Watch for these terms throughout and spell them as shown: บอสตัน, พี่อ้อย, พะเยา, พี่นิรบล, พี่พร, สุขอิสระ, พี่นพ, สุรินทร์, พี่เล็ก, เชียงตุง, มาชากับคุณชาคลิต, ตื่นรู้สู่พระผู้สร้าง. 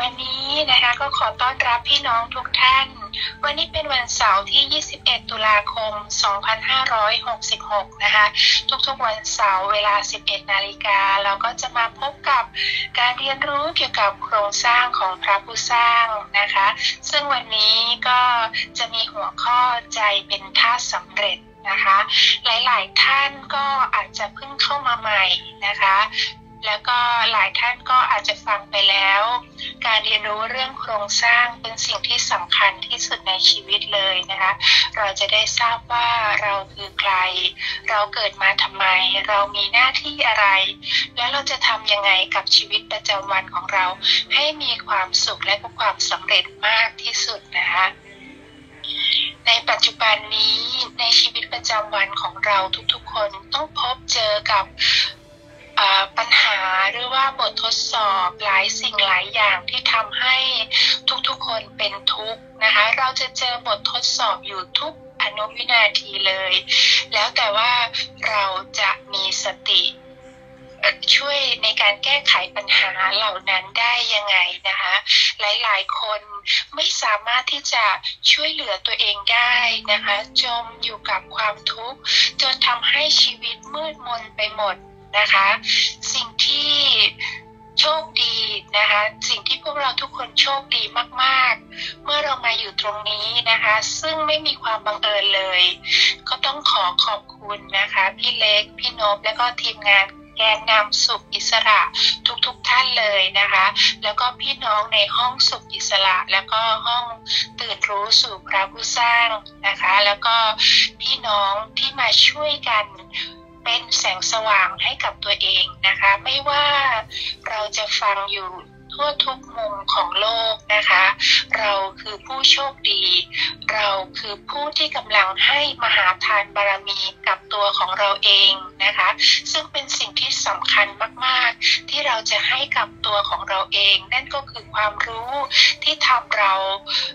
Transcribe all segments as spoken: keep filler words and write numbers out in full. วันนี้นะคะก็ขอต้อนรับพี่น้องทุกท่านวันนี้เป็นวันเสาร์ที่ยี่สิบเอ็ดตุลาคมสองพันห้าร้อยหกสิบหกนะคะทุกๆวันเสาร์เวลาสิบเอ็ดนาฬิกาเราก็จะมาพบกับการเรียนรู้เกี่ยวกับโครงสร้างของพระผู้สร้างนะคะซึ่งวันนี้ก็จะมีหัวข้อใจเป็นท่าสำเร็จนะคะหลายๆท่านก็อาจจะเพิ่งเข้ามาใหม่นะคะแล้วก็หลายท่านก็อาจจะฟังไปแล้วการเรียนรู้เรื่องโครงสร้างเป็นสิ่งที่สำคัญที่สุดในชีวิตเลยนะคะเราจะได้ทราบว่าเราคือใครเราเกิดมาทำไมเรามีหน้าที่อะไรแล้วเราจะทำยังไงกับชีวิตประจำวันของเราให้มีความสุขและความสำเร็จมากที่สุดนะคะในปัจจุบันนี้ในชีวิตประจำวันของเราทุกๆคนต้องพบเจอกับปัญหาหรือว่าบททดสอบหลายสิ่งหลายอย่างที่ทำให้ทุกๆคนเป็นทุกข์นะคะเราจะเจอบททดสอบอยู่ทุกอนุวินาทีเลยแล้วแต่ว่าเราจะมีสติช่วยในการแก้ไขปัญหาเหล่านั้นได้ยังไงนะคะหลายๆคนไม่สามารถที่จะช่วยเหลือตัวเองได้นะคะจมอยู่กับความทุกข์จนทำให้ชีวิตมืดมนไปหมดนะคะสิ่งที่โชคดีนะคะสิ่งที่พวกเราทุกคนโชคดีมากๆเมื่อเรามาอยู่ตรงนี้นะคะซึ่งไม่มีความบังเอิญเลยก็ต้องขอขอบคุณนะคะพี่เล็กพี่นพและก็ทีมงานแกนนำสุขอิสระทุกๆ ท่านเลยนะคะแล้วก็พี่น้องในห้องสุขอิสระแล้วก็ห้องตื่นรู้สู่พระผู้สร้างนะคะแล้วก็พี่น้องที่มาช่วยกันเป็นแสงสว่างให้กับตัวเองนะคะไม่ว่าเราจะฟังอยู่ทั่วทุกมุมของโลกนะคะเราคือผู้โชคดีเราคือผู้ที่กำลังให้มหาทานบารมีกับตัวของเราเองนะคะซึ่งเป็นสิ่งที่สำคัญมากๆที่เราจะให้กับตัวของเราเองนั่นก็คือความรู้ที่ทำเรา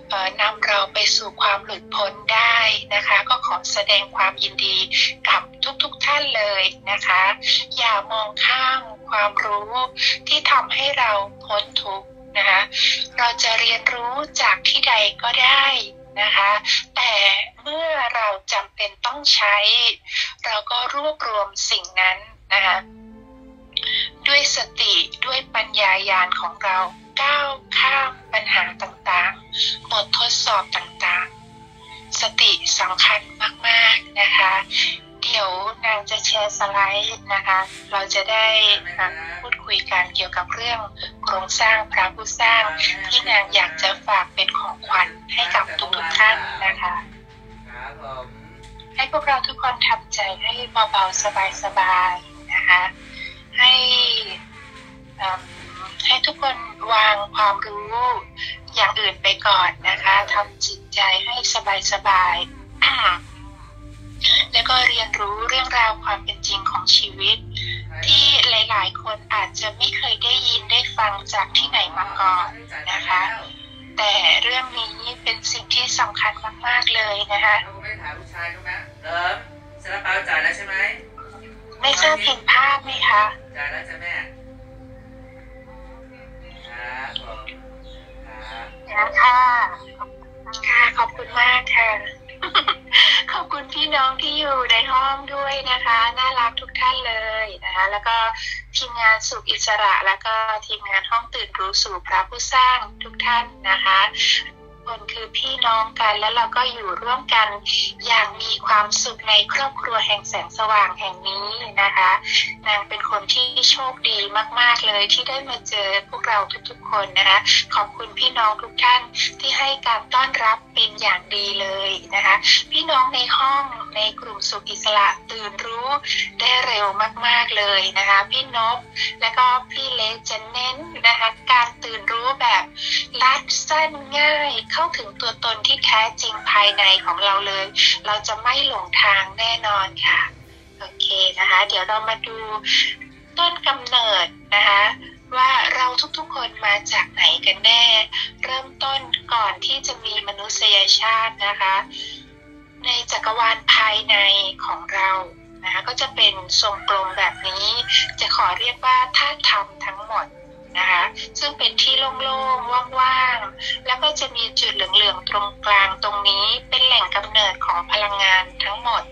เอ่อนำเราไปสู่ความหลุดพ้นได้นะคะก็ขอแสดงความยินดีกับทุกๆท่านเลยนะคะอย่ามองข้ามความรู้ที่ทำให้เราพ้นทุกข์นะคะเราจะเรียนรู้จากที่ใดก็ได้นะคะแต่เมื่อเราจำเป็นต้องใช้เราก็รวบรวมสิ่งนั้นนะคะด้วยสติด้วยปัญญาญาณของเราก้าวข้ามปัญหาต่างๆบททดสอบต่างๆสติสำคัญมากๆนะคะเดี๋ยวนางจะแชร์สไลด์นะคะเราจะได้พูดคุยกันเกี่ยวกับเรื่องโครงสร้างพระผู้สร้างที่นางอยากจะฝากเป็นของขวัญให้กับทุกทุกท่านนะคะให้พวกเราทุกคนทำใจให้เบาๆสบายๆนะคะให้ให้ทุกคนวางความรู้อย่างอื่นไปก่อนนะคะทำจิตใจให้สบายๆแล้วก็เรียนรู้เรื่องราวความเป็นจริงของชีวิตที่หลายๆคนอาจจะไม่เคยได้ยินได้ฟังจากที่ไหนมาก่อนนะคะแต่เรื่องนี้เป็นสิ่งที่สำคัญมากๆเลยนะคะไม่ถามผู้ชายรู้ไหมเริ่มซาลาเปาจ่ายแล้วใช่ไหมไม่ทราบเห็นภาพไหมคะจ่ายแล้วจ้ะแม่ค่ะค่ะขอบคุณมากค่ะขอบคุณพี่น้องที่อยู่ในห้องด้วยนะคะน่ารักทุกท่านเลยนะคะแล้วก็ทีมงานสุขอิสระแล้วก็ทีมงานห้องตื่นรู้สู่พระผู้สร้างทุกท่านนะคะคนคือพี่น้องกันแล้วเราก็อยู่ร่วมกันอย่างมีความสุขในครอบครัวแห่งแสงสว่างแห่งนี้นะคะนางเป็นคนที่โชคดีมากๆเลยที่ได้มาเจอพวกเราทุกๆคนนะคะขอบคุณพี่น้องทุกท่านที่ให้การต้อนรับเป็นอย่างดีเลยนะคะพี่น้องในห้องในกลุ่มสุขอิสระตื่นรู้ได้เร็วมากๆเลยนะคะพี่นพและก็พี่เล็กจะเน้นนะคะการตื่นรู้แบบรัดสั้นง่ายเข้าถึงตัวตนที่แท้จริงภายในของเราเลยเราจะไม่หลงทางแน่นอนค่ะโอเคนะคะเดี๋ยวเรามาดูต้นกำเนิดนะคะว่าเราทุกๆคนมาจากไหนกันแน่เริ่มต้นก่อนที่จะมีมนุษยชาตินะคะในจักรวาลภายในของเรานะคะก็จะเป็นทรงกลมแบบนี้จะขอเรียกว่าธาตุธรรมทั้งหมดนะคะซึ่งเป็นที่โล่งๆ ตรงกลางตรงนี้เป็นแหล่งกำเนิดของพลังงานทั้งหมด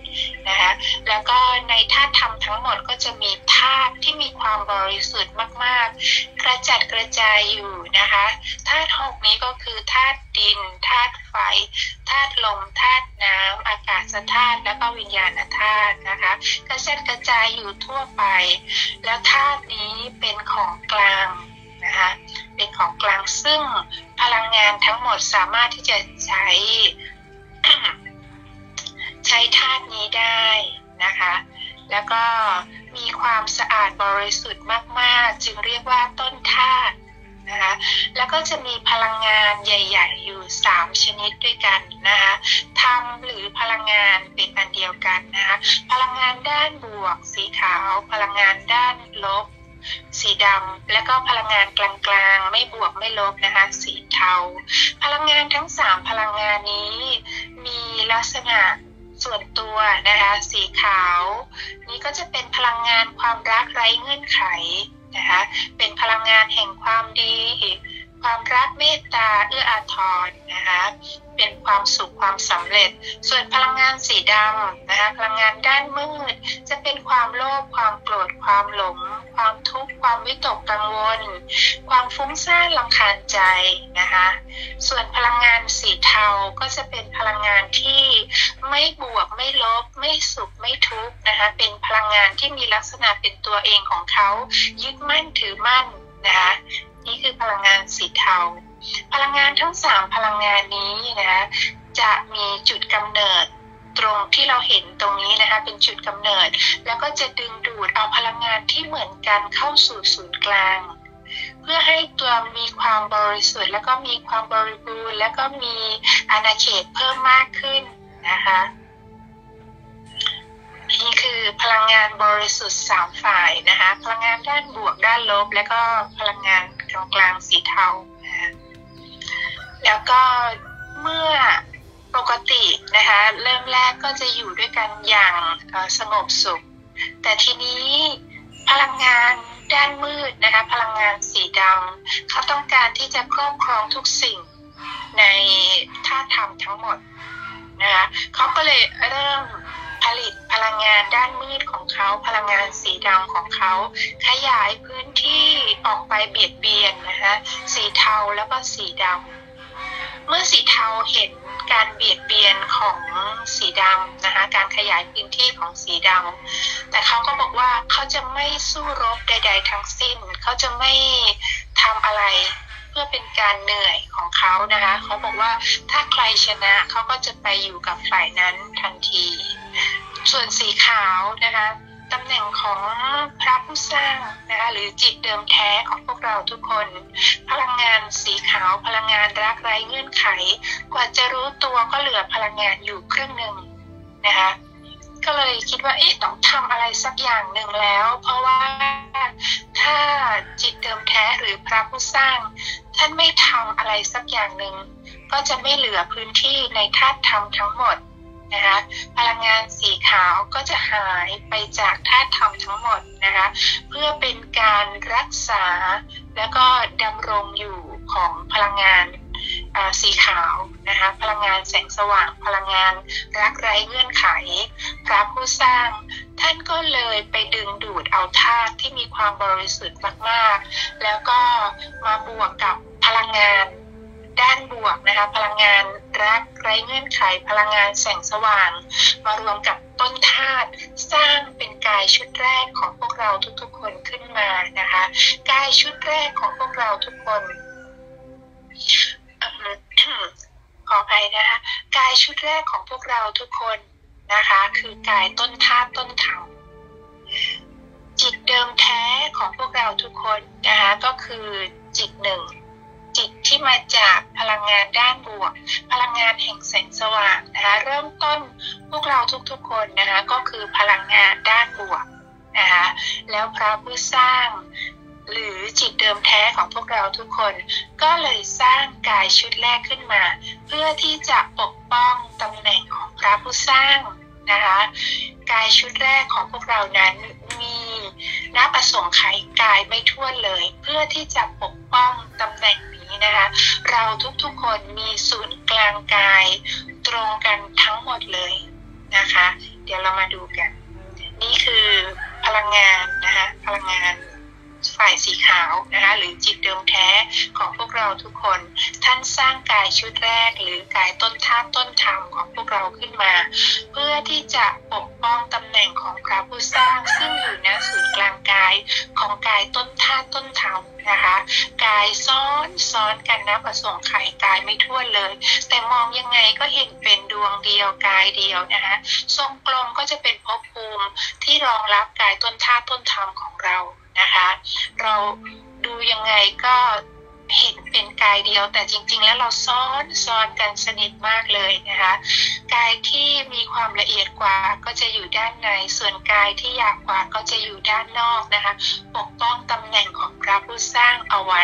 นะคะแล้วก็ในธาตุธรรมทั้งหมดก็จะมีธาตุที่มีความบริสุทธิ์มากๆกระจัดกระจายอยู่นะคะธาตุหกนี้ก็คือธาตุดินธาตุไฟธาตุลมธาตุน้ำอากาศธาตุและก็วิญญาณธาตุนะคะกระจัดกระจายอยู่ทั่วไปแล้วธาตุนี้เป็นของกลางนะคะเป็นของกลางซึ่งพลังงานทั้งหมดสามารถที่จะใช้ ใช้ธาตุนี้ได้นะคะแล้วก็มีความสะอาดบริสุทธิ์มากๆจึงเรียกว่าต้นธาตุนะคะแล้วก็จะมีพลังงานใหญ่ๆอยู่สามชนิดด้วยกันนะคะธรรมหรือพลังงานเป็นอันเดียวกันนะคะพลังงานด้านบวกสีขาวพลังงานด้านลบสีดำและก็พลังงานกลางๆไม่บวกไม่ลบนะคะสีเทาพลังงานทั้งสามพลังงานนี้มีลักษณะส่วนตัวนะคะสีขาวนี้ก็จะเป็นพลังงานความรักไร้เงื่อนไขนะคะเป็นพลังงานแห่งความดีความรักเมตตาเอื้ออาทรนะคะเป็นความสุขความสำเร็จส่วนพลังงานสีดำนะคะพลังงานด้านมืดจะเป็นความโลภความโกรธความหลงความทุกข์ความวิตกกังวลความฟุ้งซ่านรำคาญใจนะคะส่วนพลังงานสีเทาก็จะเป็นพลังงานที่ไม่บวกไม่ลบไม่สุขไม่ทุกข์นะคะเป็นพลังงานที่มีลักษณะเป็นตัวเองของเขายึดมั่นถือมั่นนะคะนี่คือพลังงานสีเทาพลังงานทั้งสามพลังงานนี้นะคะจะมีจุดกำเนิดตรงที่เราเห็นตรงนี้นะคะเป็นจุดกำเนิดแล้วก็จะดึงดูดเอาพลังงานที่เหมือนกันเข้าสู่ศูนย์กลางเพื่อให้ตัวมีความบริสุทธิ์แล้วก็มีความบริบูรณ์แล้วก็มีอาณาเขตเพิ่มมากขึ้นนะคะนี่คือพลังงานบริสุทธิ์สามฝ่ายนะคะพลังงานด้านบวกด้านลบและก็พลังงานตรงกลางสีเทาแล้วก็เมื่อปกตินะคะเริ่มแรกก็จะอยู่ด้วยกันอย่างสงบสุขแต่ทีนี้พลังงานด้านมืดนะคะพลังงานสีดำเขาต้องการที่จะครอบครองทุกสิ่งในธาตุธรรมทั้งหมดนะคะเขาก็เลยเริ่มผลิตพลังงานด้านมืดของเขาพลังงานสีดำของเขาขยายพื้นที่ออกไปเบียดเบียนนะคะสีเทาแล้วก็สีดำเมื่อสีเทาเห็นการเบียดเบียนของสีดำนะคะการขยายพื้นที่ของสีดำแต่เขาก็บอกว่าเขาจะไม่สู้รบใดๆทั้งสิ้นเขาจะไม่ทำอะไรเพื่อเป็นการเหนื่อยของเขานะคะเขาบอกว่าถ้าใครชนะเขาก็จะไปอยู่กับฝ่ายนั้นทันทีส่วนสีขาวนะคะตำแหน่งของพระผู้สร้างนะคะหรือจิตเดิมแท้ของพวกเราทุกคนพลังงานสีขาวพลังงานรักไร้เงื่อนไขกว่าจะรู้ตัวก็เหลือพลังงานอยู่ครึ่งหนึ่งนะคะก็เลยคิดว่าเอ๊ะต้องทำอะไรสักอย่างหนึ่งแล้วเพราะว่าถ้าจิตเดิมแท้หรือพระผู้สร้างท่านไม่ทำอะไรสักอย่างหนึ่งก็จะไม่เหลือพื้นที่ในธาตุธรรมทั้งหมดนะคะพลังงานสีขาวก็จะหายไปจากธาตุธรรมทั้งหมดนะคะเพื่อเป็นการรักษาแล้วก็ดำรงอยู่ของพลังงานสีขาวนะคะพลังงานแสงสว่างพลังงานรักไร้เงื่อนไขพระผู้สร้างท่านก็เลยไปดึงดูดเอาธาตุที่มีความบริสุทธิ์มากๆแล้วก็มาบวกกับพลังงานด้านบวกนะคะพลังงานรักไร้เงื่อนไขพลังงานแสงสว่างมารวมกับต้นธาตุสร้างเป็นกายชุดแรกของพวกเราทุกๆคนขึ้นมานะคะกายชุดแรกของพวกเราทุกคนขออภัยนะคะกายชุดแรกของพวกเราทุกคนนะคะคือกายต้นธาตุต้นธรรมจิตเดิมแท้ของพวกเราทุกคนนะคะก็คือจิตหนึ่งจิตที่มาจากพลังงานด้านบวกพลังงานแห่งแสงสว่างนะคะเริ่มต้นพวกเราทุกๆคนนะคะก็คือพลังงานด้านบวกนะคะแล้วพระผู้สร้างหรือจิตเดิมแท้ของพวกเราทุกคนก็เลยสร้างกายชุดแรกขึ้นมาเพื่อที่จะปกป้องตำแหน่งของพระผู้สร้างนะคะกายชุดแรกของพวกเรานั้นมีนับประสงค์ไขกายไม่ทั่วเลยเพื่อที่จะปกป้องตำแหน่งนี้นะคะ เราทุกๆคนมีศูนย์กลางกายตรงกันทั้งหมดเลยนะคะเดี๋ยวเรามาดูกันนี่คือพลังงานนะคะพลังงานฝ่ายสีขาวนะคะหรือจิตเดิมแท้ของพวกเราทุกคนท่านสร้างกายชุดแรกหรือกายต้นธาตุต้นธรรมของพวกเราขึ้นมาเพื่อที่จะปกป้องตำแหน่งของพระผู้สร้างซึ่งอยู่ณศูนย์กลางกายของกายต้นธาตุต้นธรรมนะคะกายซ้อนซ้อนกันนะผสมไข่กายไม่ทั่วเลยแต่มองยังไงก็เห็นเป็นดวงเดียวกายเดียวนะคะทรงกลมก็จะเป็นภพภูมิที่รองรับกายต้นธาตุต้นธรรมของเรานะคะเราดูยังไงก็เห็นเป็นกายเดียวแต่จริงๆแล้วเราซ้อนซ้อนกันสนิทมากเลยนะคะกายที่มีความละเอียดกว่าก็จะอยู่ด้านในส่วนกายที่หยาบกว่าก็จะอยู่ด้านนอกนะคะปกป้องตำแหน่งของพระผู้สร้างเอาไว้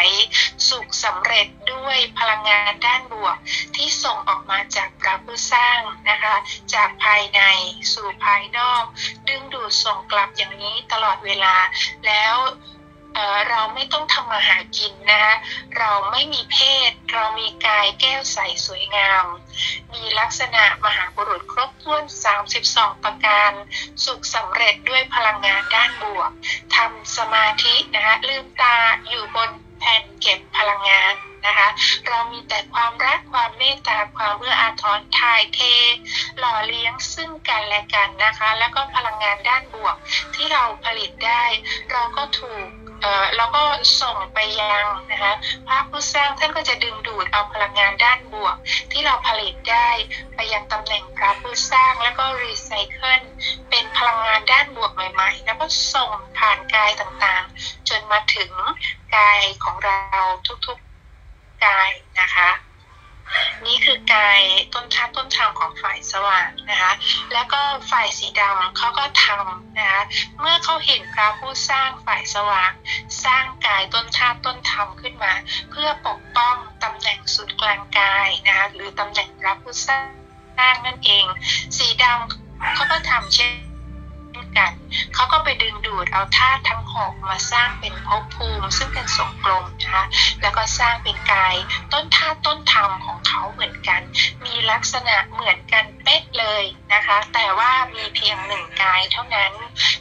สุขสำเร็จด้วยพลังงานด้านบวกที่ส่งออกมาจากพระผู้สร้างนะคะจากภายในสู่ภายนอกดึงดูดส่งกลับอย่างนี้ตลอดเวลาแล้วเราไม่ต้องทำมาหากินนะคะเราไม่มีเพศเรามีกายแก้วใสสวยงามมีลักษณะมหาบุรุษครบถ้วนสามสิบสองประการสุขสำเร็จด้วยพลังงานด้านบวกทำสมาธินะคะลืมตาอยู่บนแผ่นเก็บพลังงานนะคะเรามีแต่ความรักความเมตตาความเอื้ออาทรถ่ายเทหล่อเลี้ยงซึ่งกันและกันนะคะแล้วก็พลังงานด้านบวกที่เราผลิตได้เราก็ถูกเอ่อเราก็ส่งไปยังนะคะพระผู้สร้างท่านก็จะดึงดูดเอาพลังงานด้านบวกที่เราผลิตได้ไปยังตำแหน่งพระผู้สร้างแล้วก็รีไซเคิลเป็นพลังงานด้านบวกใหม่ๆแล้วก็ส่งผ่านกายต่างๆจนมาถึงกายของเราทุกๆกายนะคะนี่คือกายต้นธาตุต้นธรรมของฝ่ายสว่างนะคะแล้วก็ฝ่ายสีดำเขาก็ทำนะคะเมื่อเขาเห็นพระผู้สร้างฝ่ายสว่างสร้างกายต้นธาตุต้นธรรมขึ้นมาเพื่อปกป้องตำแหน่งศูนย์กลางกายนะคะหรือตำแหน่งพระผู้สร้างนั่นเองสีดำเขาก็ทำเช่นกันเขาก็ไปดึงดูดเอาธาตุทั้งหกมาสร้างเป็นภพภูมิซึ่งเป็นทรงกลมนะคะแล้วก็สร้างเป็นกายต้นธาตุต้นธรรมของเขาเหมือนกันมีลักษณะเหมือนกันเป๊ะเลยนะคะแต่ว่ามีเพียงหนึ่งกายเท่านั้น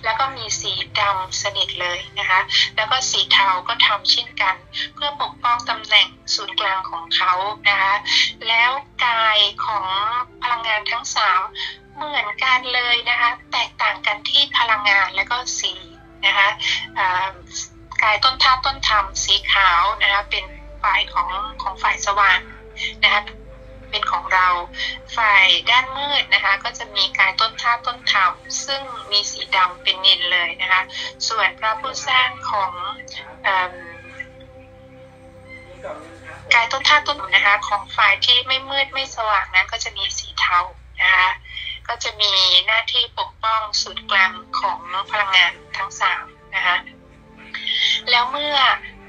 แล้วก็มีสีดำสนิทเลยนะคะแล้วก็สีเทาก็ทำเช่นกันเพื่อปกป้องตำแหน่งศูนย์กลางของเขานะคะแล้วกายของพลังงานทั้งสามเหมือนกันเลยนะคะแตกต่างกันที่พลังงานและก็สีนะคะกายต้นธาตุต้นธรรมสีขาวนะคะเป็นฝ่ายของของฝ่ายสว่างนะคะเป็นของเราฝ่ายด้านมืดนะคะก็จะมีกายต้นธาตุต้นธรรมซึ่งมีสีดำเป็นนิลเลยนะคะส่วนพระผู้สร้างของกายต้นธาตุต้นนะคะของฝ่ายที่ไม่มืดไม่สว่างนั้นก็จะมีสีเทานะคะก็จะมีหน้าที่ปกป้องศูนย์กลางของพลังงานทั้งสามนะคะแล้วเมื่อ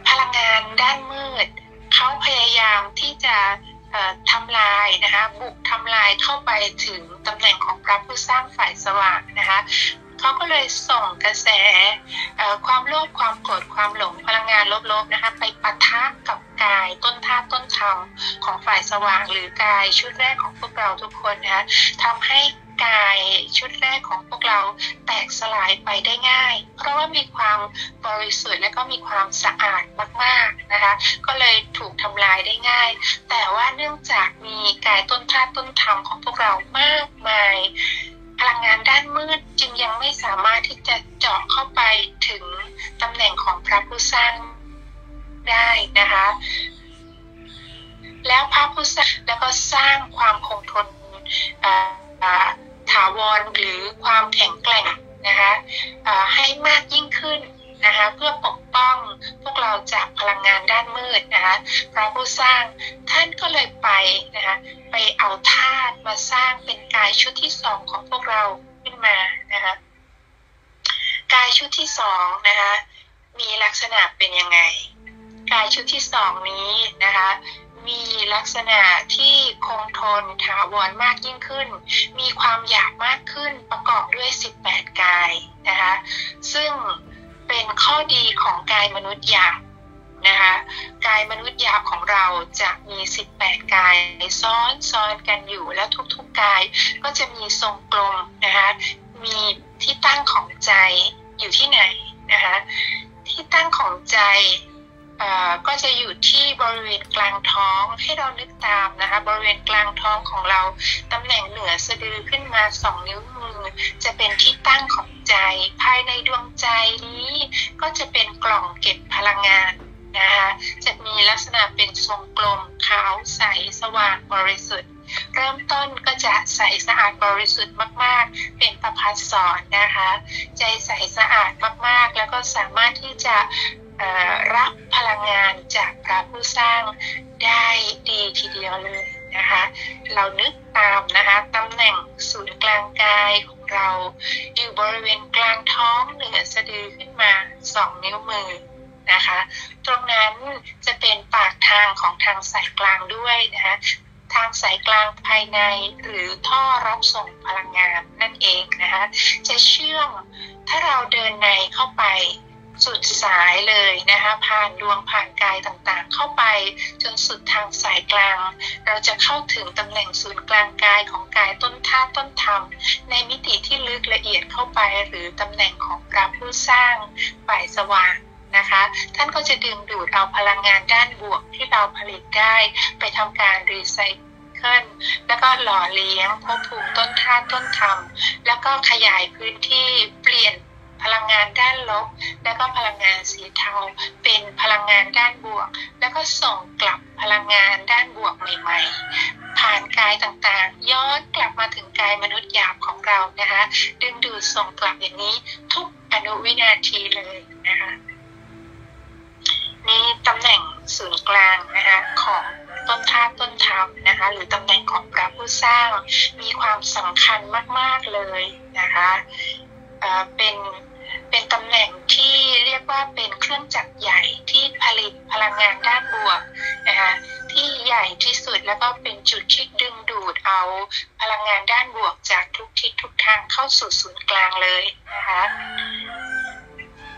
พลังงานด้านมืดเขาพยายามที่จะทำลายนะคะบุกทำลายเข้าไปถึงตำแหน่งของพระผู้สร้างฝ่ายสว่างนะคะเขาก็เลยส่งกระแสความโลภความโกรธความหลงพลังงานลบๆนะคะไปปะทะกับกายต้นธาตุต้นธรรมของฝ่ายสว่างหรือกายชุดแรกของพวกเราทุกคนนะคะทำให้กายชุดแรกของพวกเราแตกสลายไปได้ง่ายเพราะว่ามีความบริสุทธิ์และก็มีความสะอาดมากๆนะคะก็เลยถูกทำลายได้ง่ายแต่ว่าเนื่องจากมีกายต้นธาตุต้นธรรมของพวกเรามากมายพลังงานด้านมืดจึงยังไม่สามารถที่จะเจาะเข้าไปถึงตำแหน่งของพระผู้สร้างได้นะคะแล้วพระผู้สร้างแล้วก็สร้างความคงทนถาวรหรือความแข็งแกร่งนะคะให้มากยิ่งขึ้นนะคะเพื่อปกป้องพวกเราจากพลังงานด้านมืดนะคะพระผู้สร้างท่านก็เลยไปนะคะไปเอาธาตุมาสร้างเป็นกายชุดที่สองของพวกเราขึ้นมานะคะกายชุดที่สองนะคะมีลักษณะเป็นยังไงกายชุดที่สองนี้นะคะมีลักษณะที่คงทนถาวรมากยิ่งขึ้นมีความหยาบมากขึ้นประกอบด้วยสิบแปดกายนะคะซึ่งเป็นข้อดีของกายมนุษย์หยาบนะคะกาย ายมนุษย์หยาบของเราจะมีสิบแปดกายซ้อนซ้อนกันอยู่แล้วทุกๆกายก็จะมีทรงกลมนะคะมีที่ตั้งของใจอยู่ที่ไหนนะคะที่ตั้งของใจก็จะอยู่ที่บริเวณกลางท้องให้เรานึกตามนะคะบริเวณกลางท้องของเราตำแหน่งเหนือสะดือขึ้นมาสองนิ้วมือจะเป็นที่ตั้งของใจภายในดวงใจนี้ก็จะเป็นกล่องเก็บพลังงานนะคะจะมีลักษณะเป็นทรงกลมขาวใสสว่างบริสุทธิ์เริ่มต้นก็จะใสสะอาดบริสุทธิ์มากๆเป็นประภัสสรนะคะใจใสสะอาดมากๆแล้วก็สามารถที่จะรับพลังงานจากพระผู้สร้างได้ดีทีเดียวเลยนะคะเรานึกตามนะคะตำแหน่งศูนย์กลางกายของเราอยู่บริเวณกลางท้องเหนือสะดือขึ้นมาสองนิ้วมือนะคะตรงนั้นจะเป็นปากทางของทางสายกลางด้วยนะคะทางสายกลางภายในหรือท่อรับส่งพลังงานนั่นเองนะคะจะเชื่อมถ้าเราเดินในเข้าไปสุดสายเลยนะคะผ่านดวงผ่านกายต่างๆเข้าไปจนสุดทางสายกลางเราจะเข้าถึงตำแหน่งศูนย์กลางกายของกายต้นธาตุต้นธรรมในมิติที่ลึกละเอียดเข้าไปหรือตำแหน่งของพระผู้สร้างฝ่ายสว่างนะคะท่านก็จะดึงดูดเอาพลังงานด้านบวกที่เราผลิตได้ไปทำการรีไซเคิลแล้วก็หล่อเลี้ยงภพภูมิต้นธาตุต้นธรรมแล้วก็ขยายพื้นที่เปลี่ยนพลังงานด้านลบและก็พลังงานสีเทาเป็นพลังงานด้านบวกแล้วก็ส่งกลับพลังงานด้านบวกใหม่ๆผ่านกายต่างๆย้อนกลับมาถึงกายมนุษย์หยาบของเรานะคะดึงดูดส่งกลับอย่างนี้ทุกอนุวินาทีเลยนะคะนี่ตำแหน่งศูนย์กลางนะคะของต้นธาตุต้นธรรมนะคะหรือตำแหน่งของพระผู้สร้างมีความสำคัญมากๆเลยนะคะเป็นเป็นตำแหน่งที่เรียกว่าเป็นเครื่องจักรใหญ่ที่ผลิตพลังงานด้านบวกนะคะที่ใหญ่ที่สุดแล้วก็เป็นจุดที่ดึงดูดเอาพลังงานด้านบวกจากทุกทิศทุกทางเข้าสู่ศูนย์กลางเลยนะคะ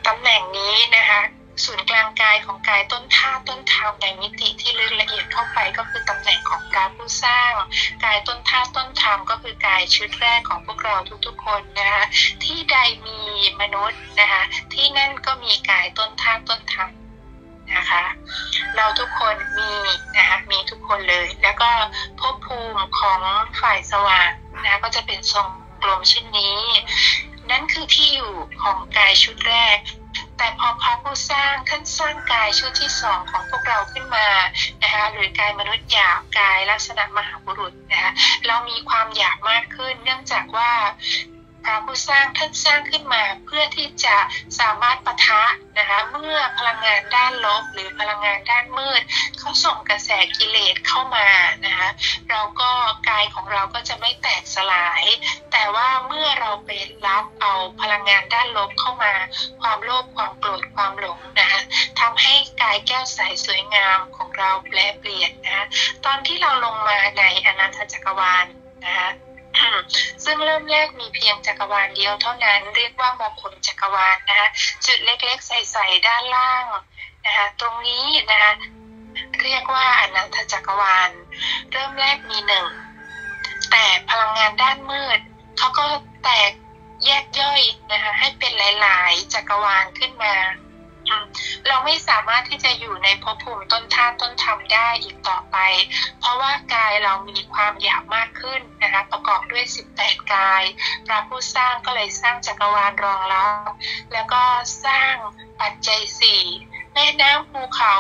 ตำแหน่งนี้นะคะศูนย์กลางกายของกายต้นธาตุต้นธรรมในมิติที่ลึกละเอียดเข้าไปก็คือตำแหน่งของพระผู้สร้างกายต้นธาตุต้นธรรมก็คือกายชุดแรกของพวกเราทุกๆคนนะคะที่ใดมีมนุษย์นะคะที่นั่นก็มีกายต้นธาตุต้นธรรมนะคะเราทุกคนมีนะคะมีทุกคนเลยแล้วก็ภพภูมิของฝ่ายสว่างนะก็จะเป็นทรงกลมเช่นนี้นั่นคือที่อยู่ของกายชุดแรกแต่พอพระผู้สร้างท่านสร้างกายชุดที่สองของพวกเราขึ้นมานะคะหรือกายมนุษย์หยาบกายลักษณะมหาบุรุษนะคะเรามีความหยาบมากขึ้นเนื่องจากว่าพระผู้สร้างท่านสร้างขึ้นมาเพื่อที่จะสามารถปะทะนะคะเมื่อพลังงานด้านลบหรือพลังงานด้านมืดเขาส่งกระแสกิเลสเข้ามานะคะเราก็กายของเราก็จะไม่แตกสลายแต่ว่าเมื่อเราไปรับเอาพลังงานด้านลบเข้ามาความโลภความโกรธความหลงนะคะทำให้กายแก้วใสสวยงามของเราแปรเปลี่ยนนะคะตอนที่เราลงมาในอนันตจักรวาล นะคะซึ่งเริ่มแรกมีเพียงจักรวาลเดียวเท่านั้นเรียกว่ามงคลจักรวาล นะคะจุดเล็กๆใสๆด้านล่างนะคะตรงนี้นะคะเรียกว่าอนันตจักรวาลเริ่มแรกมีหนึ่งแต่พลังงานด้านมืดเขาก็แตกแยกย่อยนะคะให้เป็นหลายๆจักรวาลขึ้นมาเราไม่สามารถที่จะอยู่ในภพภูมิต้นธาตุต้นธรรมได้อีกต่อไปเพราะว่ากายเรามีความหยาบมากขึ้นนะคะประกอบด้วยสิบแปดกายพระผู้สร้างก็เลยสร้างจักรวาลรองรับแล้วก็สร้างปัจจัยสี่แม่น้ำภูเขา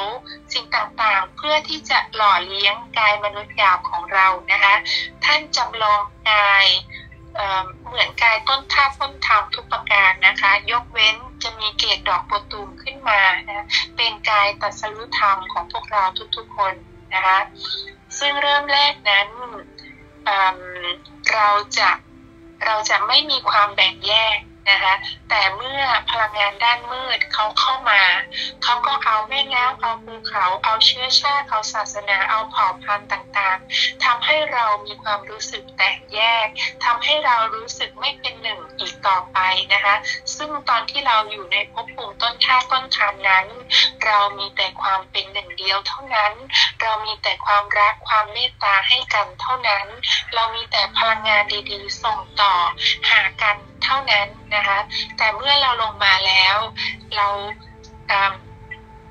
สิ่งต่างๆเพื่อที่จะหล่อเลี้ยงกายมนุษย์หยาบของเรานะคะท่านจำลองกายเหมือนกายต้นธาตุต้นธรรมทุกประการนะคะยกเว้นจะมีเกศดอกโบตูมขึ้นมานะเป็นกายตรัสรู้ธรรมของพวกเราทุกๆคนนะคะซึ่งเริ่มแรกนั้นเราจะเราจะไม่มีความแบ่งแยก นะคะแต่เมื่อพลังงานด้านมืดเขาเข้ามาเขาก็เอาแม่น้ำเอาภูเขาเอาเชื้อชาติเอาศาสนาเอาเผ่าพันธุ์ต่างๆทำให้เรามีความรู้สึกแตกแยกทำให้เรารู้สึกไม่เป็นหนึ่งอีกต่อไปนะคะซึ่งตอนที่เราอยู่ในภพภูมิต้นท่าต้นธรรมนั้นเรามีแต่ความเป็นหนึ่งเดียวเท่านั้นเรามีแต่ความรักความเมตตาให้กันเท่านั้นเรามีแต่พลังงานดีๆส่งต่อหากันเท่านั้นนะคะแต่เมื่อเราลงมาแล้วเรา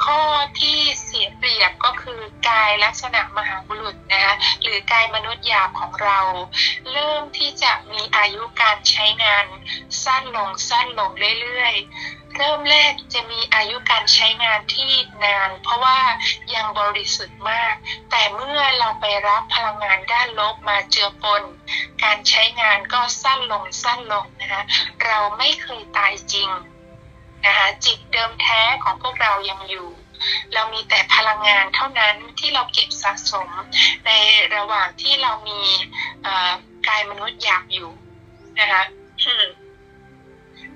ข้อที่เสียเปรียบก็คือกายลักษณะมหาบุรุษนะคะหรือกายมนุษย์หยาบของเราเริ่มที่จะมีอายุการใช้งานสั้นลงสั้นลงเรื่อยๆเริ่มแรกจะมีอายุการใช้งานที่นานเพราะว่ายังบริสุทธิ์มากแต่เมื่อเราไปรับพลังงานด้านลบมาเจือปนการใช้งานก็สั้นลงสั้นลงนะคะเราไม่เคยตายจริงนะคะจิตเดิมแท้ของพวกเรายังอยู่เรามีแต่พลังงานเท่านั้นที่เราเก็บสะสมในระหว่างที่เรามีกายมนุษย์หยาบอยู่นะคะ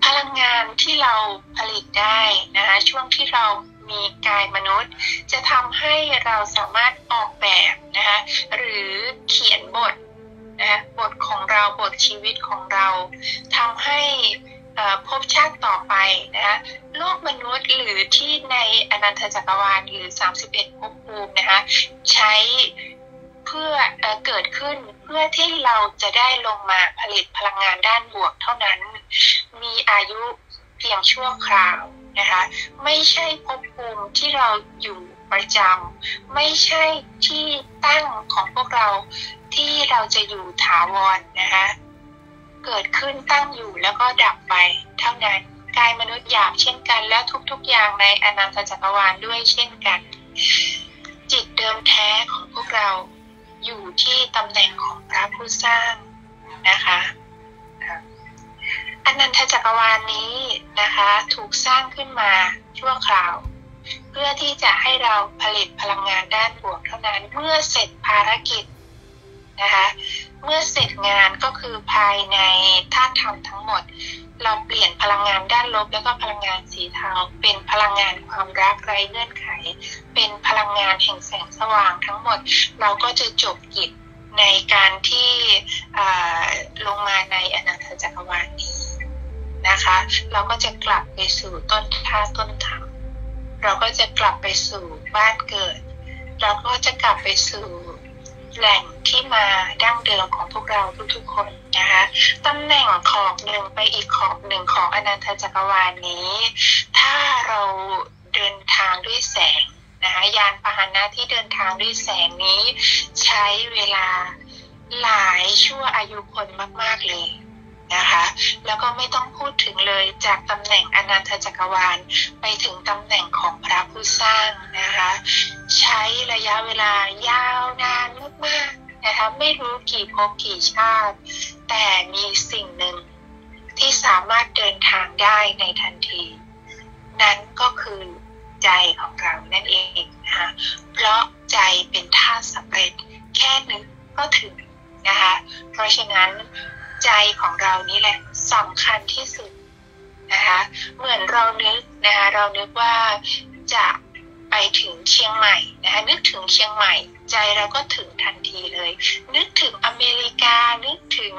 พลังงานที่เราผลิตได้นะคะช่วงที่เรามีกายมนุษย์จะทำให้เราสามารถออกแบบนะคะหรือเขียนบทนะบทของเราบทชีวิตของเราทำให้ภพชาติต่อไปนะคะโลกมนุษย์หรือที่ในอนันตจักรวาลหรือสามสิบเอ็ดภพภูมินะคะใช้เพื่อเกิดขึ้นเพื่อที่เราจะได้ลงมาผลิตพลังงานด้านบวกเท่านั้นมีอายุเพียงชั่วคราวนะคะไม่ใช่ภพภูมิที่เราอยู่ประจำไม่ใช่ที่ตั้งของพวกเราที่เราจะอยู่ถาวร น, นะคะเกิดขึ้นตั้งอยู่แล้วก็ดับไปเท่านั้นกายมนุษย์หยาบเช่นกันและทุกๆอย่างในอนันตจักรวาลด้วยเช่นกันจิตเดิมแท้ของพวกเราอยู่ที่ตำแหน่งของพระผู้สร้างนะคะอนันตจักรวาลนี้นะคะถูกสร้างขึ้นมาชั่วคราวเพื่อที่จะให้เราผลิตพลังงานด้านบวกเท่านั้นเมื่อเสร็จภารกิจนะคะเมื่อเสร็จงานก็คือภายในธาตุธรรมทั้งหมดเราเปลี่ยนพลังงานด้านลบแล้วก็พลังงานสีเทาเป็นพลังงานความรักไร้เงื่อนไขเป็นพลังงานแห่งแสงสว่างทั้งหมดเราก็จะจบกิจในการที่ลงมาในอนันตจักรวาลนี้นะคะเราก็จะกลับไปสู่ต้นท่าต้นธรรมเราก็จะกลับไปสู่บ้านเกิดเราก็จะกลับไปสู่แหล่งที่มาดั้งเดิมของพวกเราทุกๆคนนะคะตำแหน่งขอบหนึ่งไปอีกขอบหนึ่งของอนันตจักรวาลนี้ถ้าเราเดินทางด้วยแสงนะคะยานพาหนะที่เดินทางด้วยแสงนี้ใช้เวลาหลายชั่วอายุคนมากๆเลยนะคะแล้วก็ไม่ต้องพูดถึงเลยจากตำแหน่งอนันตจักรวาลไปถึงตำแหน่งของพระผู้สร้างนะคะใช้ระยะเวลายาวนานมากๆนะคะไม่รู้กี่ภพกี่ชาติแต่มีสิ่งหนึ่งที่สามารถเดินทางได้ในทันทีนั้นก็คือใจของเรานั่นเองนะคะเพราะใจเป็นท่าสำเร็จแค่นึกก็ถึงนะคะเพราะฉะนั้นใจของเรานี่แหละสำคัญที่สุดนะคะเหมือนเรานึกนะคะเรานึกว่าจะไปถึงเชียงใหม่นะคะนึกถึงเชียงใหม่ใจเราก็ถึงทันทีเลยนึกถึงอเมริกานึกถึง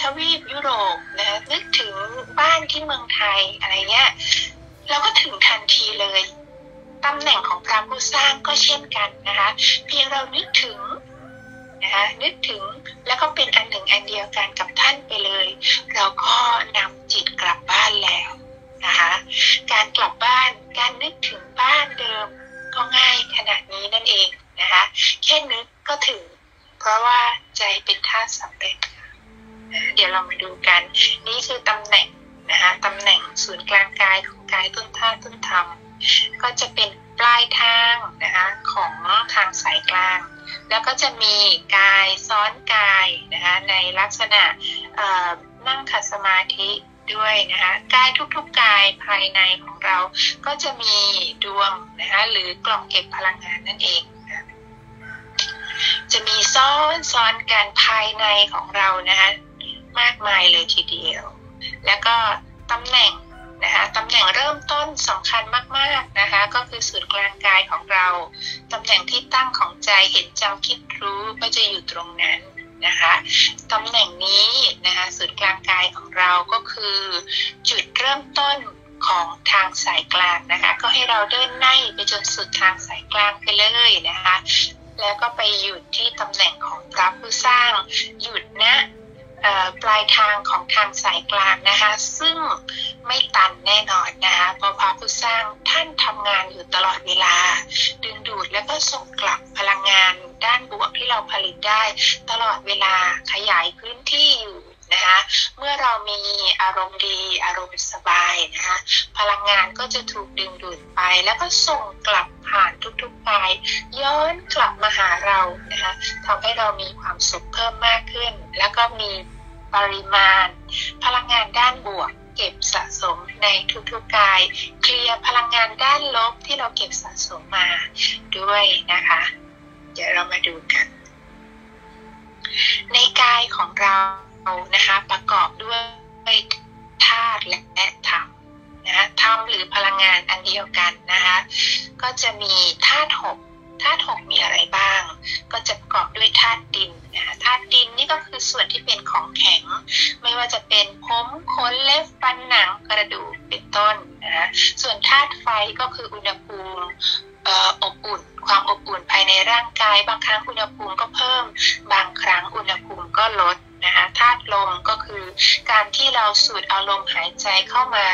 ทวีปยุโรปนะคะนึกถึงบ้านที่เมืองไทยอะไรเงี้ยเราก็ถึงทันทีเลยตำแหน่งของพระผู้สร้างก็เช่นกันนะคะเพียงเรานึกถึงนะคะนึกถึงแล้วก็เป็นอันหนึ่งอันเดียวกันกับท่านไปเลยเราก็นำจิตกลับบ้านแล้วนะคะการกลับบ้านการนึกถึงบ้านเดิมก็ง่ายขนาดนี้นั่นเองนะคะแค่นึกก็ถึงเพราะว่าใจเป็นท่าสำเร็จเดี๋ยวเรามาดูกันนี่คือตำแหน่งนะคะตำแหน่งศูนย์กลางกายของกายต้นท่าต้นธรรมก็จะเป็นปลายทางนะคะของทางสายกลางแล้วก็จะมีกายซ้อนกายนะคะในลักษณะนั่งขัดสมาธิด้วยนะคะกายทุกๆกายภายในของเราก็จะมีดวงนะคะหรือกล่องเก็บพลังงานนั่นเองนะจะมีซ้อนซ้อนกันภายในของเรานะคะมากมายเลยทีเดียว แล้วก็ตำแหน่งนะคะตำแหน่งเริ่มต้นสำคัญมากๆนะคะก็คือศูนย์กลางกายของเราตำแหน่งที่ตั้งของใจเห็นจำคิดรู้ก็จะอยู่ตรงนั้นนะคะตำแหน่งนี้นะคะศูนย์กลางกายของเราก็คือจุดเริ่มต้นของทางสายกลางนะคะก็ให้เราเดินในไปจนสุดทางสายกลางไปเลยนะคะแล้วก็ไปหยุดที่ตำแหน่งของพระผู้สร้างหยุดนะปลายทางของทางสายกลางนะคะซึ่งไม่ตันแน่นอนนะคะเพราะพระผู้สร้างท่านทำงานอยู่ตลอดเวลาดึงดูดแล้วก็ส่งกลับพลังงานด้านบวกที่เราผลิตได้ตลอดเวลาขยายพื้นที่อยู่นะคะเมื่อเรามีอารมณ์ดีอารมณ์สบายนะคะพลังงานก็จะถูกดึงดูดไปแล้วก็ส่งกลับผ่านทุกๆปลายย้อนกลับมาหาเรานะคะทำให้เรามีความสุขเพิ่มมากขึ้นแล้วก็มีปริมาณพลังงานด้านบวกเก็บสะสมในทุกๆกายเคลียร์พลังงานด้านลบที่เราเก็บสะสมมาด้วยนะคะเดี๋ยวเรามาดูกันในกายของเรานะคะประกอบด้วยธาตุและธรรมนะธรรมหรือพลังงานอันเดียวกันนะคะก็จะมีธาตุหกธาตุหกมีอะไรบ้างก็จะประกอบด้วยธาตุดินนะธาตุดินนี่ก็คือส่วนที่เป็นของแข็งไม่ว่าจะเป็นผมขนเล็บฟันหนังกระดูกเป็นต้นนะส่วนธาตุไฟก็คืออุณหภูมิอบอุ่นความอบอุ่นภายในร่างกายบางครั้งอุณหภูมิก็เพิ่มบางครั้งอุณหภูมิก็ลดนะคะธาตุลมก็คือการที่เราสูดเอาลมหายใจเข้ามา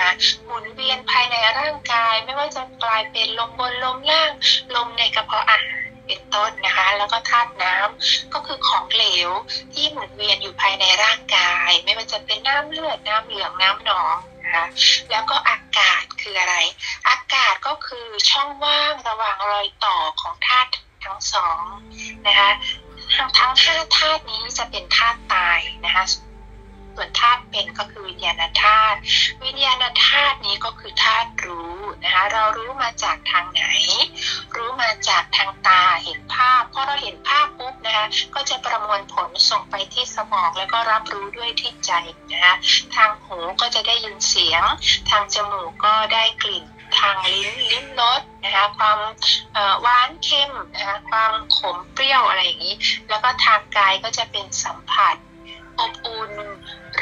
หมุนเวียนภายในร่างกายไม่ว่าจะกลายเป็นลมบนลมล่างลมในกระเพาะอาหารเป็นต้นนะคะแล้วก็ธาตุน้ำก็คือของเหลวที่หมุนเวียนอยู่ภายในร่างกายไม่ว่าจะเป็นน้ำเลือดน้ำเหลืองน้ำหนองนะคะแล้วก็อากาศคืออะไรอากาศก็คือช่องว่างระหว่างรอยต่อของธาตุทั้งสองนะคะทั้งห้าธาตุนี้จะเป็นธาตุตายนะคะส่วนธาตุเป็นก็คือวิญญาณธาตุวิญญาณธาตุนี้ก็คือธาตุรู้นะคะเรารู้มาจากทางไหนรู้มาจากทางตาเห็นภาพพอเราเห็นภาพปุ๊บนะคะก็จะประมวลผลส่งไปที่สมองแล้วก็รับรู้ด้วยที่ใจนะคะทางหูก็จะได้ยินเสียงทางจมูกก็ได้กลิ่นทางลิ้นลิ้มรสนะคะความหวานเค็มนะคะความขมเปรี้ยวอะไรอย่างนี้แล้วก็ทางกายก็จะเป็นสัมผัสอบอุ่น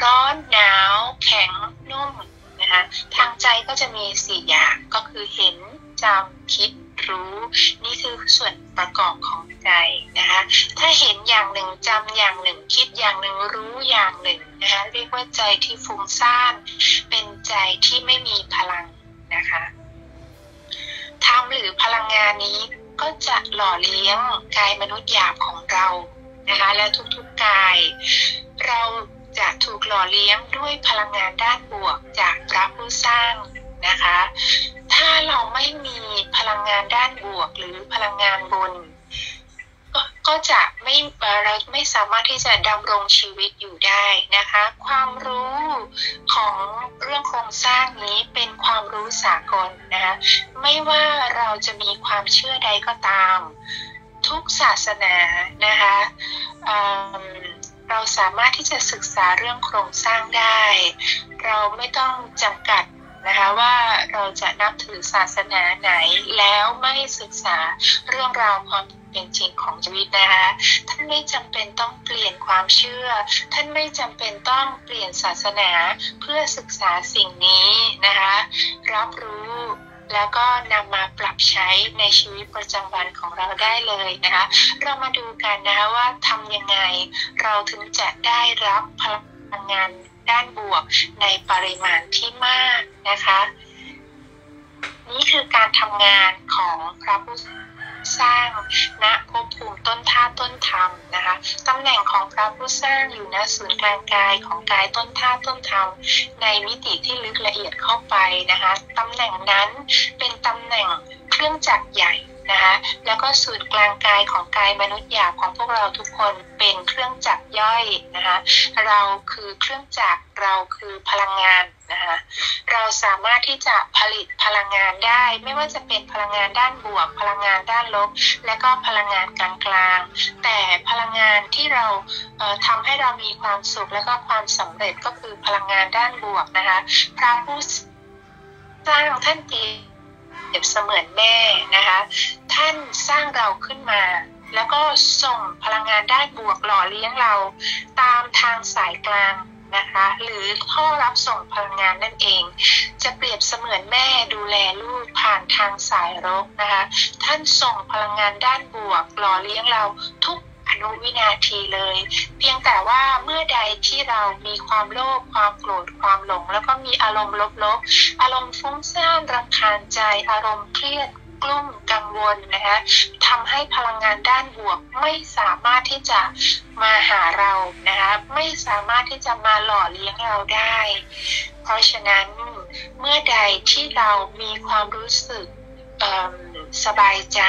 ร้อนหนาวแข็งนุ่มนะคะทางใจก็จะมีสี่อย่างก็คือเห็นจำคิดรู้นี่คือส่วนประกอบของใจนะคะถ้าเห็นอย่างหนึ่งจำอย่างหนึ่งคิดอย่างหนึ่งรู้อย่างหนึ่งนะคะเรียกว่าใจที่ฟุ้งซ่านเป็นใจที่ไม่มีพลังนะคะธรรมหรือพลังงานนี้ก็จะหล่อเลี้ยงกายมนุษย์หยาบของเรานะคะและทุกๆกายเราจะถูกหล่อเลี้ยงด้วยพลังงานด้านบวกจากพระผู้สร้างนะคะถ้าเราไม่มีพลังงานด้านบวกหรือพลังงานบุญก็จะไม่เราไม่สามารถที่จะดำรงชีวิตอยู่ได้นะคะความรู้ของเรื่องโครงสร้างนี้เป็นความรู้สากลนะคะไม่ว่าเราจะมีความเชื่อใดก็ตามทุกศาสนานะคะเราสามารถที่จะศึกษาเรื่องโครงสร้างได้เราไม่ต้องจำกัดนะคะว่าเราจะนับถือศาสนาไหนแล้วไม่ศึกษาเรื่องราวความเป็นจริงของชีวิตนะคะท่านไม่จำเป็นต้องเปลี่ยนความเชื่อท่านไม่จำเป็นต้องเปลี่ยนศาสนาเพื่อศึกษาสิ่งนี้นะคะรับรู้แล้วก็นำมาปรับใช้ในชีวิตประจำวันของเราได้เลยนะคะเรามาดูกันนะคะว่าทำยังไงเราถึงจะได้รับพลังงานด้านบวกในปริมาณที่มากนะคะนี่คือการทำงานของพระผู้สร้างณภพภูมิต้นธาตุต้นธรรมนะคะตำแหน่งของพระผู้สร้างอยู่ณศูนย์กลางกายของกายต้นธาตุต้นธรรมในมิติที่ลึกละเอียดเข้าไปนะคะตำแหน่งนั้นเป็นตำแหน่งเครื่องจักรใหญ่ นะคะแล้วก็ศูนย์กลางกายของกายมนุษย์หยาบของพวกเราทุกคนเป็นเครื่องจักรย่อยนะคะเราคือเครื่องจักรเราคือพลังงานนะคะเราสามารถที่จะผลิตพลังงานได้ไม่ว่าจะเป็นพลังงานด้านบวกพลังงานด้านลบและก็พลังงานกลางๆแต่พลังงานที่เราเอ่อทำให้เรามีความสุขและก็ความสำเร็จก็คือพลังงานด้านบวกนะคะพระผู้สร้างท่านเปรียบเสมือนแม่นะคะท่านสร้างเราขึ้นมาแล้วก็ส่งพลังงานด้านบวกหล่อเลี้ยงเราตามทางสายกลางนะคะหรือท่อรับส่งพลังงานนั่นเองจะเปรียบเสมือนแม่ดูแลลูกผ่านทางสายรกนะคะท่านส่งพลังงานด้านบวกหล่อเลี้ยงเราทุกอนุวินาทีเลยเพียงแต่ว่าเมื่อใดที่เรามีความโลภความโกรธความหลงแล้วก็มีอารมณ์ลบๆอารมณ์ฟุ้งซ่านรำคาญใจอารมณ์เครียดกลุ้มกังวลนะคะทำให้พลังงานด้านบวกไม่สามารถที่จะมาหาเรานะคะไม่สามารถที่จะมาหล่อเลี้ยงเราได้เพราะฉะนั้นเมื่อใดที่เรามีความรู้สึกสบายใจ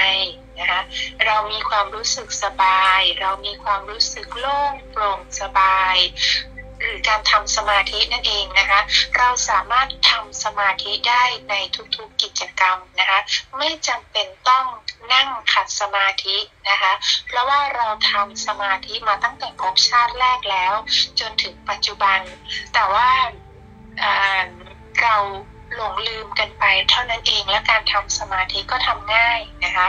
นะคะเรามีความรู้สึกสบายเรามีความรู้สึกโล่งโปร่งสบายหรือการทำสมาธินั่นเองนะคะเราสามารถทำสมาธิได้ในทุกๆกิจกรรมนะคะไม่จำเป็นต้องนั่งขัดสมาธินะคะเพราะว่าเราทำสมาธิมาตั้งแต่ภพชาติแรกแล้วจนถึงปัจจุบันแต่ว่าเราหลงลืมกันไปเท่านั้นเองและการทำสมาธิก็ทำง่ายนะคะ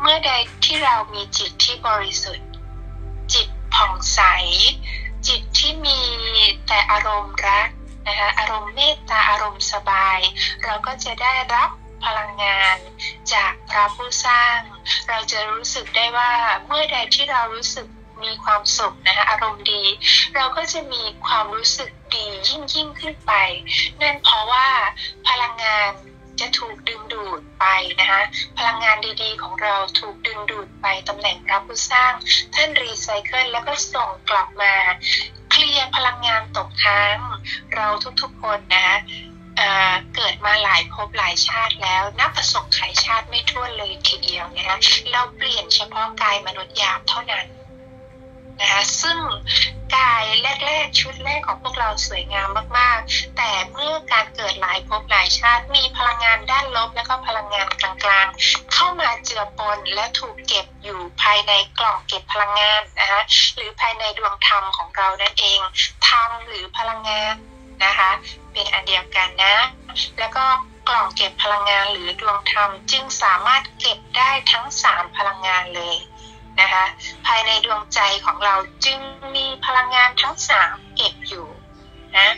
เมื่อใดที่เรามีจิตที่บริสุทธิ์จิตผ่องใสจิตที่มีแต่อารมณ์รักนะคะอารมณ์เมตตาอารมณ์สบายเราก็จะได้รับพลังงานจากพระผู้สร้างเราจะรู้สึกได้ว่าเมื่อใดที่เรารู้สึกมีความสุขนะคะอารมณ์ดีเราก็จะมีความรู้สึกดียิ่งยิ่งขึ้นไปนั่นเพราะว่าพลังงานจะถูกดึงดูดไปนะคะพลังงานดีๆของเราถูกดึงดูดไปตำแหน่งพระผู้สร้างท่านรีไซเคิลแล้วก็ส่งกลับมาเคลียร์พลังงานตกค้างเราทุกๆคนนะคะเกิดมาหลายภพหลายชาติแล้วนับประสบไขชาติไม่ถ้วนเลยทีเดียวนะคะเราเปลี่ยนเฉพาะกายมนุษย์หยาบเท่านั้นนะคะซึ่งกายแรกๆชุดแรกของพวกเราสวยงามมากๆแต่เมื่อการเกิดหลายภพหลายชาติมีพลังงานด้านลบและก็พลังงานกลางๆเข้ามาเจือปนและถูกเก็บอยู่ภายในกล่องเก็บพลังงานนะคะหรือภายในดวงธรรมของเรานั่นเองธรรมหรือพลังงานนะคะเป็นอันเดียวกันนะแล้วก็กล่องเก็บพลังงานหรือดวงธรรมจึงสามารถเก็บได้ทั้งสามพลังงานเลยนะคะภายในดวงใจของเราจึงมีพลังงานทั้งสามเก็บอยู่นะ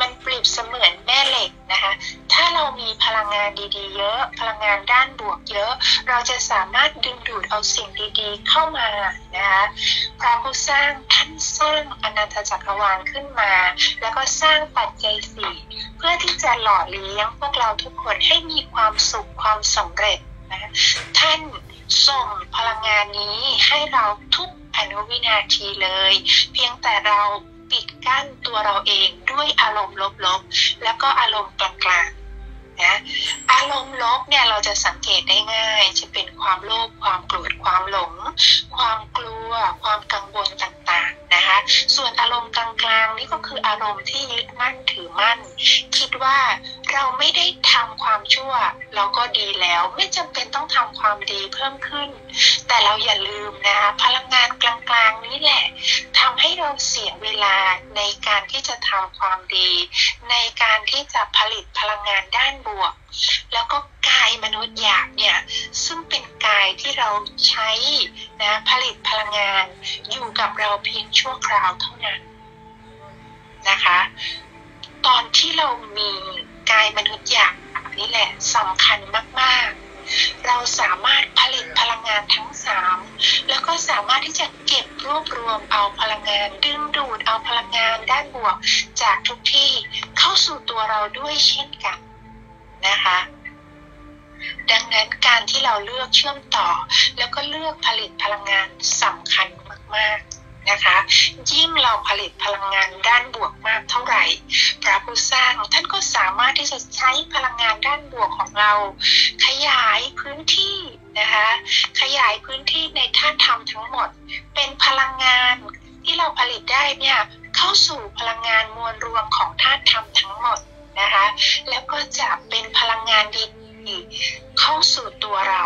มันเปรียบเสมือนแม่เหล็กนะคะถ้าเรามีพลังงานดีๆเยอะพลังงานด้านบวกเยอะเราจะสามารถดึงดูดเอาสิ่งดีๆเข้ามานะคะพระผู้สร้างท่านสร้างอนันตจักรวาลขึ้นมาแล้วก็สร้างปัจจัยสี่เพื่อที่จะหล่อเลี้ยงพวกเราทุกคนให้มีความสุขความสำเร็จนะท่านส่งพลังงานนี้ให้เราทุกอนุวินาทีเลยเพียงแต่เราปิดกั้นตัวเราเองด้วยอารมณ์ลบๆแล้วก็อารมณ์กลางๆนะอารมณ์ลบเนี่ยเราจะสังเกตได้ง่ายจะเป็นความโลภความโกรธความหลงความกลัวความกังวลต่างๆนะคะส่วนอารมณ์กลางๆนี่ก็คืออารมณ์ที่ยึดมั่นถือมั่นคิดว่าเราไม่ได้ทำความชั่วเราก็ดีแล้วไม่จำเป็นต้องทำความดีเพิ่มขึ้นแต่เราอย่าลืมนะคะพลังงานกลางๆนี้แหละทำให้เราเสียเวลาในการที่จะทำความดีในการที่จะผลิตพลังงานด้านบวกแล้วก็กายมนุษย์หยาบเนี่ยซึ่งเป็นกายที่เราใช้นะผลิตพลังงานอยู่กับเราเพียงชั่วคราวเท่านั้นนะคะตอนที่เรามีกายมนุษย์หยาบนี่แหละสำคัญมากๆเราสามารถผลิตพลังงานทั้งสามแล้วก็สามารถที่จะเก็บรวบรวมเอาพลังงานดึงดูดเอาพลังงานด้านบวกจากทุกที่เข้าสู่ตัวเราด้วยเช่นกันนะคะดังนั้นการที่เราเลือกเชื่อมต่อแล้วก็เลือกผลิตพลังงานสำคัญมากๆนะคะยิ่งเราผลิตพลังงานด้านบวกมากเท่าไหร่พระผู้สร้างท่านก็สามารถที่จะใช้พลังงานด้านบวกของเราขยายพื้นที่ นะคะขยายพื้นที่ในธาตุธรรมทั้งหมดเป็นพลังงานที่เราผลิตได้เนี่ยเข้าสู่พลังงานมวลรวมของธาตุธรรมทั้งหมดนะคะแล้วก็จะเป็นพลังงานดีเข้าสู่ตัวเรา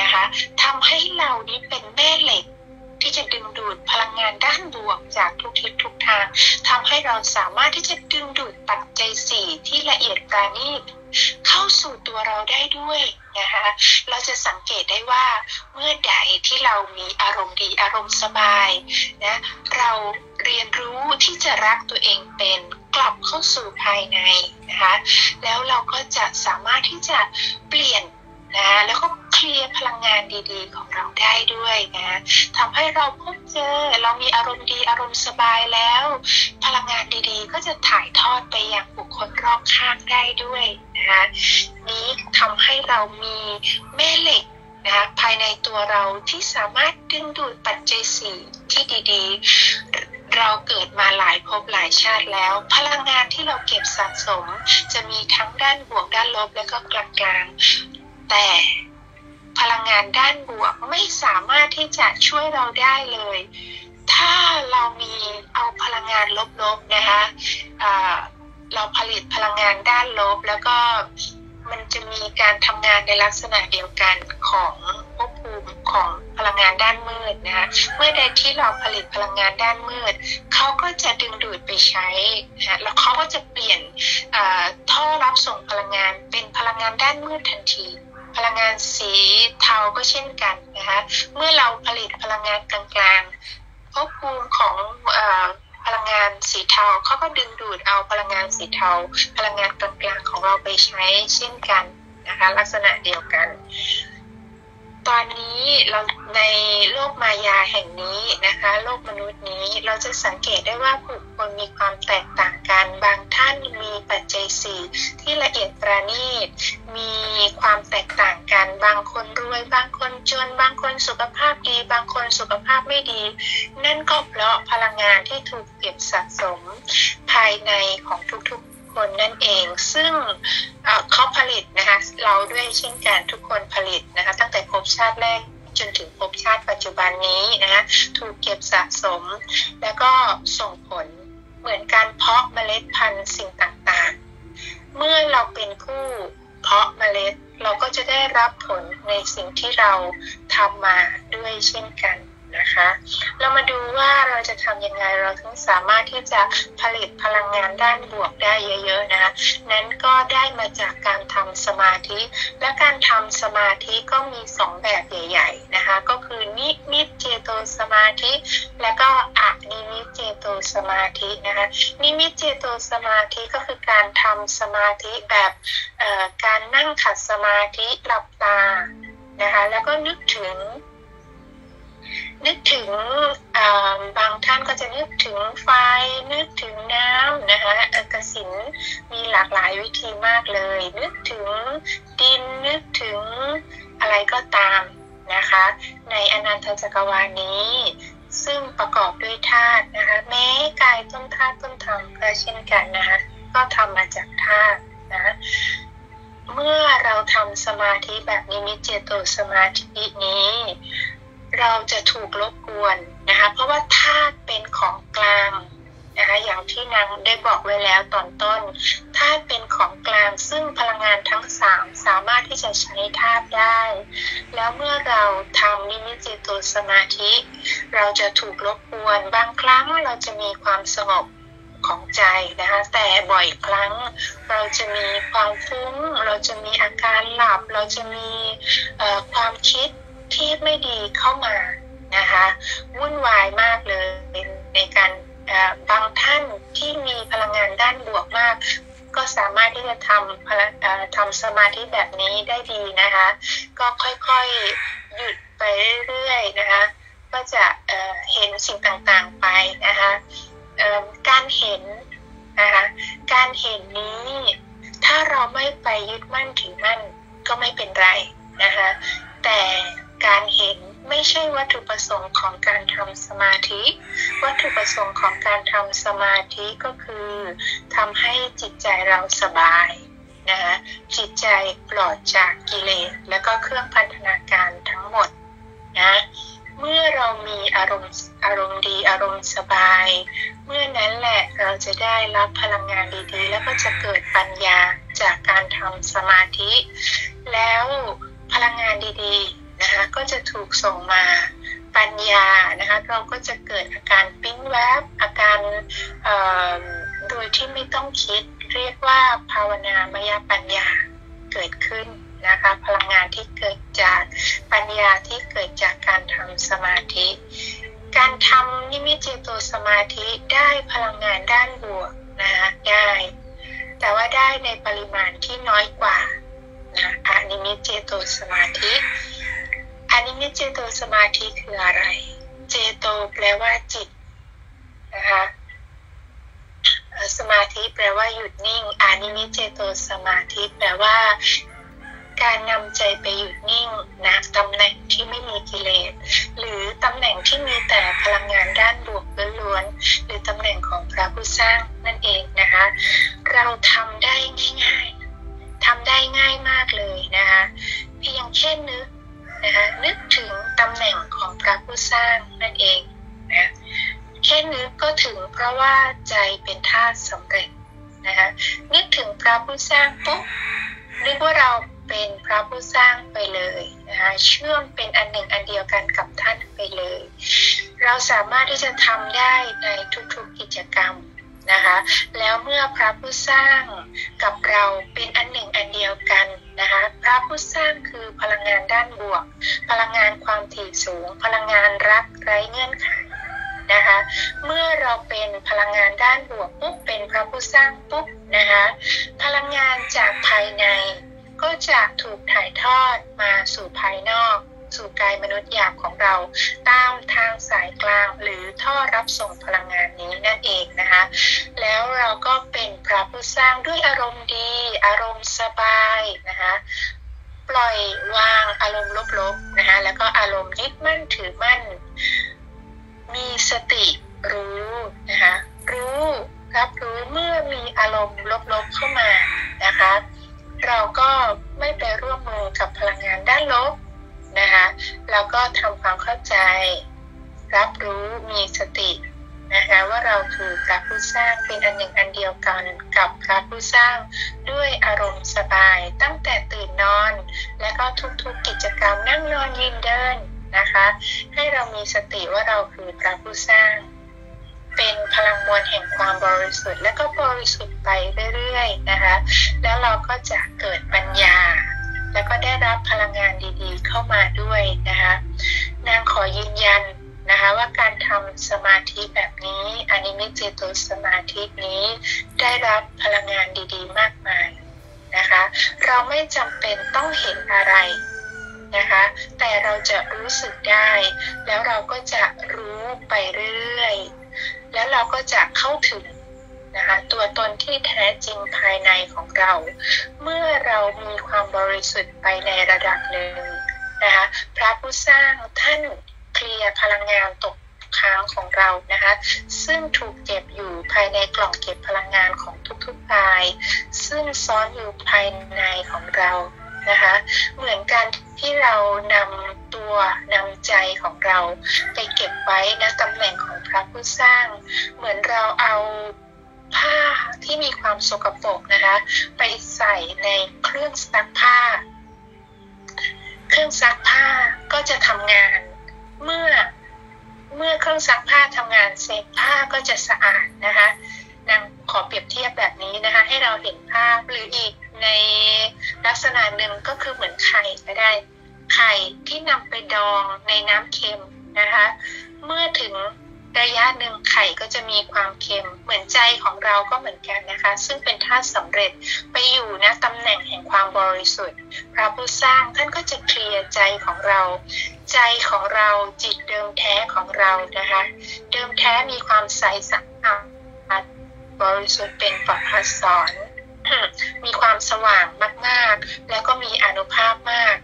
นะคะทำให้เรานี้เป็นแม่เหล็กที่จะดึงดูดพลังงานด้านบวกจากทุกทิศทุกทางทำให้เราสามารถที่จะดึงดูดปัจจัยสี่ที่ละเอียดประณีตเข้าสู่ตัวเราได้ด้วยนะคะเราจะสังเกตได้ว่าเมื่อใดที่เรามีอารมณ์ดีอารมณ์สบายนะเราเรียนรู้ที่จะรักตัวเองเป็นกลับเข้าสู่ภายในนะคะแล้วเราก็จะสามารถที่จะเปลี่ยนนะแล้วก็เคลียร์พลังงานดีๆของเราได้ด้วยนะทำให้เราพบเจอเรามีอารมณ์ดีอารมณ์สบายแล้วพลังงานดีๆก็จะถ่ายทอดไปยังบุคคลรอบข้างได้ด้วยนะคะนี้ทำให้เรามีแม่เหล็กนะภายในตัวเราที่สามารถดึงดูดปัจจัยสี่ที่ดีๆเราเกิดมาหลายภพหลายชาติแล้วพลังงานที่เราเก็บสะสมจะมีทั้งด้านบวกด้านลบและก็กลางๆแต่พลังงานด้านบวกไม่สามารถที่จะช่วยเราได้เลยถ้าเรามีเอาพลังงานลบๆนะคะเราผลิตพลังงานด้านลบแล้วก็มันจะมีการทำงานในลักษณะเดียวกันของควบคุมของพลังงานด้านมืดนะคะเมื่อใดที่เราผลิตพลังงานด้านมืดเขาก็จะดึงดูดไปใช้นะแล้วเขาก็จะเปลี่ยนท่อรับส่งพลังงานเป็นพลังงานด้านมืดทันทีพลังงานสีเทาก็เช่นกันนะคะเมื่อเราผลิตพลังงานกลางๆควบคุมของพลังงานสีเทาเขาก็ดึงดูดเอาพลังงานสีเทาพลังงานกลางๆของเราไปใช้เช่นกันนะคะลักษณะเดียวกันตอนนี้เราในโลกมายาแห่งนี้นะคะโลกมนุษย์นี้เราจะสังเกตได้ว่าบุคคลมีความแตกต่างกันบางท่านมีปัจจัยสี่ที่ละเอียดประณีตมีความแตกต่างกันบางคนรวยบางคนจนบางคนสุขภาพดีบางคนสุขภาพไม่ดีนั่นก็เพราะพลังงานที่ถูกเก็บสะสมภายในของทุกๆคนนั่นเองซึ่งเขาผลิตนะคะเราด้วยเช่นกันทุกคนผลิตนะคะตั้งแต่ภพชาติแรกจนถึงภพชาติปัจจุบันนี้นะคะถูกเก็บสะสมแล้วก็ส่งผลเหมือนการเพาะเมล็ดพันธุ์สิ่งต่างๆเมื่อเราเป็นผู้เพาะเมล็ดเราก็จะได้รับผลในสิ่งที่เราทำมาด้วยเช่นกันนะคะเรามาดูว่าเราจะทำยังไงเราถึงสามารถที่จะผลิตพลังงานด้านบวกได้เยอะๆนะคะนั้นก็ได้มาจากการทำสมาธิและการทำสมาธิก็มีสองแบบใหญ่ๆนะคะก็คือนิมิตเจโตสมาธิและก็อนิมิตเจโตสมาธินะคะนิมิตเจโตสมาธิก็คือการทำสมาธิแบบการนั่งขัดสมาธิหลับตานะคะแล้วก็นึกถึงนึกถึงบางท่านก็จะนึกถึงไฟนึกถึงน้ำนะคะกสิณมีหลากหลายวิธีมากเลยนึกถึงดินนึกถึงอะไรก็ตามนะคะในอนันตจักรวาลนี้ซึ่งประกอบด้วยธาตุนะคะแม้กายต้นธาตุต้นธรรมก็เช่นกันนะคะก็ทำมาจากธาตุนะเมื่อเราทำสมาธิแบบนิมิตเจโตสมาธินี้เราจะถูกรบกวนนะคะเพราะว่าธาตุเป็นของกลางนะคะอย่างที่นางได้บอกไว้แล้วตอนต้นธาตุเป็นของกลางซึ่งพลังงานทั้งสามสามารถที่จะใช้ธาตุได้แล้วเมื่อเราทำนิมิตเจโตสมาธิเราจะถูกรบกวนบางครั้งเราจะมีความสงบของใจนะคะแต่บ่อยครั้งเราจะมีความฟุ้งเราจะมีอาการหลับเราจะมีความคิดที่ไม่ดีเข้ามานะคะวุ่นวายมากเลยในการบางท่านที่มีพลังงานด้านบวกมากก็สามารถที่จะทำทำสมาธิแบบนี้ได้ดีนะคะก็ค่อยๆหยุดไปเรื่อยๆนะคะก็จะเห็นสิ่งต่างๆไปนะคะการเห็นนะคะการเห็นนี้ถ้าเราไม่ไปยึดมั่นถือมั่นก็ไม่เป็นไรนะคะแต่การเห็นไม่ใช่วัตถุประสงค์ของการทำสมาธิวัตถุประสงค์ของการทำสมาธิก็คือทำให้จิตใจเราสบายนะคะจิตใจปลอดจากกิเลสและก็เครื่องพันธนาการ สบายเมื่อนั้นแหละเราจะได้รับพลังงานดีๆแล้วก็จะเกิดปัญญาจากการทำสมาธิแล้วพลังงานดีๆนะคะก็จะถูกส่งมาปัญญานะคะเราก็จะเกิดอาการปิ๊งแวบอาการโดยที่ไม่ต้องคิดเรียกว่าภาวนามยปัญญาเกิดขึ้นนะคะพลังงานที่เกิดจากปัญญาที่เกิดจากการทำสมาธิการทำนิมิตเจโตสมาธิได้พลังงานด้านบวกนะคะได้แต่ว่าได้ในปริมาณที่น้อยกว่านะอนิมิตเจโตสมาธิอนิมิตเจโตสมาธิคืออะไรเจโตแปลว่าจิตนะคะสมาธิแปลว่าหยุดนิ่งอนิมิตเจโตสมาธิแปลว่าการนำใจไปหยุดนิ่งณตำแหน่งที่ไม่มีกิเลสหรือตำแหน่งที่มีแต่พลังงานด้านบวกล้วนๆหรือตำแหน่งของพระผู้สร้างนั่นเองนะคะเราทำได้ง่ายๆทำได้ง่ายมากเลยนะคะเพียงแค่นึกนะคะนึกถึงตำแหน่งของพระผู้สร้างนั่นเองนะแค่นึกก็ถึงเพราะว่าใจเป็นธาตุสำเร็จนะคะนึกถึงพระผู้สร้างปุ๊บนึกว่าเราเป็นพระผู้สร้างไปเลยนะคะเชื่อมเป็นอันหนึ่งอันเดียวกันกับท่านไปเลยเราสามารถที่จะทำได้ในทุกๆกิจกรรมนะคะแล้วเมื่อพระผู้สร้างกับเราเป็นอันหนึ่งอันเดียวกันนะคะพระผู้สร้างคือพลังงานด้านบวกพลังงานความถี่สูงพลังงานรักไร้เงื่อนไขนะคะเมื่อเราเป็นพลังงานด้านบวกปุ๊บเป็นพระผู้สร้างปุ๊บนะคะพลังงานจากภายในก็จะถูกถ่ายทอดมาสู่ภายนอกสู่กายมนุษย์หยาบของเราตามทางสายกลางหรือท่อรับส่งพลังงานนี้นั่นเองนะคะแล้วเราก็เป็นพระผู้สร้างด้วยอารมณ์ดีอารมณ์สบายนะคะปล่อยวางอารมณ์ลบๆนะคะแล้วก็อารมณ์ยึดมั่นถือมั่นมีสติรู้นะคะรู้รับรู้เมื่อมีอารมณ์ลบๆเข้ามานะคะเราก็ไม่ไปร่วมมือกับพลังงานด้านลบนะคะแล้วก็ทำความเข้าใจรับรู้มีสตินะคะว่าเราคือพระผู้สร้างเป็นอันหนึ่งอันเดียวกันกับพระผู้สร้างด้วยอารมณ์สบายตั้งแต่ตื่นนอนและก็ทุกๆกิจกรรมนั่งนอนยืนเดินนะคะให้เรามีสติว่าเราคือพระผู้สร้างเป็นพลังมวลแห่งความบริสุทธิ์และก็บริสุทธิ์ไปเรื่อยๆนะคะแล้วเราก็จะเกิดปัญญาแล้วก็ได้รับพลังงานดีๆเข้ามาด้วยนะคะนางขอยืนยันนะคะว่าการทำสมาธิแบบนี้อนิมิตเจโตสมาธินี้ได้รับพลังงานดีๆมากมายนะคะเราไม่จำเป็นต้องเห็นอะไรนะคะแต่เราจะรู้สึกได้แล้วเราก็จะรู้ไปเรื่อยๆแล้วเราก็จะเข้าถึงนะคะตัวตนที่แท้จริงภายในของเราเมื่อเรามีความบริสุทธิ์ไปในระดับหนึ่งนะคะพระผู้สร้างท่านเคลียร์พลังงานตกค้างของเรานะคะซึ่งถูกเก็บอยู่ภายในกล่องเก็บพลังงานของทุกๆกายซึ่งซ่อนอยู่ภายในของเรานะคะเหมือนกันที่เรานำตัวนำใจของเราไปเก็บไว้ณตำแหน่งของพระผู้สร้างเหมือนเราเอาผ้าที่มีความสกปรกนะคะไปใส่ในเครื่องซักผ้าเครื่องซักผ้าก็จะทำงานเมื่อเมื่อเครื่องซักผ้าทำงานเสร็จผ้าก็จะสะอาดนะคะนางขอเปรียบเทียบแบบนี้นะคะให้เราเห็นภาพหรืออีกในลักษณะหนึ่งก็คือเหมือนไข่ก็ได้ไข่ที่นำไปดองในน้ำเค็มนะคะเมื่อถึงระยะหนึ่งไข่ก็จะมีความเค็มเหมือนใจของเราก็เหมือนกันนะคะซึ่งเป็นธาตุสำเร็จไปอยู่ณตำแหน่งแห่งความบริสุทธิ์พระผู้สร้างท่านก็จะเคลียร์ใจของเราใจของเราจิตเดิมแท้ของเรานะคะเดิมแท้มีความใสสะอาดบริสุทธิ์เป็นปลอดภัยสอนมีความสว่างมากๆแล้วก็มีอานุภาพมาก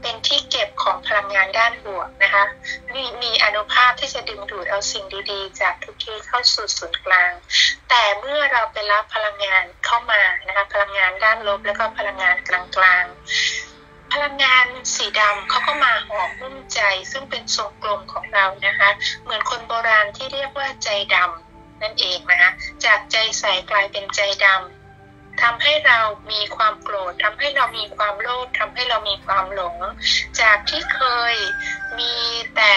เป็นที่เก็บของพลังงานด้านบวกนะคะมีมีอานุภาพที่จะดึงดูดเอาสิ่งดีๆจากทุกที่เข้าสู่ศูนย์กลางแต่เมื่อเราไปรับพลังงานเข้ามานะคะพลังงานด้านลบแล้วก็พลังงานกลางๆ พลังงานสีดำเขาก็มาห่อหุ้มใจซึ่งเป็นทรงกลมของเรานะคะเหมือนคนโบราณที่เรียกว่าใจดำนั่นเองนะคะจากใจใสกลายเป็นใจดำทำให้เรามีความโกรธทำให้เรามีความโลภทำให้เรามีความหลงจากที่เคยมีแต่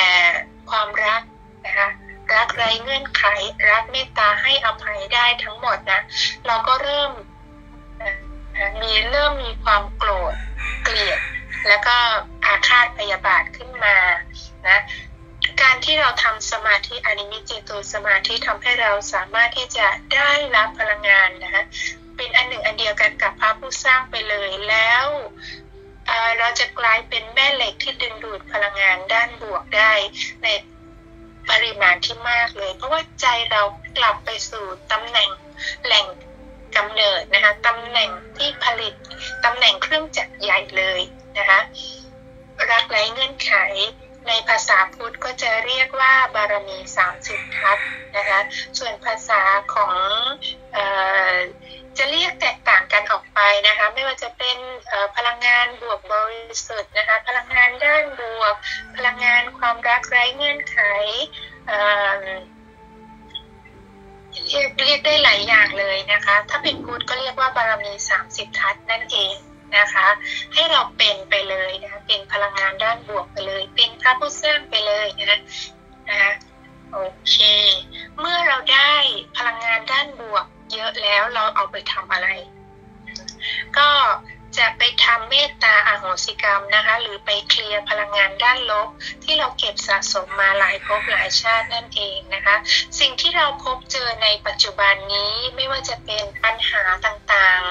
ความรักนะคะรักไร้เงื่อนไขรักเมตตาให้อภัยได้ทั้งหมดนะเราก็เริ่มมีเริ่มมีความโกรธเกลียดแล้วก็อาฆาตพยาบาทขึ้นมานะการที่เราทำสมาธิอนิมิตจิตุสมาธิทำให้เราสามารถที่จะได้รับพลังงานนะเป็นอันหนึ่งอันเดียวกันกับพระผู้สร้างไปเลยแล้วเราจะกลายเป็นแม่เหล็กที่ดึงดูดพลังงานด้านบวกได้ในปริมาณที่มากเลยเพราะว่าใจเรากลับไปสู่ตำแหน่งแหล่งกำเนิดนะคะตำแหน่งที่ผลิตตำแหน่งเครื่องจักรใหญ่เลยนะคะรักไร้เงื่อนไขในภาษาพุทธก็จะเรียกว่าบารมีสามสิบทัศนะคะส่วนภาษาของเอ่อจะเรียกแตกต่างกันออกไปนะคะไม่ว่าจะเป็นพลังงานบวกบริสุทธิ์นะคะพลังงานด้านบวกพลังงานความรักไร้เงื่อนไขเรียกเรียกได้หลายอย่างเลยนะคะถ้าเป็นพุทธก็เรียกว่าบารมีสามสิบทัศนั่นเองนะคะให้เราเป็นไปเลยนะคะเป็นพลังงานด้านบวกไปเลยเป็นพระผู้สร้างไปเลยนะนะโอเคเมื่อเราได้พลังงานด้านบวกเยอะแล้วเราเอาไปทำอะไรก็จะไปทำเมตตาอโหสิกรรมนะคะหรือไปเคลียร์พลังงานด้านลบที่เราเก็บสะสมมาหลายภพหลายชาตินั่นเองนะคะสิ่งที่เราพบเจอในปัจจุบันนี้ไม่ว่าจะเป็นปัญหาต่าง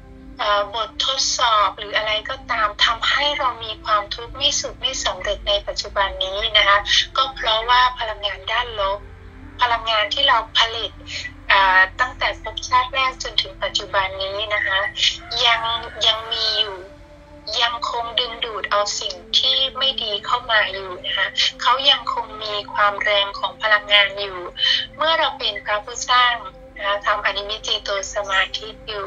ๆบททดสอบหรืออะไรก็ตามทำให้เรามีความทุกข์ไม่สุขไม่สำเร็จในปัจจุบันนี้นะคะก็เพราะว่าพลังงานด้านลบพลังงานที่เราผลิตตั้งแต่ภพชาติแรกจนถึงปัจจุบันนี้นะคะยังยังมีอยู่ยังคงดึงดูดเอาสิ่งที่ไม่ดีเข้ามาอยู่นะคะเขายังคงมีความแรงของพลังงานอยู่เมื่อเราเป็นพระผู้สร้างนะคะทำอนิมิตจิโตสมาธิอยู่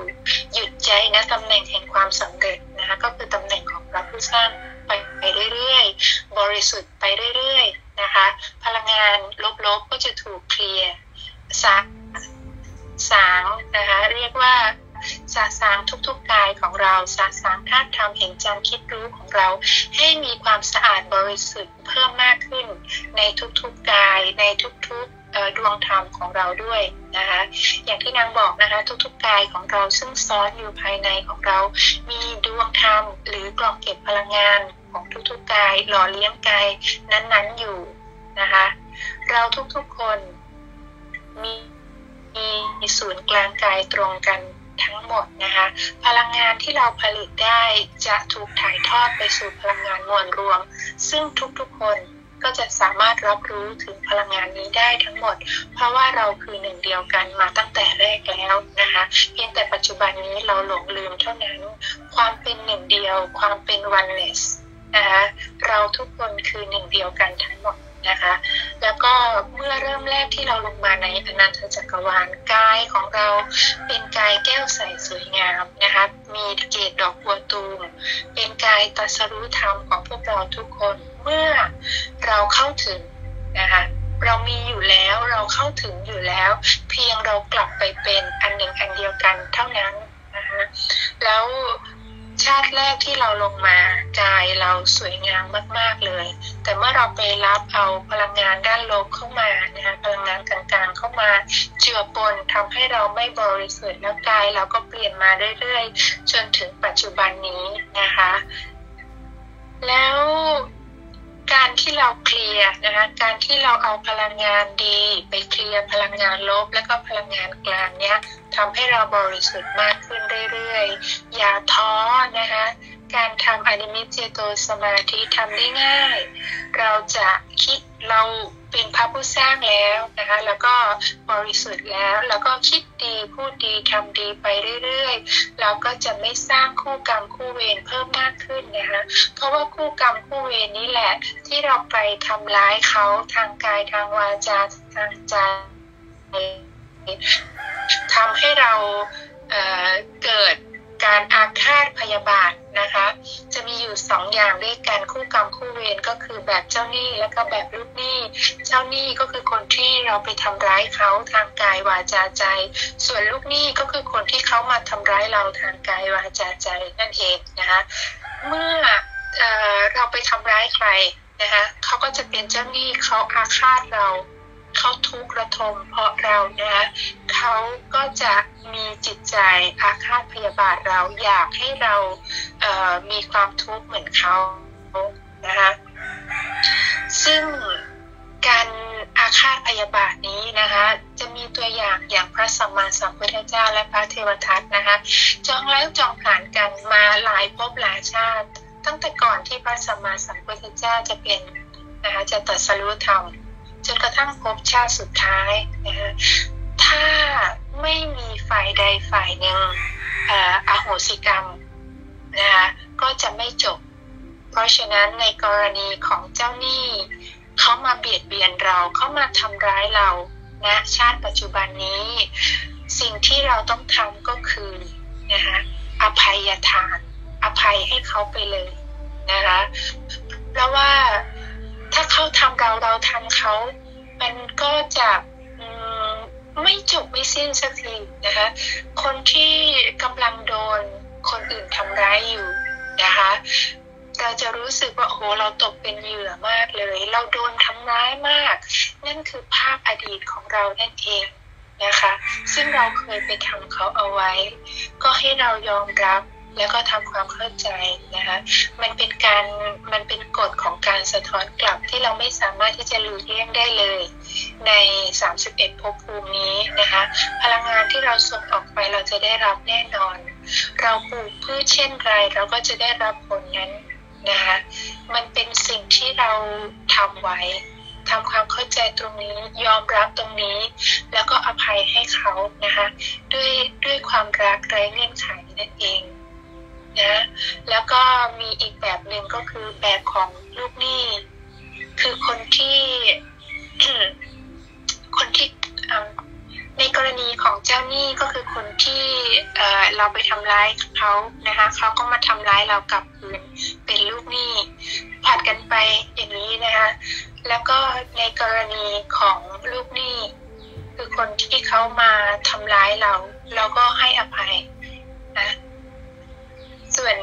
หยุดใจนะตำแหน่งแห่งความสำเร็จนะคะก็คือตำแหน่งของพระผู้สร้างไปเรื่อยๆบริสุทธิ์ไปเรื่อยๆนะคะพลังงานลบๆก็จะถูกเคลียร์สะสางนะคะเรียกว่าสะสางทุกๆกายของเราสะสางธาตุธรรมแห่งจำคิดรู้ของเราให้มีความสะอาดบริสุทธิ์เพิ่มมากขึ้นในทุกๆกายในทุกๆดวงธรรมของเราด้วยนะคะอย่างที่นางบอกนะคะทุกๆกายของเราซึ่งซ้อนอยู่ภายในของเรามีดวงธรรมหรือกล่องเก็บพลังงานของทุกๆกายหล่อเลี้ยงกายนั้นๆอยู่นะคะเราทุกๆคนมีมีศูนย์กลางกายตรงกันทั้งหมดนะคะพลังงานที่เราผลิตได้จะถูกถ่ายทอดไปสู่พลังงานมวลรวมซึ่งทุกๆคนก็จะสามารถรับรู้ถึงพลังงานนี้ได้ทั้งหมดเพราะว่าเราคือหนึ่งเดียวกันมาตั้งแต่แรกแล้วนะคะเพียงแต่ปัจจุบันนี้เราหลงลืมเท่านั้นความเป็นหนึ่งเดียวความเป็น oneness นะคะเราทุกคนคือหนึ่งเดียวกันทั้งหมดนะคะแล้วก็เมื่อเริ่มแรกที่เราลงมาในอนันตจักรวาลกายของเราเป็นกายแก้วใสสวยงามนะคะมีเกศดอกบัวตูมเป็นกายตรัสรู้ธรรมของพวกเราทุกคนเมื่อเราเข้าถึงนะคะเรามีอยู่แล้วเราเข้าถึงอยู่แล้วเพียงเรากลับไปเป็นอันหนึ่งอันเดียวกันเท่านั้นนะคะแล้วชาติแรกที่เราลงมากายเราสวยงามมากๆเลยแต่เมื่อเราไปรับเอาพลังงานด้านลบเข้ามานะคะพลังงานกลางๆเข้ามาเจือปนทำให้เราไม่บริสุทธิ์แล้วกายเราก็เปลี่ยนมาเรื่อยๆจนถึงปัจจุบันนี้นะคะแล้วการที่เราเคลียร์นะคะการที่เราเอาพลังงานดีไปเคลียร์พลังงานลบแล้วก็พลังงานกลางเนี้ยทำให้เราบริสุทธิ์มากขึ้นเรื่อยๆอย่าท้อนะคะการทำอนิมิตจิโตสมาธิทำได้ง่ายเราจะคิดเราเป็นพระผู้สร้างแล้วนะคะแล้วก็บริสุทธิ์แล้วแล้วก็คิดดีพูดดีทำดีไปเรื่อยๆเราก็จะไม่สร้างคู่กรรมคู่เวรเพิ่มมากขึ้นนะคะเพราะว่าคู่กรรมคู่เวรนี้แหละที่เราไปทำร้ายเขาทางกายทางวาจาทางใจทำให้เรา เอ่อ เกิด การอาฆาตพยาบาทนะคะจะมีอยู่สองอย่างด้วยกันคู่กรรมคู่เวรก็คือแบบเจ้าหนี้และก็แบบลูกหนี้เจ้าหนี้ก็คือคนที่เราไปทำร้ายเขาทางกายวาจาใจส่วนลูกหนี้ก็คือคนที่เขามาทำร้ายเราทางกายวาจาใจนั่นเองนะคะเมื่อ เอ่อเราไปทำร้ายใครนะคะเขาก็จะเป็นเจ้าหนี้เขาอาฆาตเราเขาทุกข์ระทมเพราะเรานะคะเขาก็จะมีจิตใจอาฆาตพยาบาทเราอยากให้เราเอ่อมีความทุกข์เหมือนเขานะคะซึ่งการอาฆาตพยาบาทนี้นะคะจะมีตัวอย่างอย่างพระสัมมาสัมพุทธเจ้าและพระเทวทัตนะคะจองแล้วจองผ่านกันมาหลายภพหลายชาติตั้งแต่ก่อนที่พระสัมมาสัมพุทธเจ้าจะเป็นนะคะจะตรัสรู้ธรรมจนกระทั่งภพชาติสุดท้ายนะคะถ้าไม่มีฝ่ายใดฝ่ายหนึ่ง อ, อโหสิกรรมนะคะก็จะไม่จบเพราะฉะนั้นในกรณีของเจ้าหนี้เขามาเบียดเบียนเราเขามาทำร้ายเราณนะชาติปัจจุบันนี้สิ่งที่เราต้องทำก็คือนะคะอภัยทานอภัยให้เขาไปเลยนะคะเพราะว่าถ้าเขาทำเราเราทำเขามันก็จะไม่จบไม่สิ้นสักทีนะคะคนที่กำลังโดนคนอื่นทำร้ายอยู่นะคะเราจะรู้สึกว่าโอ้เราตกเป็นเหยื่อมากเลยเราโดนทำร้ายมากนั่นคือภาพอดีตของเรานั่นเองนะคะซึ่งเราเคยไปทำเขาเอาไว้ก็ให้เรายอมรับแล้วก็ทำความเข้าใจนะคะมันเป็นการมันเป็นกฎของการสะท้อนกลับที่เราไม่สามารถที่จะหลีกเลี่ยงได้เลยในสามสิบเอ็ดภพภูมินี้นะคะพลังงานที่เราส่งออกไปเราจะได้รับแน่นอนเราปลูกพืชเช่นไรเราก็จะได้รับผลนั้นนะคะมันเป็นสิ่งที่เราทำไว้ทำความเข้าใจตรงนี้ยอมรับตรงนี้แล้วก็อภัยให้เขานะคะด้วยด้วยความรักไร้เงื่อนไขนั่นเองนะแล้วก็มีอีกแบบหนึ่งก็คือแบบของลูกหนี้คือคนที่ คนที่ในกรณีของเจ้าหนี้ก็คือคนที่เราไปทำร้ายเขานะคะเขาก็มาทำร้ายเรากลับคืนเป็นลูกหนี้ผัดกันไปอย่างนี้นะคะแล้วก็ในกรณีของลูกหนี้คือคนที่เขามาทำร้ายเราเราก็ให้อภัยนะส่วน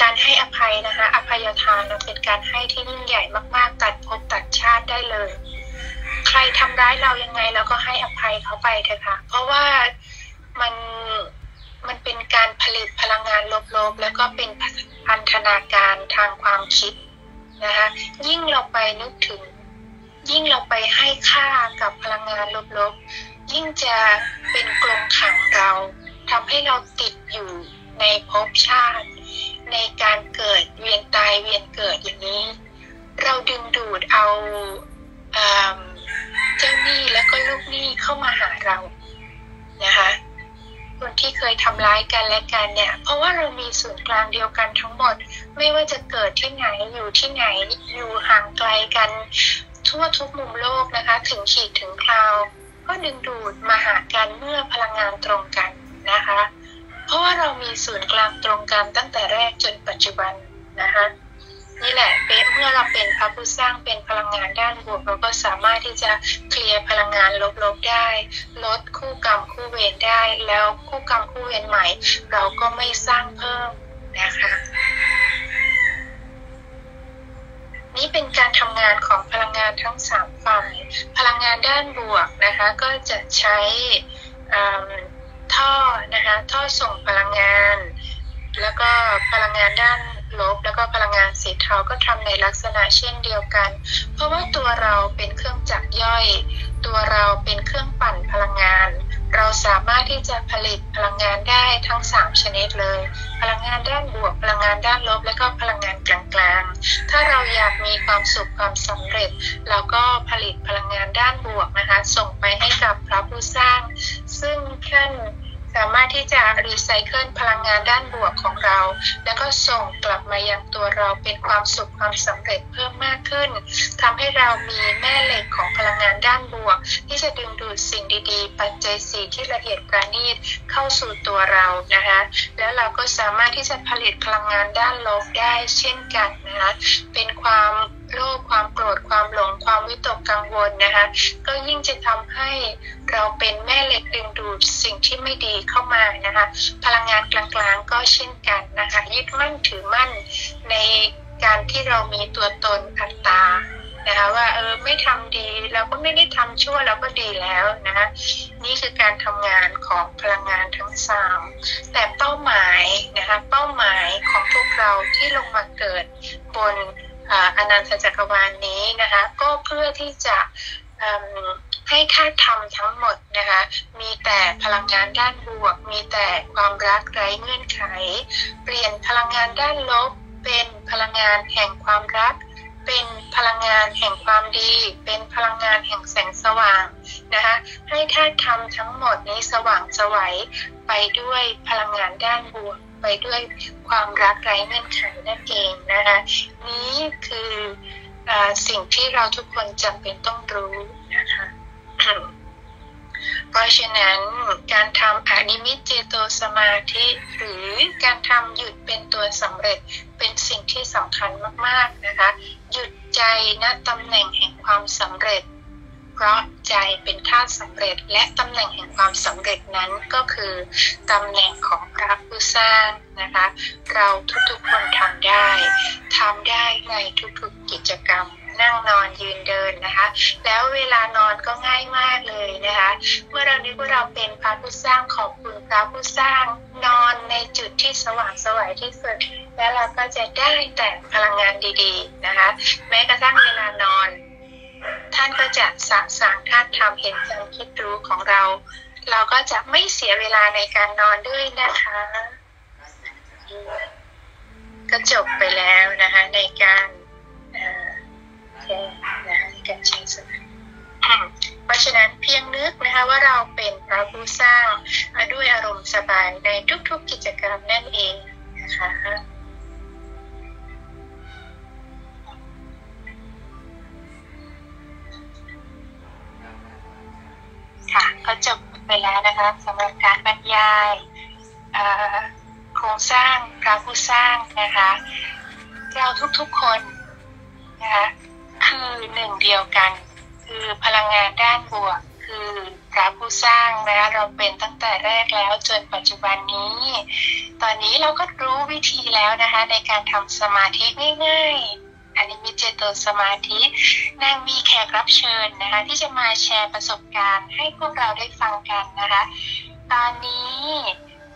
การให้อภัยนะคะอภัยทานเป็นการให้ที่ยิ่งใหญ่มากๆตัดภพตัดชาติได้เลยใครทำร้ายเรายังไงเราก็ให้อภัยเขาไปเถอะค่ะเพราะว่ามันมันเป็นการผลิตพลังงานลบๆแล้วก็เป็นพันธนาการทางความคิดนะคะยิ่งเราไปนึกถึงยิ่งเราไปให้ค่ากับพลังงานลบๆยิ่งจะเป็นกรงขังเราทำให้เราติดอยู่ในภพชาติในการเกิดเวียนตายเวียนเกิดอย่างนี้เราดึงดูดเอาเจ้าหนี้แล้วก็ลูกหนี้เข้ามาหาเรานะคะคนที่เคยทำร้ายกันและกันเนี่ยเพราะว่าเรามีศูนย์กลางเดียวกันทั้งหมดไม่ว่าจะเกิดที่ไหนอยู่ที่ไหนอยู่ห่างไกลกันทั่วทุกมุมโลกนะคะถึงขีดถึงคราวก็ดึงดูดมาหากันเมื่อพลังงานตรงกันนะคะเพราะว่าเรามีศูนย์กลางตรงกันตั้งแต่แรกจนปัจจุบันนะคะนี่แหละเป็นเมื่อเราเป็นพระผู้สร้างเป็นพลังงานด้านบวกเราก็สามารถที่จะเคลียร์พลังงานลบๆได้ลดคู่กรรมคู่เวรได้แล้วคู่กรรมคู่เวรใหม่เราก็ไม่สร้างเพิ่มนะคะนี่เป็นการทำงานของพลังงานทั้งสามฝ่ายพลังงานด้านบวกนะคะก็จะใช้ท่อนะคะท่อส่งพลังงานแล้วก็พลังงานด้านลบแล้วก็พลังงานสีเทาก็ทำในลักษณะเช่นเดียวกันเพราะว่าตัวเราเป็นเครื่องจักรย่อยตัวเราเป็นเครื่องปั่นพลังงานเราสามารถที่จะผลิตพลังงานได้ทั้งสามชนิดเลยพลังงานด้านบวกพลังงานด้านลบและก็พลังงานกลางๆถ้าเราอยากมีความสุขความสำเร็จเราก็ผลิตพลังงานด้านบวกนะคะส่งไปให้กับพระผู้สร้างซึ่งท่าน สามารถที่จะรีไซเคิลพลังงานด้านบวกของเราแล้วก็ส่งกลับมายังตัวเราเป็นความสุขความสำเร็จเพิ่มมากขึ้นทำให้เรามีแม่เหล็กของพลังงานด้านบวกที่จะดึงดูดสิ่งดีๆปัจจัยสี่ที่ละเอียดประณีตเข้าสู่ตัวเรานะคะแล้วเราก็สามารถที่จะผลิตพลังงานด้านลบได้เช่นกันนะคะเป็นความโลภความโกรธความหลงความวิตกกังวลนะคะก็ยิ่งจะทำให้เราเป็นแม่เหล็กดึงดูดสิ่งที่ไม่ดีเข้ามานะคะพลังงานกลางๆก็เช่นกันนะคะยึดมั่นถือมั่นในการที่เรามีตัวตนอัตตานะคะว่าเออไม่ทำดีเราก็ไม่ได้ทำชั่วเราก็ดีแล้วนะคะนี่คือการทำงานของพลังงานทั้งสามแต่เป้าหมายนะคะเป้าหมายของพวกเราที่ลงมาเกิดบนอนันตจักรวาลนี้นะคะก็เพื่อที่จะให้ค่าธรรมทั้งหมดนะคะมีแต่พลังงานด้านบวกมีแต่ความรักไร้เงื่อนไขเปลี่ยนพลังงานด้านลบเป็นพลังงานแห่งความรักเป็นพลังงานแห่งความดีเป็นพลังงานแห่งแสงสว่างนะคะให้ค่าธรรมทั้งหมดนี้สว่างสวัยไปด้วยพลังงานด้านบวกไปด้วยความรักไร้เงื่อนไขนั่นเองนะคะนี้คือสิ่งที่เราทุกคนจำเป็นต้องรู้นะคะเพราะฉะนั้นการทำอนิมิตเจโตสมาธิหรือการทำหยุดเป็นตัวสำเร็จเป็นสิ่งที่สำคัญมากๆนะคะหยุดใจณตำแหน่งแห่งความสำเร็จเพราะใจเป็นธาตุสำเร็จและตำแหน่งแห่งความสำเร็จนั้นก็คือตำแหน่งของพระผู้สร้างนะคะเราทุกๆคนทำได้ทำได้ในทุกๆกิจกรรมนั่งนอนยืนเดินนะคะแล้วเวลานอนก็ง่ายมากเลยนะคะเมื่อเรานึกว่าเราเป็นพระผู้สร้างขอบคุณพระผู้สร้างนอนในจุดที่สว่างสวยที่สุดแล้วเราก็จะได้แต่พลังงานดีๆนะคะแม้กระทั่งเวลานอนท่านก็จะสะสางท่านทำเห็นการคิดรู้ของเราเราก็จะไม่เสียเวลาในการนอนด้วยนะคะก็จบไปแล้วนะคะในการนะการใช้สมาธิเพราะฉะนั้นเพียงนึกนะคะว่าเราเป็นพระผู้สร้างด้วยอารมณ์สบายในทุกๆกิจกรรมนั่นเองนะคะค่ะก็จบไปแล้วนะคะสำหรับการบรรยายโครงสร้างพระผู้สร้างนะคะเราทุกๆคนนะคะคือหนึ่งเดียวกันคือพลังงานด้านบวกคือพระผู้สร้างนะคะเราเป็นตั้งแต่แรกแล้วจนปัจจุบันนี้ตอนนี้เราก็รู้วิธีแล้วนะคะในการทำสมาธิง่ายๆอันนี้มีเจโตสมาธินางมีแขกรับเชิญนะคะที่จะมาแชร์ประสบการณ์ให้พวกเราได้ฟังกันนะคะตอนนี้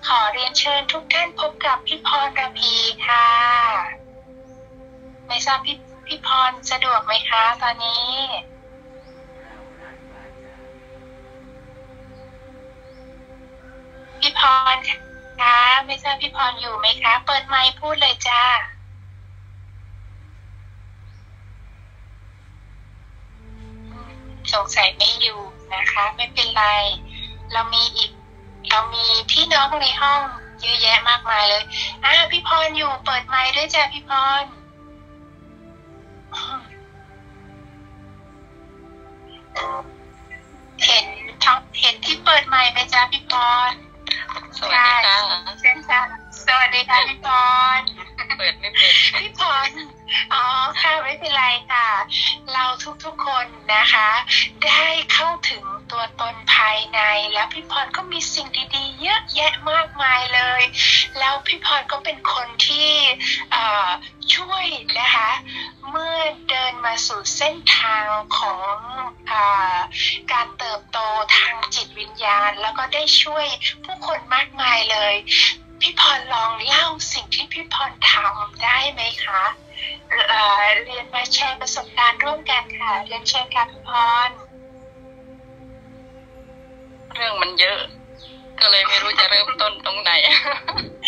ขอเรียนเชิญทุกท่านพบกับพี่พรระพีค่ะไม่ทราบพี่พี่พรสะดวกไหมคะตอนนี้พี่พรคะไม่ทราบพี่พรอยู่ไหมคะเปิดไมค์พูดเลยจ้าสงสัยไม่อยู่นะคะไม่เป็นไรเรามีอีกเรามีพี่น้องในห้องเยอะแยะมากมายเลยอ่ะพี่พรอยู่เปิดไมค์ด้วยจ้าพี่พรเห็นท็อปเห็นที่เปิดไมค์ไหมจ๊ะพี่ปอนสวัสดีค่ะเช่นค่ะสวัสดีค่ะพี่ปอนเปิดไม่เป็นพี่ปอนอ๋อค่ะไม่เป็นไรค่ะเราทุกๆคนนะคะได้เข้าถึงตัวตนภายในแล้วพี่พรก็มีสิ่งดีๆเยอะแยะมากมายเลยแล้วพี่พรก็เป็นคนที่ช่วยนะคะเมื่อเดินมาสู่เส้นทางของอาการเติบโตทางจิตวิญญาณแล้วก็ได้ช่วยผู้คนมากมายเลยพี่พรลองเล่าสิ่งที่พี่พรทำได้ไหมคะเรียนมาแชร์ประสบการณ์ร่วมกันค่ะเรียนแชร์ค่ะพี่พรเรื่องมันเยอะก็เลยไม่รู้จะเริ่มต้นตรงไหนเ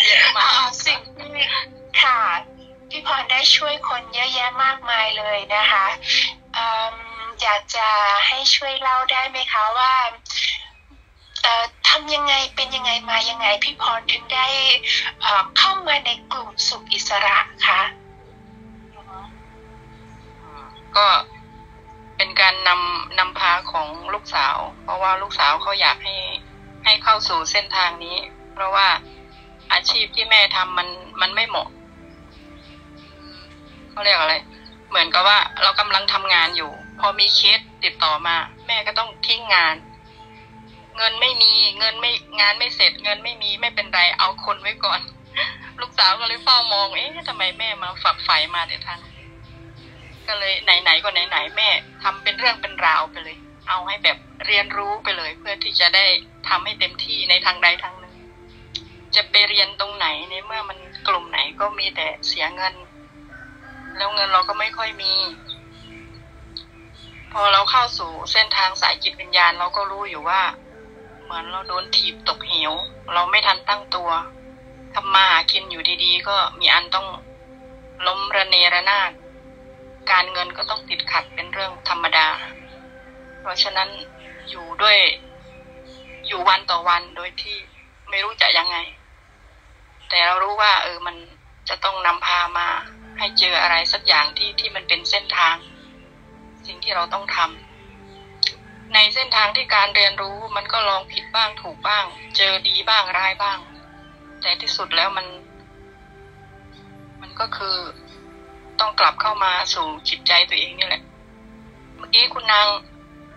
ยอะมากสิ่งนี้ค่ะพี่พรได้ช่วยคนเยอะแยะมากมายเลยนะคะอยากจะให้ช่วยเล่าได้ไหมคะว่า ทำยังไงเป็นยังไงมายังไงพี่พรถึงได้เข้ามาในกลุ่มสุขอิสระคะก็เป็นการนำนำพาของลูกสาวเพราะว่าลูกสาวเขาอยากให้ให้เข้าสู่เส้นทางนี้เพราะว่าอาชีพที่แม่ทำมันมันไม่เหมาะเขาเรียกอะไรเหมือนกับว่าเรากำลังทำงานอยู่พอมีเคสติดต่อมาแม่ก็ต้องทิ้งงานเงินไม่มีเงินไม่งานไม่เสร็จเงินไม่มีไม่เป็นไรเอาคนไว้ก่อนลูกสาวก็เลยเฝ้ามองเอ๊ะทำไมแม่มาฝักใฝ่มาแต่ทางก็เลยไหนๆก็ไหนๆแม่ทำเป็นเรื่องเป็นราวไปเลยเอาให้แบบเรียนรู้ไปเลยเพื่อที่จะได้ทำให้เต็มที่ในทางใดทางหนึ่งจะไปเรียนตรงไหนในเมื่อมันกลุ่มไหนก็มีแต่เสียเงินแล้วเงินเราก็ไม่ค่อยมีพอเราเข้าสู่เส้นทางสายจิตวิญญาณเราก็รู้อยู่ว่าเหมือนเราโดนถีบตกเหวเราไม่ทันตั้งตัวทำมาหากินอยู่ดีๆก็มีอันต้องล้มระเนระนาดการเงินก็ต้องติดขัดเป็นเรื่องธรรมดาเพราะฉะนั้นอยู่ด้วยอยู่วันต่อวันโดยที่ไม่รู้จะยังไงแต่เรารู้ว่าเออมันจะต้องนำพามาให้เจออะไรสักอย่างที่ที่มันเป็นเส้นทางสิ่งที่เราต้องทำในเส้นทางที่การเรียนรู้มันก็ลองผิดบ้างถูกบ้างเจอดีบ้างร้ายบ้างแต่ที่สุดแล้วมันมันก็คือต้องกลับเข้ามาสู่จิตใจตัวเองนี่แหละเมื่อกี้คุณนาง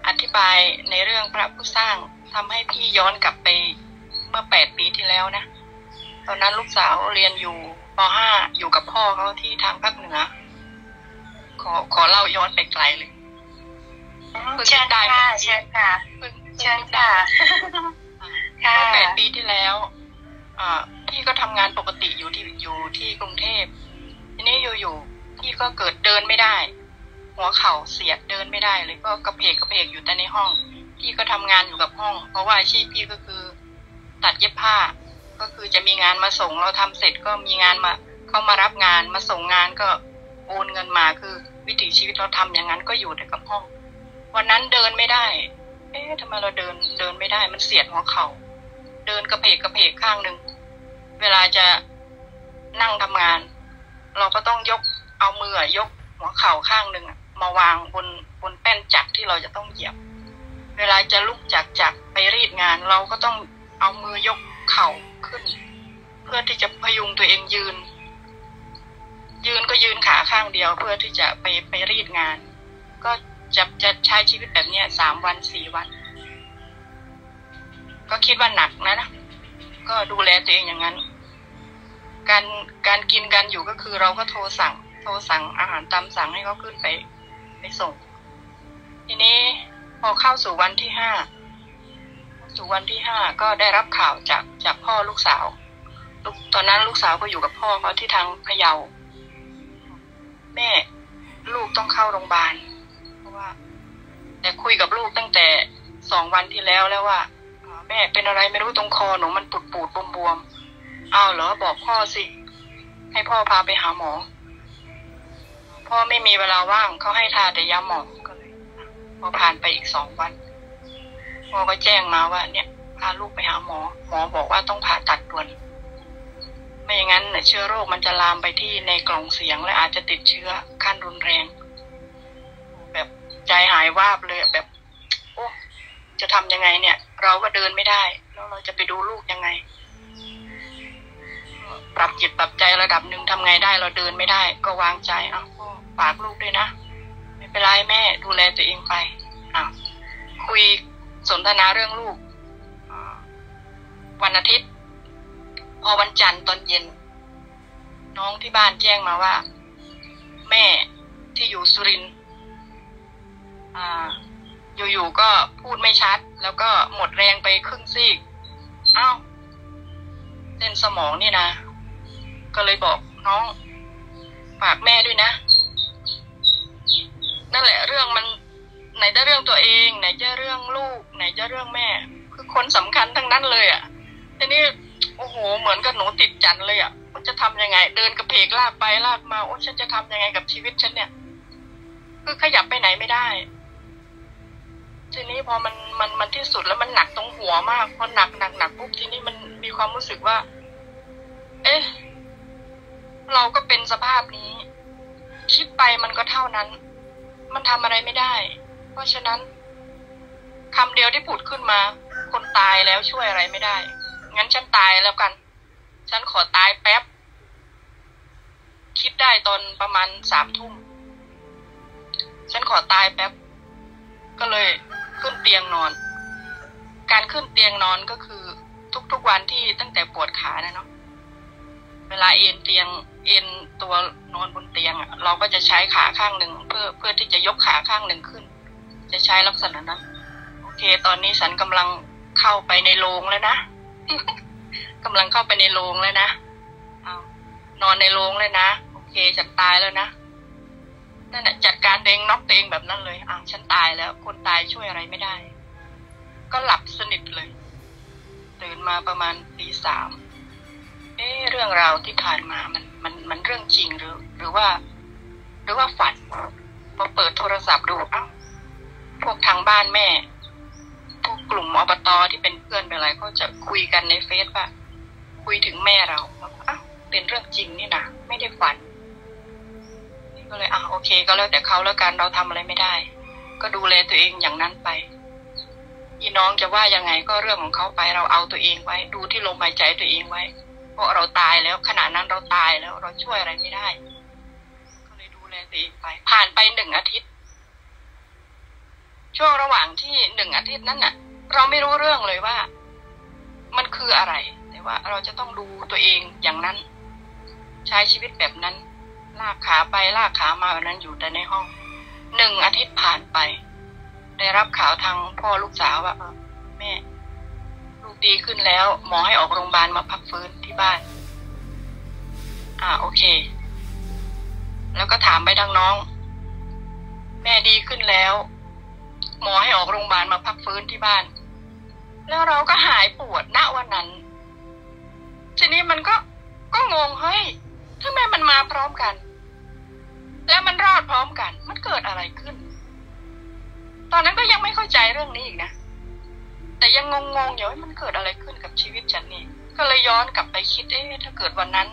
อธิบายในเรื่องพระผู้สร้างทำให้พี่ย้อนกลับไปเมื่อแปดปีที่แล้วนะตอนนั้นลูกสาวเรียนอยู่ป ห้า อยู่กับพ่อเขาที่ทางภาคเหนือขอขอเล่าย้อนไปไกลเลยเชิญได้ค่ะเชิญค่ะเชิญค่ะค่ะแปดปีที่แล้วอ่าพี่ก็ทำงานปกติอยู่ที่อยู่ที่กรุงเทพทีนี้อยู่ๆพี่ก็เกิดเดินไม่ได้หัวเข่าเสียดเดินไม่ได้เลยก็กระเพกกระเพกอยู่แต่ในห้องพี่ก็ทำงานอยู่กับห้องเพราะว่าอาชีพพี่ก็คือตัดเย็บผ้าก็คือจะมีงานมาส่งเราทำเสร็จก็มีงานมาเขามารับงานมาส่งงานก็โอนเงินมาคือวิถีชีวิตเราทำอย่างนั้นก็อยู่แต่กับห้องวันนั้นเดินไม่ได้เอ๊ะทำไมเราเดินเดินไม่ได้มันเสียดหัวเข่าเดินกระเพกกระเพกข้างหนึ่งเวลาจะนั่งทำงานเราก็ต้องยกเอามือยกหัวเข่าข้างหนึ่งมาวางบนบนแป้นจักรที่เราจะต้องเหยียบเวลาจะลุกจากจักรไปรีดงานเราก็ต้องเอามือยกเข่าขึ้นเพื่อที่จะพยุงตัวเองยืนยืนก็ยืนขาข้างเดียวเพื่อที่จะไปไปรีดงานก็จะจะใช้ชีวิตแบบนี้สามวันสี่วันก็คิดว่าหนักนะนะก็ดูแลตัวเองอย่างนั้นการการกินการอยู่ก็คือเราก็โทรสั่งโทรสั่งอาหารตามสั่งให้เขาขึ้นไปไปส่งทีนี้พอเข้าสู่วันที่ห้าสู่วันที่ห้าก็ได้รับข่าวจากจากพ่อลูกสาวตอนนั้นลูกสาวก็อยู่กับพ่อเขาที่ทางพะเยาแม่ลูกต้องเข้าโรงพยาบาลเพราะว่าแต่คุยกับลูกตั้งแต่สองวันที่แล้วแล้วว่าแม่เป็นอะไรไม่รู้ตรงคอหนูมันปูดปูดบวมบวมเอาเหรอบอกพ่อสิให้พ่อพาไปหาหมอพ่อไม่มีเวลาว่างเขาให้ทาแต่ยาหมองก็เลยพอผ่านไปอีกสองวันหมอก็แจ้งมาว่าเนี่ยพาลูกไปหาหมอหมอบอกว่าต้องผ่าตัดด่วนไม่อย่างนั้นเชื้อโรคมันจะลามไปที่ในกล่องเสียงและอาจจะติดเชื้อขั้นรุนแรงแบบใจหายวาบเลยแบบโอ้จะทำยังไงเนี่ยเราก็เดินไม่ได้แล้วเราจะไปดูลูกยังไงปรับจิตปรับใจระดับหนึ่งทำไงได้เราเดินไม่ได้ก็วางใจอ้าวก็ฝากลูกด้วยนะไม่เป็นไรแม่ดูแลตัวเองไปอ้าวคุยสนทนาเรื่องลูกวันอาทิตย์พอวันจันทร์ตอนเย็นน้องที่บ้านแจ้งมาว่าแม่ที่อยู่สุรินทร์อยู่ๆก็พูดไม่ชัดแล้วก็หมดแรงไปครึ่งซีกอ้าวเส้นสมองนี่นะก็เลยบอกน้องฝากแม่ด้วยนะนั่นแหละเรื่องมันไหนจะเรื่องตัวเองไหนจะเรื่องลูกไหนจะเรื่องแม่คือคนสำคัญทั้งนั้นเลยอ่ะทีนี้โอ้โหเหมือนกับหนูติดจันเลยอ่ะมันจะทำยังไงเดินกระเพกลาดไปลาดมาโอ้ฉันจะทำยังไงกับชีวิตฉันเนี่ยคือขยับไปไหนไม่ได้ ทีนี้พอมันมันมันที่สุดแล้วมันหนักตรงหัวมากพอหนักหนักหนักปุ๊บทีนี้มันมีความรู้สึกว่าเอ๊ะเราก็เป็นสภาพนี้คิดไปมันก็เท่านั้นมันทำอะไรไม่ได้เพราะฉะนั้นคำเดียวที่ผุดขึ้นมาคนตายแล้วช่วยอะไรไม่ได้งั้นฉันตายแล้วกันฉันขอตายแป๊บคิดได้ตอนประมาณสามทุ่มฉันขอตายแป๊บก็เลยขึ้นเตียงนอนการขึ้นเตียงนอนก็คือทุกๆวันที่ตั้งแต่ปวดขานะเนาะเวลาเอ็นเตียงเอ็นตัวนอนบนเตียงอ่ะเราก็จะใช้ขาข้างหนึ่งเพื่อเพื่อที่จะยกขาข้างหนึ่งขึ้นจะใช้ลักษณะนั้นโอเคตอนนี้ฉันกำลังเข้าไปในโรงแล้วนะ กำลังเข้าไปในโรงแล้วนะนอนในโรงเลยนะโอเคฉันตายแล้วนะนั่นแหละจัดการเด้งน็อกเองแบบนั้นเลยอ่ะฉันตายแล้วคนตายช่วยอะไรไม่ได้ก็หลับสนิทเลยตื่นมาประมาณตีสามเอ๊ะเรื่องราวที่ผ่านมามันมันมันเรื่องจริงหรือหรือว่าหรือว่าฝันพอเปิดโทรศัพท์ดูอ้าวพวกทางบ้านแม่พวกกลุ่มอบต.ที่เป็นเพื่อนอะไรเขาจะคุยกันในเฟซว่าคุยถึงแม่เราอ้าวเป็นเรื่องจริงนี่นะไม่ได้ฝันก็เลยอ่ะโอเคก็แล้วแต่เขาแล้วกันเราทำอะไรไม่ได้ก็ดูแลตัวเองอย่างนั้นไปพี่น้องจะว่ายังไงก็เรื่องของเขาไปเราเอาตัวเองไว้ดูที่ลมหายใจตัวเองไว้เพราะเราตายแล้วขณะนั้นเราตายแล้วเราช่วยอะไรไม่ได้ก็เลยดูแลตัวเองไปผ่านไปหนึ่งอาทิตย์ช่วงระหว่างที่หนึ่งอาทิตย์นั้นน่ะเราไม่รู้เรื่องเลยว่ามันคืออะไรแต่ว่าเราจะต้องดูตัวเองอย่างนั้นใช้ชีวิตแบบนั้นลากขาไปลากขามาวันนั้นอยู่แต่ในห้องหนึ่งอาทิตย์ผ่านไปได้รับข่าวทางพ่อลูกสาวว่าแม่ลูกดีขึ้นแล้วหมอให้ออกโรงพยาบาลมาพักฟื้นที่บ้านอ่าโอเคแล้วก็ถามไปทางน้องแม่ดีขึ้นแล้วหมอให้ออกโรงพยาบาลมาพักฟื้นที่บ้านแล้วเราก็หายปวดณวันนั้นทีนี้มันก็ก็งงเฮ้ยทำไมมันมาพร้อมกันแล้วมันรอดพร้อมกันมันเกิดอะไรขึ้นตอนนั้นก็ยังไม่เข้าใจเรื่องนี้อีกนะแต่ยังงงๆอยู่ว่ามันเกิดอะไรขึ้นกับชีวิตฉันนี่ก็เลยย้อนกลับไปคิดเอ๊ะถ้าเกิดวันนั้น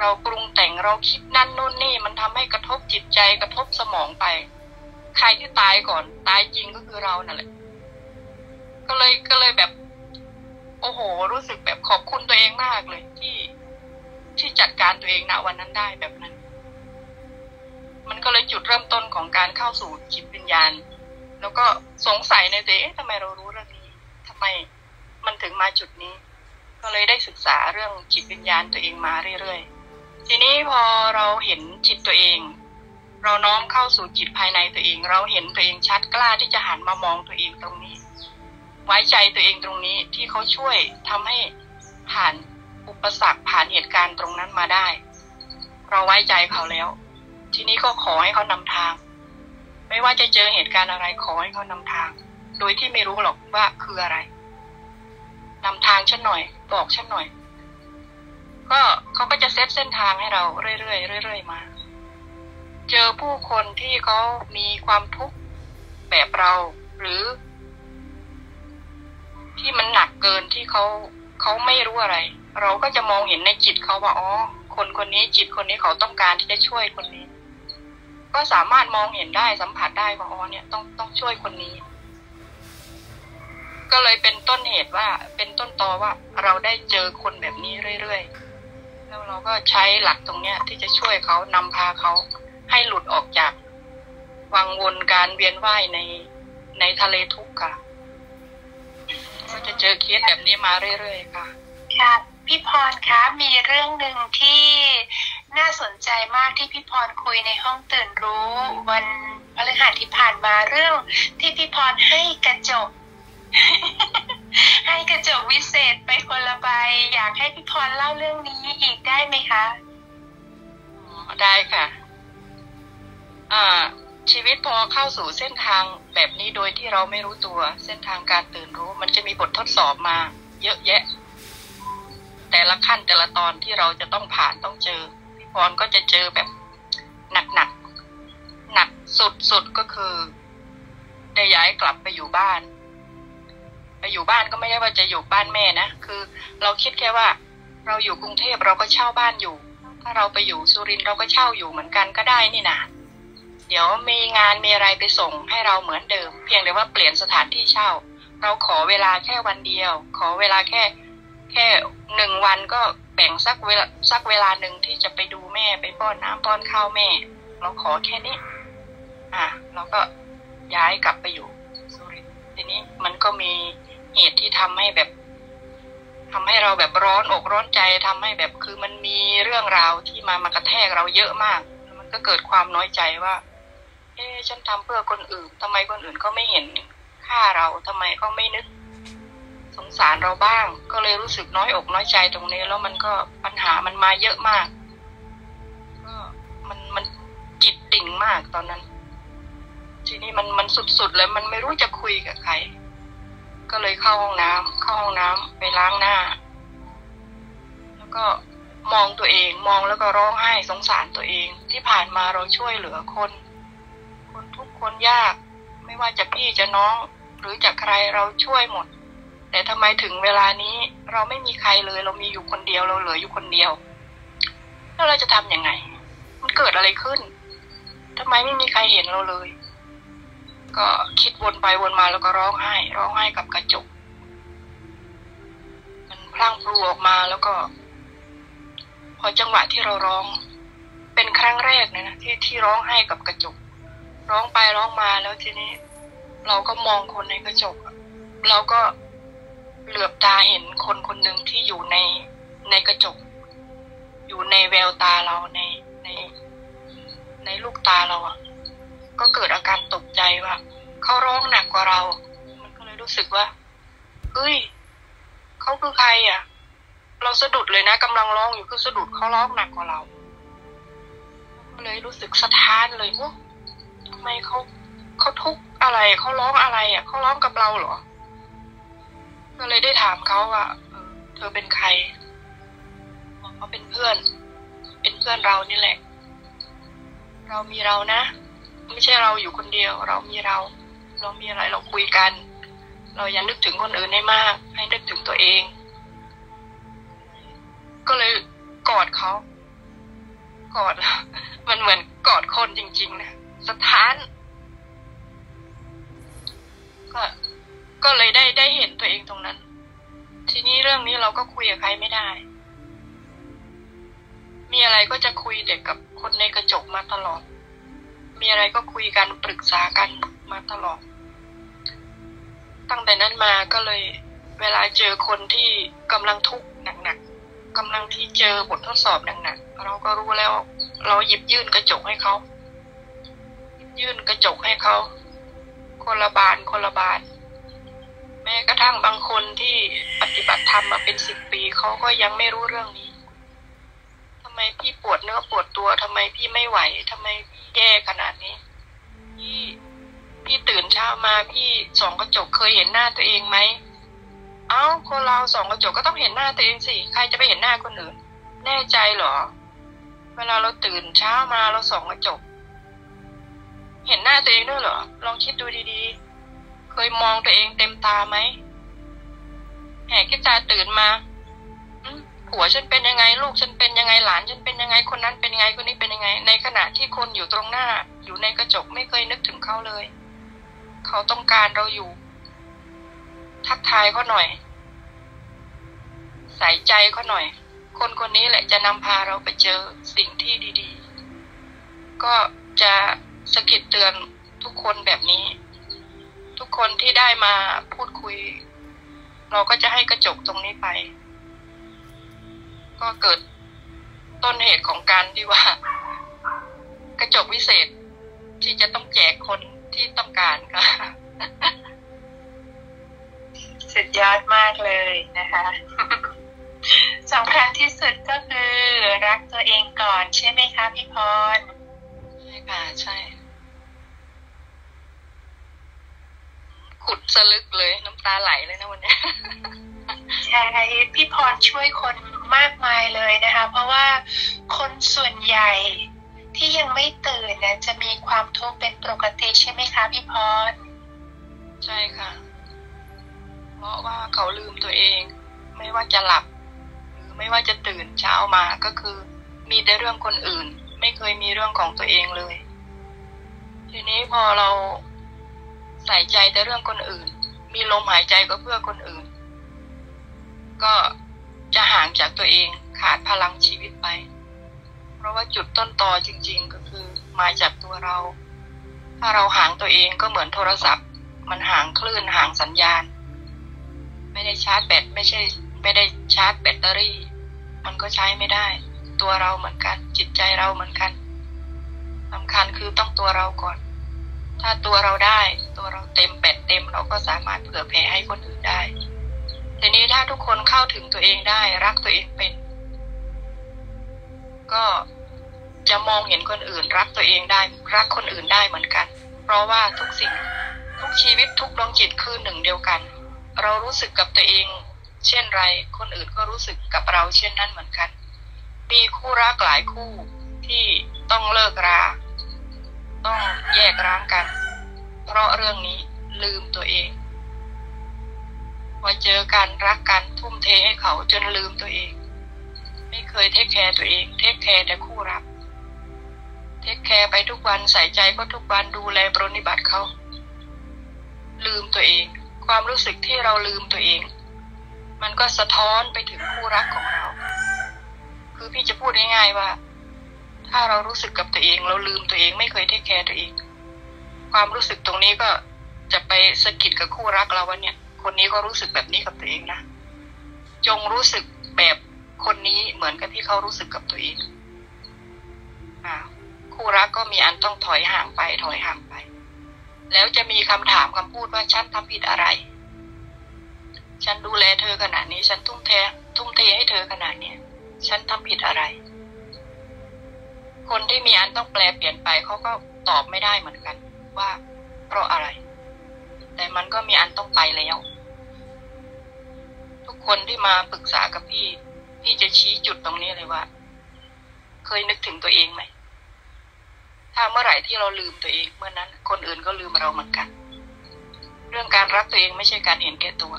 เราปรุงแต่งเราคิดนั่นโน่นนี่มันทำให้กระทบจิตใจกระทบสมองไปใครที่ตายก่อนตายจริงก็คือเรานั่นแหละก็เลยก็เลยแบบโอ้โหรู้สึกแบบขอบคุณตัวเองมากเลยที่ที่จัดการตัวเองณวันนั้นได้แบบนั้นมันก็เลยจุดเริ่มต้นของการเข้าสู่จิตวิญญาณแล้วก็สงสัยในตัวเองทำไมเรารู้เรื่องนี้ทำไมมันถึงมาจุดนี้ก็เลยได้ศึกษาเรื่องจิตวิญญาณตัวเองมาเรื่อยๆทีนี้พอเราเห็นจิตตัวเองเราน้อมเข้าสู่จิตภายในตัวเองเราเห็นตัวเองชัดกล้าที่จะหันมามองตัวเองตรงนี้ไว้ใจตัวเองตรงนี้ที่เขาช่วยทำให้ผ่านอุปสรรคผ่านเหตุการณ์ตรงนั้นมาได้เราไว้ใจเขาแล้วทีนี้ก็ขอให้เขานำทางไม่ว่าจะเจอเหตุการณ์อะไรขอให้เขานำทางโดยที่ไม่รู้หรอกว่าคืออะไรนำทางฉันหน่อยบอกฉันหน่อยก็เขาก็จะเซตเส้นทางให้เราเรื่อยๆเรื่อยๆมาเจอผู้คนที่เขามีความทุกข์แบบเราหรือที่มันหนักเกินที่เขาเขาไม่รู้อะไรเราก็จะมองเห็นในจิตเขาว่าอ๋อคนคนนี้จิตคนนี้เขาต้องการที่จะช่วยคนนี้ก็สามารถมองเห็นได้สัมผัสได้ว่าอ๋อเนี่ยต้องต้องช่วยคนนี้ก็เลยเป็นต้นเหตุว่าเป็นต้นตอว่าเราได้เจอคนแบบนี้เรื่อยๆแล้วเราก็ใช้หลักตรงเนี้ยที่จะช่วยเขานำพาเขาให้หลุดออกจากวังวนการเวียนว่ายในในทะเลทุกข์ค่ะก็จะเจอเคสแบบนี้มาเรื่อยๆค่ะค่ะพี่พรคะมีเรื่องหนึ่งที่น่าสนใจมากที่พี่พรคุยในห้องตื่นรู้วันพฤหัสที่ผ่านมาเรื่องที่พี่พรให้กระจก ให้กระจกวิเศษไปคนละใบอยากให้พี่พรเล่าเรื่องนี้อีกได้ไหมคะได้ค่ะอ่าชีวิตพอเข้าสู่เส้นทางแบบนี้โดยที่เราไม่รู้ตัวเส้นทางการตื่นรู้มันจะมีบททดสอบมาเยอะแยะแต่ละขั้นแต่ละตอนที่เราจะต้องผ่านต้องเจอพี่พรก็จะเจอแบบหนักๆหนักสุดๆก็คือ ได้ย้ายกลับไปอยู่บ้านไปอยู่บ้านก็ไม่ได้ว่าจะอยู่บ้านแม่นะคือเราคิดแค่ว่าเราอยู่กรุงเทพเราก็เช่าบ้านอยู่ถ้าเราไปอยู่สุรินทร์เราก็เช่าอยู่เหมือนกันก็ได้นี่นะเดี๋ยวมีงานมีอะไรไปส่งให้เราเหมือนเดิมเพียงแต่ว่าเปลี่ยนสถานที่เช่าเราขอเวลาแค่วันเดียวขอเวลาแค่แค่หนึ่งวันก็แบ่งสักเวลาสักเวลาหนึ่งที่จะไปดูแม่ไปป้อนน้ำป้อนข้าวแม่เราขอแค่นี้อ่ะเราก็ย้ายกลับไปอยู่สุรินทร์ทีนี้มันก็มีเหตุที่ทำให้แบบทำให้เราแบบร้อนอกร้อนใจทำให้แบบคือมันมีเรื่องราวที่มามากระแทกเราเยอะมากมันก็เกิดความน้อยใจว่าเอ๊ะฉันทำเพื่อคนอื่นทำไมคนอื่นก็ไม่เห็นค่าเราทำไมก็ไม่นึกสงสารเราบ้างก็เลยรู้สึกน้อยอกน้อยใจตรงนี้แล้วมันก็ปัญหามันมาเยอะมากก็มันมันจิตดิ่งมากตอนนั้นทีนี้มันมันสุดๆเลยมันไม่รู้จะคุยกับใครก็เลยเข้าห้องน้ำเข้าห้องน้ำไปล้างหน้าแล้วก็มองตัวเองมองแล้วก็ร้องไห้สงสารตัวเองที่ผ่านมาเราช่วยเหลือคนคนทุกคนยากไม่ว่าจะพี่จะน้องหรือจะใครเราช่วยหมดแต่ทำไมถึงเวลานี้เราไม่มีใครเลยเรามีอยู่คนเดียวเราเหลืออยู่คนเดียวแล้วเราจะทำยังไงมันเกิดอะไรขึ้นทำไมไม่มีใครเห็นเราเลยก็คิดวนไปวนมาแล้วก็ร้องไห้ร้องไห้กับกระจกมันพลั่งพลูออกมาแล้วก็พอจังหวะที่เราร้องเป็นครั้งแรกเลยนะที่ที่ร้องไห้กับกระจกร้องไปร้องมาแล้วทีนี้เราก็มองคนในกระจกเราก็เหลือบตาเห็นคนคนหนึ่งที่อยู่ในในกระจกอยู่ในแววตาเราในในในลูกตาเราอ่ะก็เกิดอาการตกใจว่าเขาร้องหนักกว่าเรามันก็เลยรู้สึกว่าเฮ้ยเขาคือใครอ่ะเราสะดุดเลยนะกำลังร้องอยู่คือสะดุดเขาร้องหนักกว่าเราก็เลยรู้สึกสะท้านเลยว่าทำไมเขาเขาทุกข์อะไรเขาร้องอะไรอ่ะเขาร้องกับเราเหรอก็เลยได้ถามเขาว่าเธอเป็นใครบอกเขาเป็นเพื่อนเป็นเพื่อนเรานี่แหละเรามีเรานะไม่ใช่เราอยู่คนเดียวเรามีเราเรามีอะไรเราคุยกันเราอย่านึกถึงคนอื่นให้มากให้นึกถึงตัวเองก็เลยกอดเขากอดมันเหมือนกอดคนจริงๆนะสะท้านก็ก็เลยได้ได้เห็นตัวเองตรงนั้นทีนี้เรื่องนี้เราก็คุยกับใครไม่ได้มีอะไรก็จะคุยแต่กับคนในกระจกมาตลอดมีอะไรก็คุยกันปรึกษากันมาตลอดตั้งแต่นั้นมาก็เลยเวลาเจอคนที่กำลังทุกข์หนักๆกำลังที่เจอบททดสอบหนักๆเราก็รู้แล้วเราหยิบยื่นกระจกให้เขายื่นกระจกให้เขาคนละบานคนละบานแม้กระทั่งบางคนที่ปฏิบัติธรรมมาเป็นสิบปีเขาก็ยังไม่รู้เรื่องนี้ทำไมพี่ปวดเนื้อปวดตัวทำไมพี่ไม่ไหวทำไมแย่ขนาดนี้พี่พี่ตื่นเช้ามาพี่ส่องกระจกเคยเห็นหน้าตัวเองไหมเอ้าคนเราส่องกระจกก็ต้องเห็นหน้าตัวเองสิใครจะไปเห็นหน้าคนอื่นแน่ใจเหรอเวลาเราตื่นเช้ามาเราส่องกระจกเห็นหน้าตัวเองด้วยเหรอลองคิดดูดีๆเคยมองตัวเองเต็มตาไหมแหกขี้ตาตื่นมาผัวฉันเป็นยังไงลูกฉันเป็นยังไงหลานฉันเป็นยังไงคนนั้นเป็นยังไงคนนี้เป็นยังไงในขณะที่คนอยู่ตรงหน้าอยู่ในกระจกไม่เคยนึกถึงเขาเลยเขาต้องการเราอยู่ทักทายเขาหน่อยใส่ใจเขาหน่อยคนคนนี้แหละจะนำพาเราไปเจอสิ่งที่ดีๆก็จะสะกิดเตือนทุกคนแบบนี้ทุกคนที่ได้มาพูดคุยเราก็จะให้กระจกตรงนี้ไปก็เกิดต้นเหตุของการที่ว่ากระจกวิเศษที่จะต้องแจกคนที่ต้องการค่ะสุดยอดมากเลยนะคะสำคัญที่สุดก็คือรักตัวเองก่อนใช่ไหมคะพี่พรใช่ค่ะใช่ขุดสลึกเลยน้ำตาไหลเลยนะวันนี้ใช่พี่พรช่วยคนมากมายเลยนะคะเพราะว่าคนส่วนใหญ่ที่ยังไม่ตื่นนะจะมีความทุกข์เป็นปกติใช่ไหมคะพี่พร ใช่ค่ะเพราะว่าเขาลืมตัวเองไม่ว่าจะหลับหรือไม่ว่าจะตื่นเช้ามาก็คือมีแต่เรื่องคนอื่นไม่เคยมีเรื่องของตัวเองเลยทีนี้พอเราใส่ใจแต่เรื่องคนอื่นมีลมหายใจก็เพื่อคนอื่นก็จะห่างจากตัวเองขาดพลังชีวิตไปเพราะว่าจุดต้นตอจริงๆก็คือมาจากตัวเราถ้าเราห่างตัวเองก็เหมือนโทรศัพท์มันห่างคลื่นห่างสัญญาณไม่ได้ชาร์จแบตไม่ใช่ไม่ได้ชาร์จแบตเตอรี่มันก็ใช้ไม่ได้ตัวเราเหมือนกันจิตใจเราเหมือนกันสำคัญคือต้องตัวเราก่อนถ้าตัวเราได้ตัวเราเต็มแบตเต็มเราก็สามารถเผื่อแผ่ให้คนอื่นได้ทีนี้ถ้าทุกคนเข้าถึงตัวเองได้รักตัวเองเป็นก็จะมองเห็นคนอื่นรักตัวเองได้รักคนอื่นได้เหมือนกันเพราะว่าทุกสิ่งทุกชีวิตทุกดวงจิตคือหนึ่งเดียวกันเรารู้สึกกับตัวเองเช่นไรคนอื่นก็รู้สึกกับเราเช่นนั้นเหมือนกันมีคู่รักหลายคู่ที่ต้องเลิกราต้องแยกร้างกันเพราะเรื่องนี้ลืมตัวเองพอเจอกันรักกันทุ่มเทให้เขาจนลืมตัวเองไม่เคยเทคแคร์ตัวเองเทคแคร์แต่คู่รักเทคแคร์ไปทุกวันใส่ใจก็ทุกวันดูแลปรนนิบัติเขาลืมตัวเองความรู้สึกที่เราลืมตัวเองมันก็สะท้อนไปถึงคู่รักของเราคือพี่จะพูดง่ายๆว่าถ้าเรารู้สึกกับตัวเองเราลืมตัวเองไม่เคยเทคแคร์ตัวเองความรู้สึกตรงนี้ก็จะไปสะกิดกับคู่รักเราว่าเนี่ยคนนี้ก็รู้สึกแบบนี้กับตัวเองนะจงรู้สึกแบบคนนี้เหมือนกับที่เขารู้สึกกับตัวเองอ่าคู่รักก็มีอันต้องถอยห่างไปถอยห่างไปแล้วจะมีคำถามคำพูดว่าฉันทำผิดอะไรฉันดูแลเธอขนาดนี้ฉันทุ่มเททุ่มเทให้เธอขนาดนี้ฉันทำผิดอะไรคนที่มีอันต้องแปลเปลี่ยนไปเขาก็ตอบไม่ได้เหมือนกันว่าเพราะอะไรแต่มันก็มีอันต้องไปแล้วทุกคนที่มาปรึกษากับพี่พี่จะชี้จุดตรงนี้เลยว่าเคยนึกถึงตัวเองไหมถ้าเมื่อไหร่ที่เราลืมตัวเองเมื่อนั้นคนอื่นก็ลืมเราเหมือนกันเรื่องการรักตัวเองไม่ใช่การเห็นแก่ตัว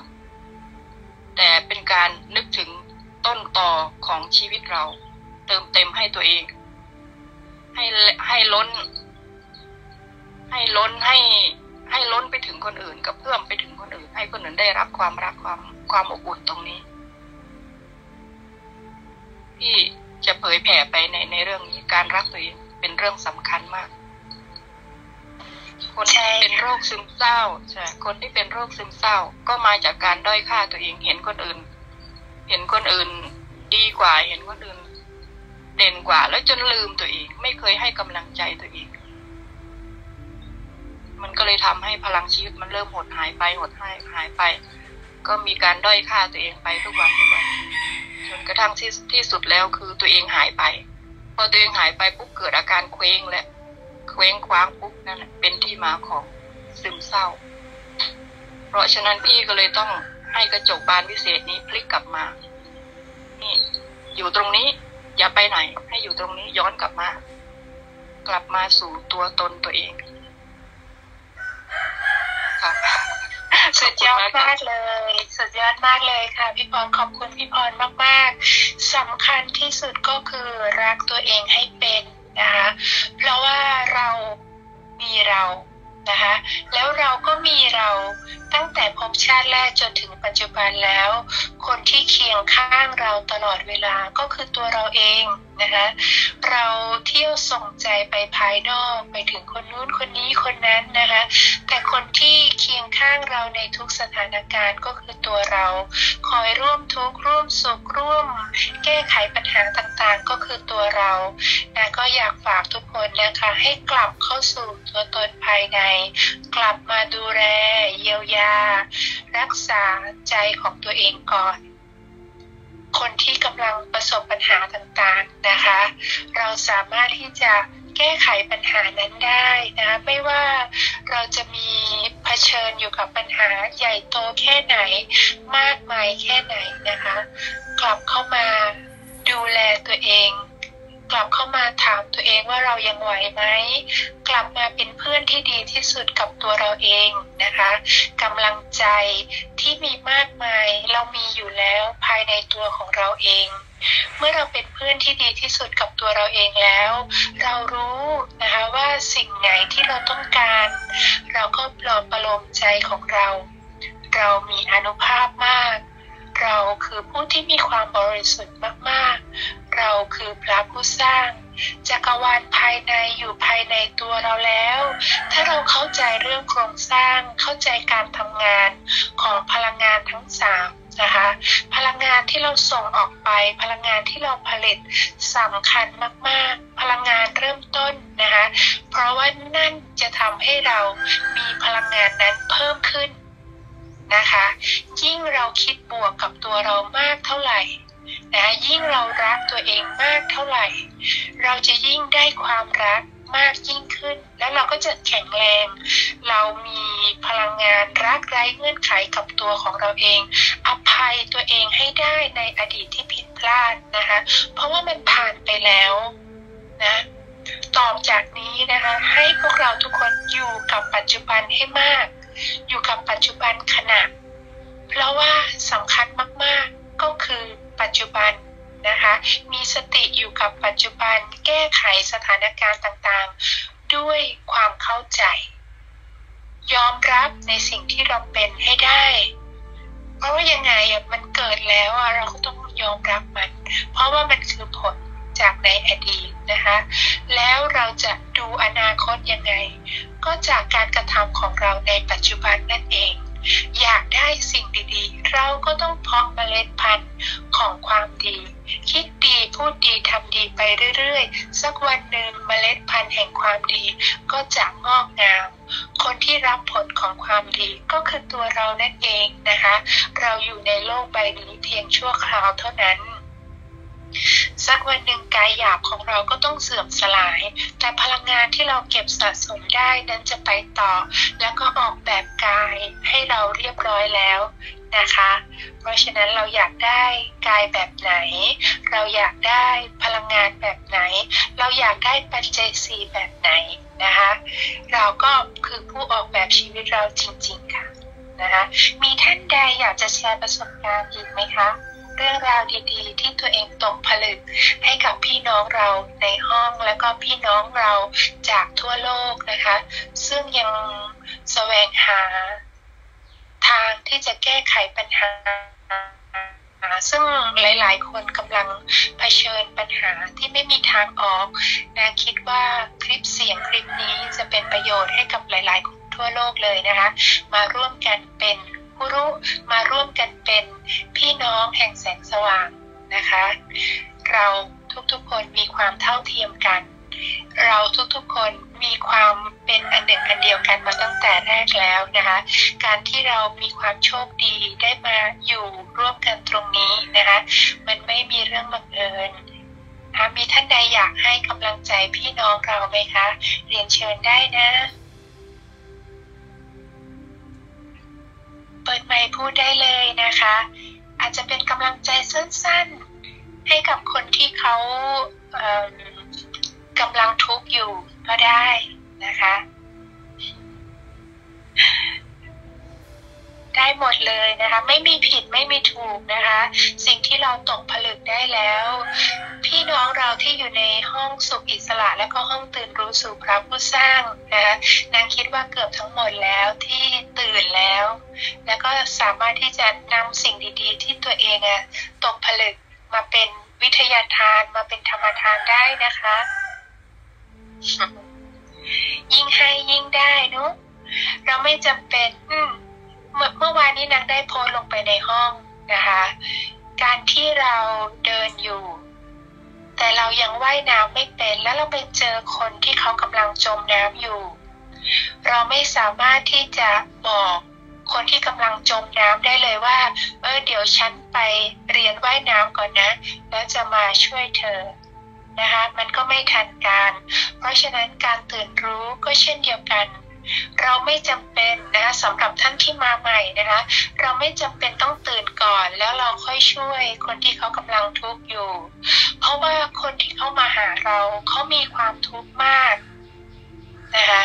แต่เป็นการนึกถึงต้นตอของชีวิตเราเติมเต็มให้ตัวเองให้ให้ล้นให้ล้นให้ให้ล้นไปถึงคนอื่นกับเพิ่มไปถึงคนอื่นให้คนอื่นได้รับความรักความความอบอุ่นตรงนี้ที่จะเผยแผ่ไปในในเรื่องนี้การรักตัวเองเป็นเรื่องสำคัญมากคนที่เป็นโรคซึมเศร้าใช่คนที่เป็นโรคซึมเศร้าก็มาจากการด้อยค่าตัวเองเห็นคนอื่นเห็นคนอื่นดีกว่าเห็นคนอื่นเด่นกว่าแล้วจนลืมตัวเองไม่เคยให้กำลังใจตัวเองมันก็เลยทำให้พลังชีวิตมันเริ่มหดหายไปหดหายหายไปก็มีการด้อยค่าตัวเองไปทุกวันทุกวันจนกระทั่งที่ที่สุดแล้วคือตัวเองหายไปพอตัวเองหายไปปุ๊บเกิดอาการเคว้งและเคว้งคว้างปุ๊บนั่นเป็นที่มาของซึมเศร้าเพราะฉะนั้นพี่ก็เลยต้องให้กระจกบานวิเศษนี้พลิกกลับมานี่อยู่ตรงนี้อย่าไปไหนให้อยู่ตรงนี้ย้อนกลับมากลับมาสู่ตัวตนตัวเองสุดยอดมากเลยสุดยอดมากเลยค่ะพี่พรขอบคุณพี่พรมากๆสำคัญที่สุดก็คือรักตัวเองให้เป็นนะคะเพราะว่าเรามีเรานะคะแล้วเราก็มีเราตั้งแต่ภพชาติแรกจนถึงปัจจุบันแล้วคนที่เคียงข้างเราตลอดเวลาก็คือตัวเราเองนะคะเราเที่ยวส่งใจไปภายนอกไปถึงคนนู้นคนนี้คนนั้นนะคะแต่คนที่เคียงข้างเราในทุกสถานการณ์ก็คือตัวเราคอยร่วมทุกข์ร่วมสุขร่วมแก้ไขปัญหาต่างๆก็คือตัวเรานะก็อยากฝากทุกคนนะคะให้กลับเข้าสู่ตัวตนภายในกลับมาดูแลเยียวยารักษาใจของตัวเองก่อนคนที่กำลังประสบปัญหาต่างๆนะคะเราสามารถที่จะแก้ไขปัญหานั้นได้นะไม่ว่าเราจะมีเผชิญอยู่กับปัญหาใหญ่โตแค่ไหนมากมายแค่ไหนนะคะกลับเข้ามาดูแลตัวเอง กลับเข้ามาถามตัวเองว่าเรายังไหวไหมกลับมาเป็นเพื่อนที่ดีที่สุดกับตัวเราเองนะคะกำลังใจที่มีมากมายเรามีอยู่แล้วภายในตัวของเราเองเมื่อเราเป็นเพื่อนที่ดีที่สุดกับตัวเราเองแล้วเรารู้นะคะว่าสิ่งไหนที่เราต้องการเราก็ปลอบประโลมใจของเราเรามีอานุภาพมากเราคือผู้ที่มีความบริสุทธิ์มากๆเราคือพระผู้สร้างจักรวาลภายในอยู่ภายในตัวเราแล้วถ้าเราเข้าใจเรื่องโครงสร้างเข้าใจการทำงานของพลังงานทั้งสามนะคะพลังงานที่เราส่งออกไปพลังงานที่เราผลิตสำคัญมากๆพลังงานเริ่มต้นนะคะเพราะว่านั่นจะทำให้เรามีพลังงานนั้นเพิ่มขึ้นนะคะยิ่งเราคิดบวกกับตัวเรามากเท่าไหร่นะยิ่งเรารักตัวเองมากเท่าไหร่เราจะยิ่งได้ความรักมากยิ่งขึ้นแล้วเราก็จะแข็งแรงเรามีพลังงานรักไร้เงื่อนไขกับตัวของเราเองอภัยตัวเองให้ได้ในอดีตที่ผิดพลาดนะคะเพราะว่ามันผ่านไปแล้วนะต่อจากนี้นะคะให้พวกเราทุกคนอยู่กับปัจจุบันให้มากอยู่กับปัจจุบันขณะเพราะว่าสำคัญมากๆก็คือปัจจุบันนะคะมีสติอยู่กับปัจจุบันแก้ไขสถานการณ์ต่างๆด้วยความเข้าใจยอมรับในสิ่งที่เราเป็นให้ได้เพราะว่ายังไงมันเกิดแล้วเราก็ต้องยอมรับมันเพราะว่ามันคือผลจากในอดีตนะคะแล้วเราจะดูอนาคตยังไงก็จากการกระทำของเราในปัจจุบันนั่นเองอยากได้สิ่งดีๆเราก็ต้องเพาะเมล็ดพันธุ์ของความดีคิดดีพูดดีทำดีไปเรื่อยๆสักวันหนึ่งเมล็ดพันธุ์แห่งความดีก็จะงอกงามคนที่รับผลของความดีก็คือตัวเรานั่นเองนะคะเราอยู่ในโลกใบนี้เพียงชั่วคราวเท่านั้นสักวันหนึ่งกายหยาบของเราก็ต้องเสื่อมสลายแต่พลังงานที่เราเก็บสะสมได้นั้นจะไปต่อแล้วก็ออกแบบกายให้เราเรียบร้อยแล้วนะคะเพราะฉะนั้นเราอยากได้กายแบบไหนเราอยากได้พลังงานแบบไหนเราอยากได้ปัจจัยสี่แบบไหนนะคะเราก็คือผู้ออกแบบชีวิตเราจริงๆค่ะนะคะมีท่านใดอยากจะแชร์ประสบการณ์อีกไหมคะเรื่องราวดีๆที่ตัวเองตกผลึกให้กับพี่น้องเราในห้องแล้วก็พี่น้องเราจากทั่วโลกนะคะซึ่งยังแสวงหาทางที่จะแก้ไขปัญหาซึ่งหลายๆคนกำลังเผชิญปัญหาที่ไม่มีทางออกนะคิดว่าคลิปเสียงคลิปนี้จะเป็นประโยชน์ให้กับหลายๆคนทั่วโลกเลยนะคะมาร่วมกันเป็นผู้รู้มาร่วมกันเป็นพี่น้องแห่งแสงสว่างนะคะเราทุกๆคนมีความเท่าเทียมกันเราทุกๆคนมีความเป็นอันหนึ่งอันเดียวกันมาตั้งแต่แรกแล้วนะคะการที่เรามีความโชคดีได้มาอยู่ร่วมกันตรงนี้นะคะมันไม่มีเรื่องบังเอิญมีท่านใดอยากให้กำลังใจพี่น้องเราไหมคะเรียนเชิญได้นะเปิดไมค์พูดได้เลยนะคะอาจจะเป็นกำลังใจสั้นๆให้กับคนที่เขาเอ่อกำลังทุกข์อยู่ก็ได้นะคะได้หมดเลยนะคะไม่มีผิดไม่มีถูกนะคะสิ่งที่เราตกผลึกได้แล้วพี่น้องเราที่อยู่ในห้องสุขอิสระและก็ห้องตื่นรู้สู่พระผู้สร้างนะคะนางคิดว่าเกือบทั้งหมดแล้วที่ตื่นแล้วแล้วก็สามารถที่จะนำสิ่งดีๆที่ตัวเองอะตกผลึกมาเป็นวิทยาทานมาเป็นธรรมทานได้นะคะยิ่งให้ยิ่งได้เนาะเราไม่จำเป็นเมื่อวานนี้นางได้โพสต์ลงไปในห้องนะคะการที่เราเดินอยู่แต่เรายังว่ายน้ำไม่เป็นแล้วเราไปเจอคนที่เขากำลังจมน้ำอยู่เราไม่สามารถที่จะบอกคนที่กำลังจมน้ำได้เลยว่าเออเดี๋ยวฉันไปเรียนว่ายน้ำก่อนนะแล้วจะมาช่วยเธอนะคะมันก็ไม่ทันการเพราะฉะนั้นการตื่นรู้ก็เช่นเดียวกัน เราไม่จำเป็นนะคะสำหรับท่านที่มาใหม่นะคะเราไม่จำเป็นต้องตื่นก่อนแล้วเราค่อยช่วยคนที่เขากำลังทุกข์อยู่เพราะว่าคนที่เข้ามาหาเราเขามีความทุกข์มากนะคะ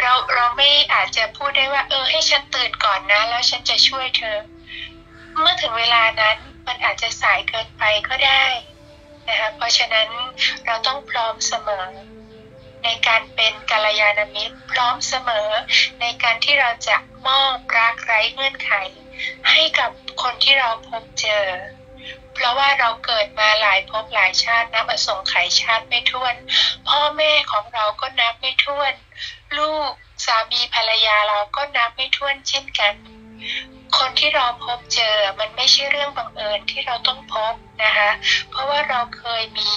เราเราไม่อาจจะพูดได้ว่าเออให้ฉันตื่นก่อนนะแล้วฉันจะช่วยเธอเมื่อถึงเวลานั้นมันอาจจะสายเกินไปก็ได้นะคะเพราะฉะนั้นเราต้องพร้อมเสมอในการเป็นกัลยาณมิตรพร้อมเสมอในการที่เราจะมอบรักไร้เงื่อนไขให้กับคนที่เราพบเจอเพราะว่าเราเกิดมาหลายภพหลายชาตินับอสงไขยชาติไม่ถ้วนพ่อแม่ของเราก็นับไม่ถ้วนลูกสามีภรรยาเราก็นับไม่ถ้วนเช่นกันคนที่เราพบเจอมันไม่ใช่เรื่องบังเอิญที่เราต้องพบนะคะเพราะว่าเราเคยมี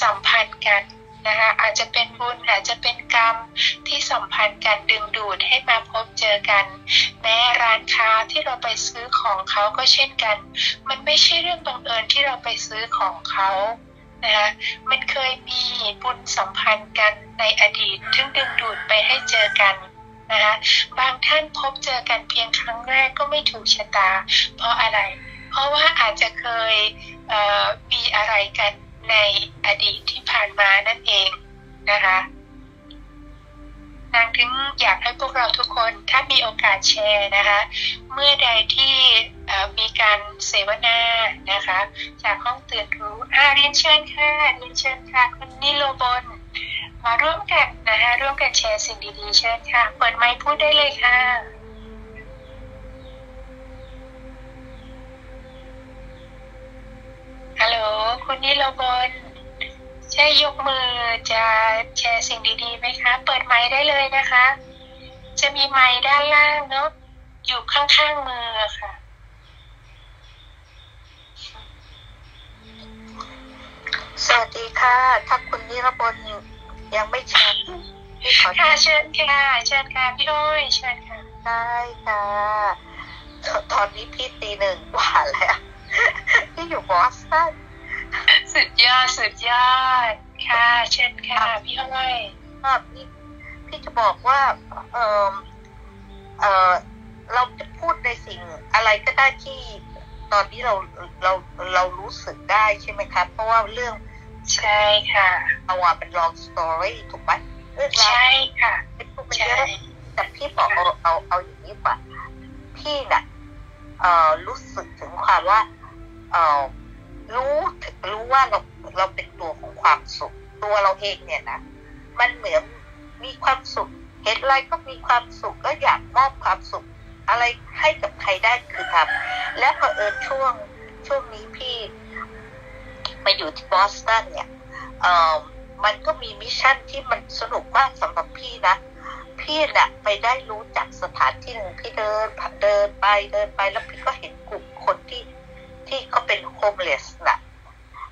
สัมพันธ์กันนะคะอาจจะเป็นบุญอาจจะเป็นกรรมที่สัมพันธ์กันดึงดูดให้มาพบเจอกันแม้ร้านค้าที่เราไปซื้อของเขาก็เช่นกันมันไม่ใช่เรื่องบังเอิญที่เราไปซื้อของเขานะคะมันเคยมีบุญสัมพันธ์กันในอดีตถึงดึงดูดไปให้เจอกันนะคะบางท่านพบเจอกันเพียงครั้งแรกก็ไม่ถูกชะตาเพราะอะไรเพราะว่าอาจจะเคยเอ่อมีอะไรกันในอดีตที่ผ่านมานั่นเองนะคะนางถึงอยากให้พวกเราทุกคนถ้ามีโอกาสแชร์นะคะเมื่อใดที่มีการเสวนานะคะจากห้องตื่นรู้อ่าเรียนเชิญค่ะเรียนเชิญค่ะคุณนิโรบลมาร่วมกันนะคะร่วมกันแชร์สิ่งดีๆเชิญค่ะเปิดไมค์พูดได้เลยค่ะฮัลโหลคุณนิโรบลใช่ยกมือจะแชร์สิ่งดีๆไหมคะเปิดไมค์ได้เลยนะคะจะมีไมค์ด้านล่างเนาะอยู่ข้างๆมือค่ะสวัสดีค่ะถ้าคุณนิโรบลยังไม่แชร์พี่ขอค่ะเชิญค่ะเชิญค่ะพี่อ้อยเชิญค่ะได้ค่ะตอนนี้พี่ตีหนึ่งกว่าแล้วพี่อยู่บอสตันสุดยอดสุดยอดค่ะเชิญค่ะพี่อ้อยครับพี่พี่จะบอกว่าเออเออเราจะพูดในสิ่งอะไรก็ได้ที่ตอนนี้เราเราเรารู้สึกได้ใช่ไหมคะเพราะว่าเรื่องใช่ค่ะเอาว่าเป็น long story ถูกไหมเรื่องราวใช่ค่ะเป็นพวกมันเยอะแต่พี่บอกเอาเอาเอาอย่างนี้ป่ะพี่น่ะเอ่อรู้สึกถึงความว่าเอ่อรู้รู้ว่าเราเราเป็นตัวของความสุขตัวเราเองเนี่ยนะมันเหมือนมีความสุขเห็นอะไรก็มีความสุขก็อยากมอบความสุขอะไรให้กับใครได้คือทำและเผอิญช่วงช่วงนี้พี่มาอยู่ที่บอสตันเนี่ยเอ่อมันก็มีมิชชั่นที่มันสนุกมากสำหรับพี่นะพี่น่ะไปได้รู้จักสถานที่หนึ่งพี่เดินเดินไปเดินไปแล้วพี่ก็เห็นกลุ่มคนที่ที่เขาเป็นโฮมเลสน่ะ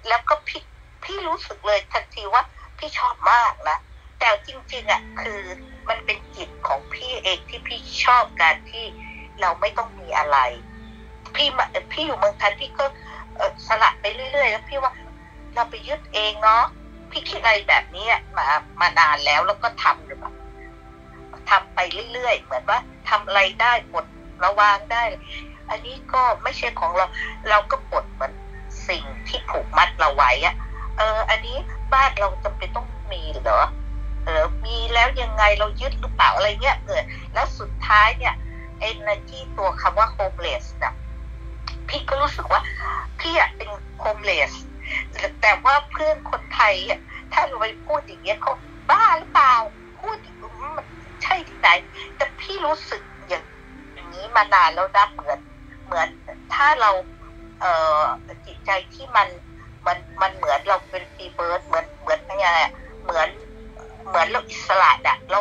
แล้วก็พี่พี่รู้สึกเลยทันทีว่าพี่ชอบมากนะแต่จริงๆอ่ะคือมันเป็นจิตของพี่เองที่พี่ชอบการที่เราไม่ต้องมีอะไรพี่มาพี่อยู่เมืองไทยพี่ก็สลัดไปเรื่อยๆแล้วพี่ว่าเราไปยึดเองเนาะพี่คิดอะไรแบบนี้มามานานแล้วแล้วก็ทำหรือเปล่าทำไปเรื่อยๆเหมือนว่าทำอะไรได้ปลดระวางได้อันนี้ก็ไม่ใช่ของเราเราก็ปลดเหมือนสิ่งที่ผูกมัดเราไว้อะเอออันนี้บ้านเราจำเป็นต้องมีเหรอเออมีแล้วยังไงเรายึดหรือเปล่าอะไรเงี้ยเออแล้วสุดท้ายเนี่ยไอ้ในที่ตัวคำว่าโฮมเลสเนี่ยพี่ก็รู้สึกว่าพี่อ่ะเป็นโฮมเลสแต่ว่าเพื่อนคนไทยอ่ะถ้าเราไปพูดอย่างเงี้ยเขาบ้าหรือเปล่าพูดอย่างนี้มันใช่ที่ไหนแต่พี่รู้สึกอย่างนี้มานานแล้วนะเหมือนเหมือนถ้าเราเอ่อจิตใจที่มันมันมันเหมือนเราเป็นฟรีเบิร์ดเหมือนเหมือนยังไงเหมือนเหมือนเราอิสระอ่ะเรา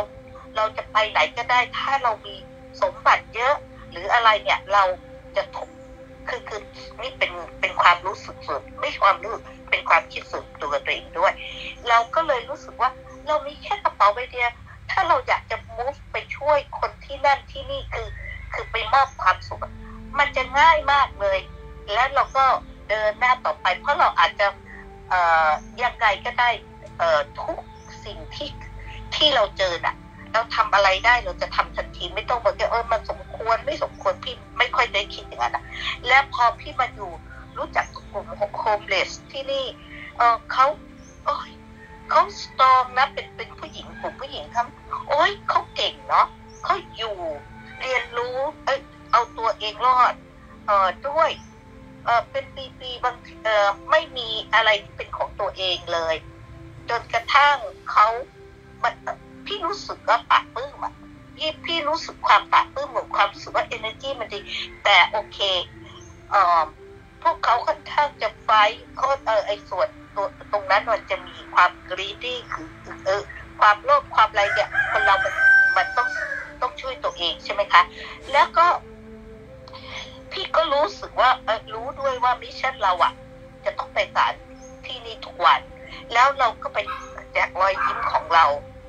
เราจะไปไหนก็ได้ถ้าเรามีสมบัติเยอะหรืออะไรเนี่ยเราจะถูกคือคือนี่เป็นเป็นความรู้สึกส่วนไม่ความรู้เป็นความคิดส่วนตัวตัวเองด้วยเราก็เลยรู้สึกว่าเรามีแค่กระเป๋าใบเดียวถ้าเราอยากจะ move ไปช่วยคนที่นั่นที่นี่คือคือไปมอบความสุขมันจะง่ายมากเลยแล้วเราก็เดินหน้าต่อไปเพราะเราอาจจะเอ่อยังไงก็ได้เอ่อทุกสิ่งที่ที่เราเจอน่ะ เอาทำอะไรได้เราจะทำทันทีไม่ต้องบอกว่าเออมันสมควรไม่สมควรพี่ไม่ค่อยได้คิดอย่างนั้นนะและพอพี่มาอยู่รู้จักกลุ่มโฮมเลสที่นี่เออเขาโอ้ยเขาสตรองนะเป็นเป็นผู้หญิงกลุ่มผู้หญิงครับโอ้ยเขาเก่งเนาะเขาอยู่เรียนรู้เออเอาตัวเองรอดเออด้วยเออเป็นปีๆบางเออไม่มีอะไรที่เป็นของตัวเองเลยจนกระทั่งเขาพี่รู้สึกว่าปากปื้มอ่ะพี่พี่รู้สึกความปากปื้มเหมือนความรู้สึกว่า energy มันดีแต่โอเคเอ่อพวกเขาค่อนข้างจะไฟเขาเออไอส่วนตัวตรงนั้นมันจะมีความ greedy คือเออความโลภความอะไรเนี่ยคนเรามันมันต้องต้องช่วยตัวเองใช่ไหมคะแล้วก็พี่ก็รู้สึกว่าเออรู้ด้วยว่ามิชชั่นเราอ่ะจะต้องไปสารที่นี่ทุกวันแล้วเราก็ไปแจกรอยยิ้มของเรา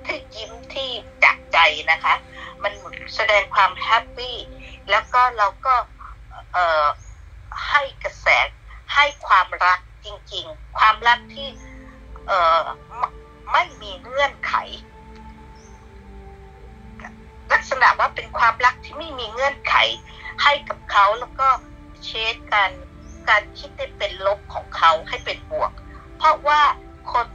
ที่ยิ้มที่จากใจนะคะมันแสดงความแฮปปี้แล้วก็เราก็เอ่อให้กระแสให้ความรักจริงๆความรักที่เอ่อไม่มีเงื่อนไขลักษณะว่าเป็นความรักที่ไม่มีเงื่อนไขให้กับเขาแล้วก็เชดกันการคิดให้เป็นลบของเขาให้เป็นบวกเพราะว่าคน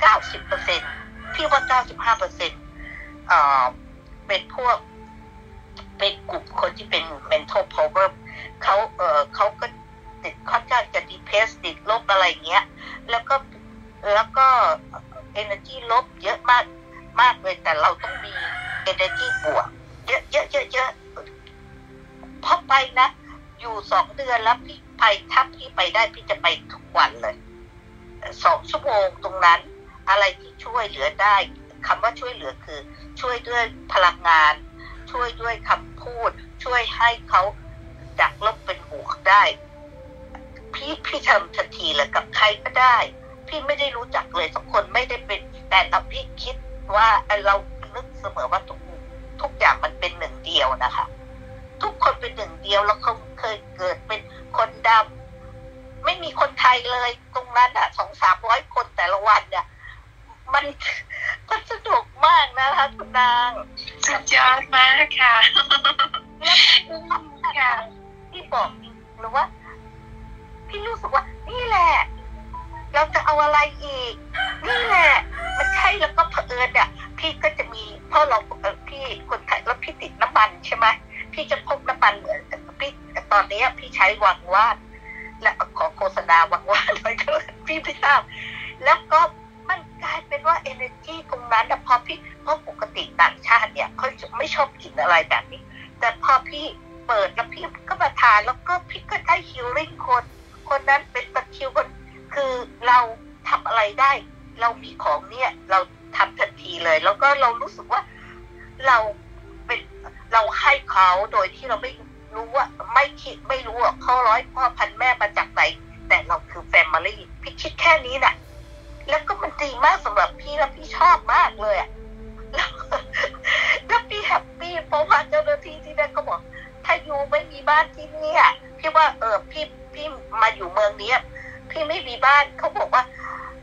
เก้าสิบเปอร์เซ็นต์พี่ว่า เก้าสิบห้าเปอร์เซ็นต์ เอ่อเป็นพวกเป็นกลุ่มคนที่เป็น mental problem เขาเอ่อเขาก็ติดค่อนข้างจะ depressed ติดลบอะไรเงี้ยแล้วก็แล้วก็ energy ลบเยอะมากมากเลยแต่เราต้องมี energy บวกเยอะเยอะเยอะเยอะพอไปนะอยู่สองเดือนแล้วพี่ไปถ้าพี่ไปได้พี่จะไปทุกวันเลยสองชั่วโมงตรงนั้นอะไรที่ช่วยเหลือได้คำว่าช่วยเหลือคือช่วยด้วยพลังงานช่วยด้วยคำพูดช่วยให้เขาจากลบเป็นบวกได้พี่พี่ทำทันทีเลยกับใครก็ได้พี่ไม่ได้รู้จักเลยทุกคนไม่ได้เป็นแต่เราพี่คิดว่าเรานึกเสมอว่าทุกทุกอย่างมันเป็นหนึ่งเดียวนะคะทุกคนเป็นหนึ่งเดียวแล้วเขาเคยเกิดเป็นคนดำไม่มีคนไทยเลยตรงนั้นอ่ะสองสามร้อยคนแต่ละวันเนี่ยมันก็สนุกมากนะคะคุณนางสุดยอดมากค่ะค่ะที่บอกหรือว่าพี่รู้สึกว่านี่แหละเราจะเอาอะไรอีกนี่แหละมันใช่แล้วก็เผอิญอ่ะพี่ก็จะมีเพราะเราพี่คนไทยแล้วพี่ติดน้ำมันใช่ไหมพี่จะพกน้ำมันเหมือนพี่ตอนนี้พี่ใช้วังวาดและขอโฆษณาวังวาดเลยก็พี่ไม่ทราบแล้วก็มันกลายเป็นว่า energy ตรงนั้นแต่พอพี่เพราะปกติต่างชาติเนี่ยเขาไม่ชอบกินอะไรแบบนี้แต่พอพี่เปิดแล้วพี่ก็มาทานแล้วก็พี่ก็ได้ healing คนคนนั้นเป็นตะคิวคนคือเราทำอะไรได้เรามีของเนี่ยเราทำทันทีเลยแล้วก็เรารู้สึกว่าเราเป็นเราให้เขาโดยที่เราไม่รู้ว่าไม่คิดไม่รู้ว่าเขาร้อยพ่อพันแม่มาจากไหนแต่เราคือ family พี่คิดแค่นี้น่ะแล้วก็มันดีมากสำหรับพี่แล้วพี่ชอบมากเลยอ่ะแล้วแล้วพี่แฮปปี้เพราะว่าเจ้าหน้าที่ที่นั่นก็บอกถ้าอยู่ไม่มีบ้านที่นี่อ่ะพี่ว่าเออพี่พี่มาอยู่เมืองนี้พี่ไม่มีบ้านเขาบอกว่า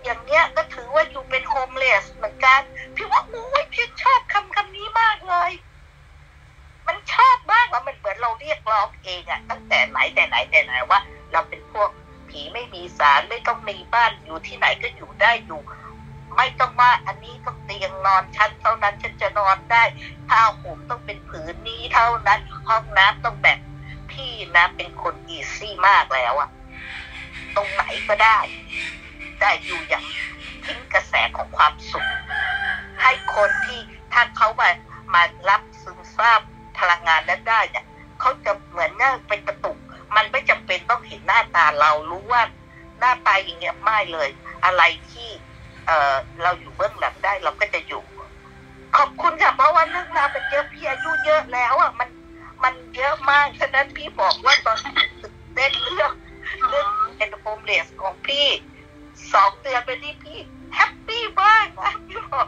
อย่างเนี้ยก็ถือว่าอยู่เป็นโฮมเลสเหมือนกันพี่ว่าโอ้ยพี่ชอบคำคำนี้มากเลยมันชอบมากว่ามันเหมือนเราเรียกร้องเองอ่ะตั้งแต่ไหนแต่ไหนแต่ไหนว่าเราเป็นพวกไม่มีศาลไม่ต้องมีบ้านอยู่ที่ไหนก็อยู่ได้อยู่ไม่ต้องว่าอันนี้ต้องเตียงนอนชั้นเท่านั้นฉันจะนอนได้ผ้าห่มต้องเป็นผืนนี้เท่านั้นห้องน้ำต้องแบบพี่นะเป็นคนอีซี่มากแล้วอะตรงไหนก็ได้ได้อยู่อย่างทิ้งกระแสของความสุขให้คนที่ถ้าเขามามารับซึมซาบพลังงานนั้นได้เนี่ยเขาจะเหมือนเนี่ยเป็นกระตุกมันไม่จำเป็นต้องเห็นหน้าตาเรารู้ว่าหน้าตาอย่างเงี้ยไม่เลยอะไรที่ เ, เราอยู่เบื้องหลังได้เราก็จะอยู่ขอบคุณค่ะเพราะว่าเรื่องราวมันเยอะพี่อายุเยอะแล้วอ่ะมันมันเยอะมากฉะนั้นพี่บอกว่าตอนเล่นเรื่องเรื่องเอ็นโฟมเลสของพี่สองเดือนไปนี่พี่แฮปปี้มากนะพี่บอก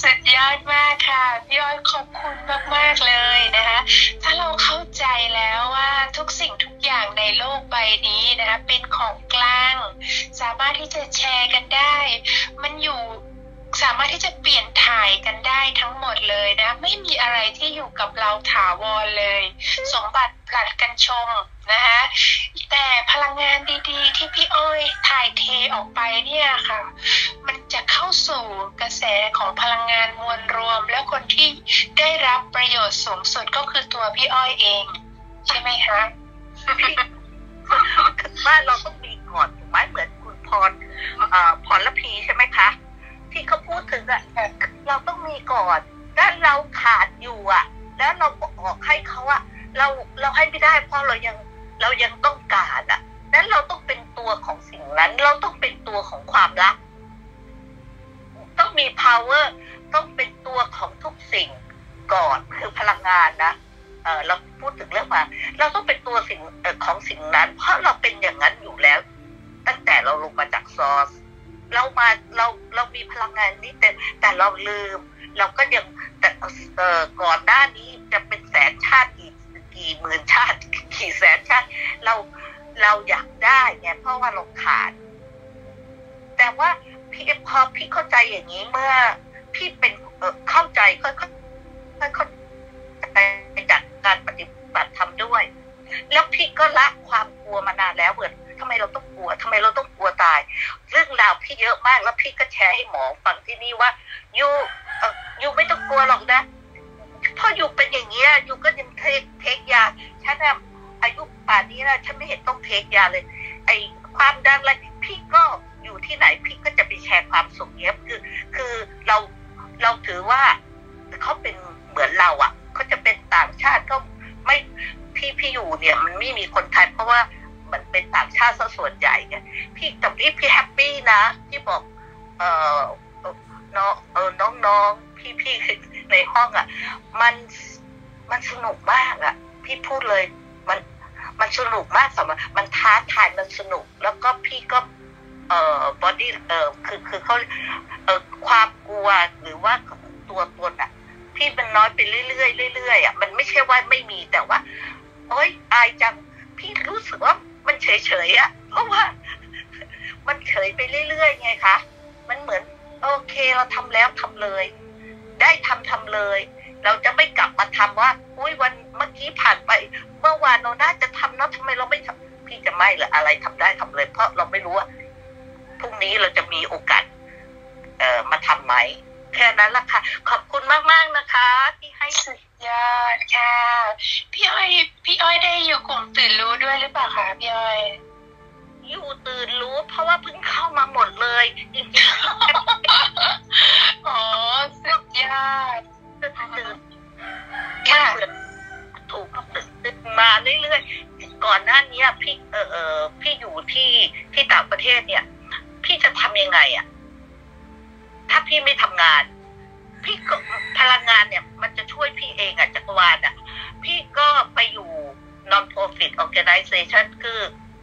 สุดยอดมากค่ะพี่อ้อยขอบคุณมากๆเลยนะคะถ้าเราเข้าใจแล้วว่าทุกสิ่งทุกอย่างในโลกใบนี้นะคะเป็นของกลางสามารถที่จะแชร์กันได้มันอยู่ สามารถที่จะเปลี่ยนถ่ายกันได้ทั้งหมดเลยนะไม่มีอะไรที่อยู่กับเราถาวรเลยสมบัติผลัดกันชมนะคะแต่พลังงานดีๆที่พี่อ้อยถ่ายเทออกไปเนี่ยค่ะมันจะเข้าสู่กระแสของพลังงานมวลรวมและคนที่ได้รับประโยชน์สูงสุดก็คือตัวพี่อ้อยเองใช่ไหมคะคือว่าเราต้องมีก่อนถูกไหมเหมือนคุณพรพรละพีใช่ไหมคะที่เขาพูดถึงอ่ะเราต้องมีก่อนถ้าเราขาดอยู่อ่ะแล้วเราออกให้เขาอ่ะเราเราให้ไม่ได้เพราะเรายังเรายังต้องการอ่ะนั้นเราต้องเป็นตัวของสิ่งนั้นเราต้องเป็นตัวของความรักต้องมี power ต้องเป็นตัวของทุกสิ่งก่อนคือพลังงานนะเออเราพูดถึงเรื่องมาเราต้องเป็นตัวสิ่งเอ่อของสิ่งนั้นเพราะเราเป็นอย่างนั้นอยู่แล้วตั้งแต่เราลงมาจากซอสเรามาเราเรามีพลังงานนี้แต่แต่เราลืมเราก็ยังแต่เอ่อก่อนหน้านี้จะเป็นแสนชาติกี่กี่หมื่นชาติกี่แสนชาติเราเราอยากได้ไงเพราะว่าเราขาดแต่ว่าพี่พอพี่เข้าใจอย่างนี้เมื่อพี่เป็นเอ่อเข้าใจค่อยค่อยค่อยไปจากการปฏิบัติธรรมด้วยแล้วพี่ก็ละความกลัวมานานแล้วเหมือนทำไมเราต้องกลัวทำไมเราต้องกลัวตายเรื่องราวพี่เยอะมากแล้วพี่ก็แชร์ให้หมอฟังที่นี่ว่ายูยูไม่ต้องกลัวหรอกนะพอยูเป็นอย่างเงี้ยยูก็ยังเทคเทคยาฉันอายุป่านนี้แล้วฉันไม่เห็นต้องเทคยาเลยไอความดันอะไรพี่ก็อยู่ที่ไหนพี่ก็จะไปแชร์ความสุขเนี้ยคือคือเราเราถือว่าเขาเป็นเหมือนเราอ่ะเขาจะเป็นต่างชาติก็ไม่พี่พี่อยู่เนี่ยมันไม่มีคนไทยเพราะว่ามันเป็นต่างชาติส่วนใหญ่ไงพี่ตรงนี้พี่แฮปปี้นะพี่บอกเอ่อน้องเออน้องๆพี่ๆในห้องอ่ะมันมันสนุกมากอ่ะพี่พูดเลยมันมันสนุกมากสำหรับมันท้าทายมันสนุกแล้วก็พี่ก็เอ่อบอดี้เอ่อคือคือเขาเอ่อความกลัวหรือว่าตัวตนอ่ะพี่มันน้อยไปเรื่อยๆเรื่อยๆอ่ะมันไม่ใช่ว่าไม่มีแต่ว่าโอ๊ยอายจังพี่รู้สึกว่ามันเฉยๆอ่ะเพราะว่ามันเฉยไปเรื่อยๆไงคะมันเหมือนโอเคเราทำแล้วทำเลยได้ทำทำเลยเราจะไม่กลับมาทำว่าอุ้ยวันเมื่อกี้ผ่านไปเมื่อวานเราน่าจะทำเนาะทำไมเราไม่ทำพี่จะไม่หรืออะไรทำได้ทำเลยเพราะเราไม่รู้ว่าพรุ่งนี้เราจะมีโอกาสเอ่อมาทำไหมแค่นั้นละค่ะขอบคุณมากๆนะคะที่ให้สุดยอดค่ะพี่อ้อยพี่อ้อยได้อยู่กลุ่มตื่นรู้ด้วยหรือเปล่าคะพี่อ้อยอยู่ตื่นรู้เพราะว่าเพิ่งเข้ามาหมดเลยจริงๆอ๋อสุดยอดตื่นค่ะถูกตื่นมาเรื่อยๆก่อนหน้านี้พี่เออพี่อยู่ที่ที่ต่างประเทศเนี่ยพี่จะทำยังไงอะถ้าพี่ไม่ทำงานพี่ก็พลังงานเนี่ยมันจะช่วยพี่เองอะจักรวาลอะพี่ก็ไปอยู่ non-profit organization คือ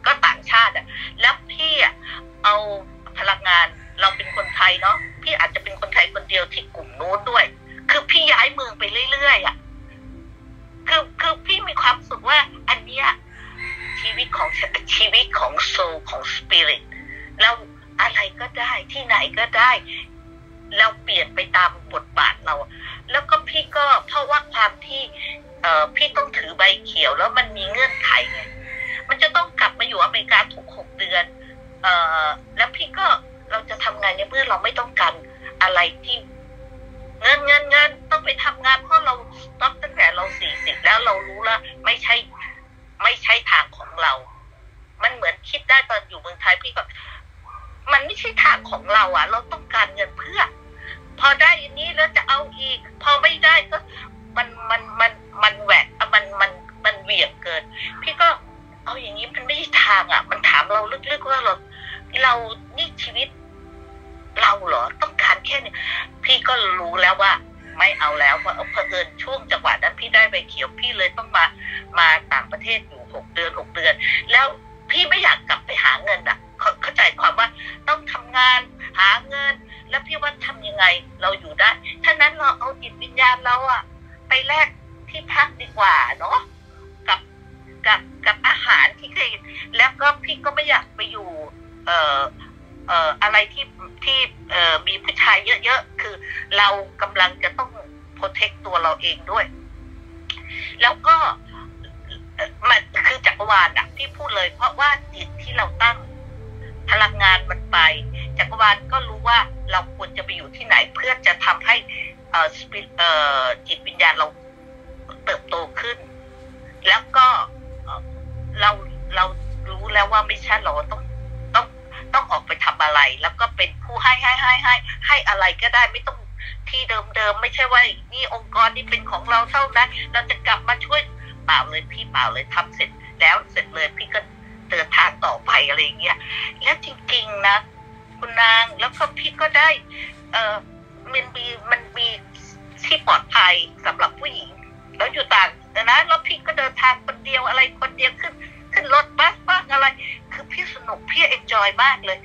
ก็ต่างชาติอะแล้วพี่อะเอาพลังงานเราเป็นคนไทยเนาะพี่อาจจะเป็นคนไทยคนเดียวที่กลุ่มนู้นด้วยคือพี่ย้ายเมืองไปเรื่อยๆอะคือคือพี่มีความสุขว่าอันเนี้ยชีวิตของชีวิตของโซลของสปิริตเราอะไรก็ได้ที่ไหนก็ได้เราเปลี่ยนไปตามบทบาทเราแล้วก็พี่ก็เพราะว่าความที่เอ่อพี่ต้องถือใบเขียวแล้วมันมีเงื่อนไขไงมันจะต้องกลับมาอยู่อเมริกาทุกหกเดือนเอ่อแล้วพี่ก็เราจะทำงานเนี่ยเมื่อเราไม่ต้องการอะไรที่เงินเงินเงินต้องไปทำงานเพราะเราต้องตั้งแต่เราสี่สิบแล้วเรารู้แล้วไม่ใช่ไม่ใช่ทางของเรามันเหมือนคิดได้ตอนอยู่เมืองไทยพี่ก็มันไม่ใช่ทางของเราอ่ะเราต้องการเงินเพื่อพอได้อันนี้แล้วจะเอาอีกพอไม่ได้ก็มันมันมันมันแหวกมันมันมันเหวี่ยงเกินพี่ก็เอาอย่างนี้มันไม่ใช่ทางอ่ะมันถามเราลึกๆว่าเราเรานี่ชีวิตเราเหรอต้องการแค่นี้พี่ก็รู้แล้วว่าไม่เอาแล้วเพราะเผอิญช่วงจังหวะนั้นพี่ได้ใบเขียวพี่เลยต้องมามาต่างประเทศอยู่หกเดือนหกเดือนแล้วพี่ไม่อยากกลับไปหาเงินอ่ะเข้าใจความว่าต้องทำงานหาเงินแล้วพี่ว่าทำยังไงเราอยู่ได้ฉะนั้นเราเอาจิตวิญญาณเราอะไปแลกที่พักดีกว่าเนาะกับกับกับอาหารที่เคยแล้วก็พี่ก็ไม่อยากไปอยู่เอ่อ เอ่ออะไรที่ที่เอ่อมีผู้ชายเยอะๆคือเรากำลังจะต้องโปรเทคตัวเราเองด้วยแล้วก็มันคือจักรวาลอะที่พูดเลยเพราะว่าจิตที่เราตั้งพลังงานมันไปจักรวาลก็รู้ว่าเราควรจะไปอยู่ที่ไหนเพื่อจะทำให้เอ่อเอ่อจิตวิญญาณเราเติบโตขึ้นแล้วก็เราเรารู้แล้วว่าไม่ใช่เราต้องต้องต้องออกไปทำอะไรแล้วก็เป็นผู้ให้ให้ให้ให้ให้อะไรก็ได้ไม่ต้องที่เดิมๆไม่ใช่ว่านี่องค์กรนี่เป็นของเราเท่านั้นเราจะกลับมาช่วยเปล่าเลยพี่เปล่าเลยทำเสร็จแล้วเสร็จเลยพี่ก็เดินทางต่อไปอะไรอย่างเงี้ยแล้วจริงๆนะคุณนางแล้วก็พี่ก็ได้เออมันมีมันมีที่ปลอดภัยสำหรับผู้หญิงแล้วอยู่ต่างนะแล้วพี่ก็เดินทางคนเดียวอะไรคนเดียวขึ้นขึ้นรถบัสบ้างอะไรคือพี่สนุกพี่เอ็นจอยมากเลย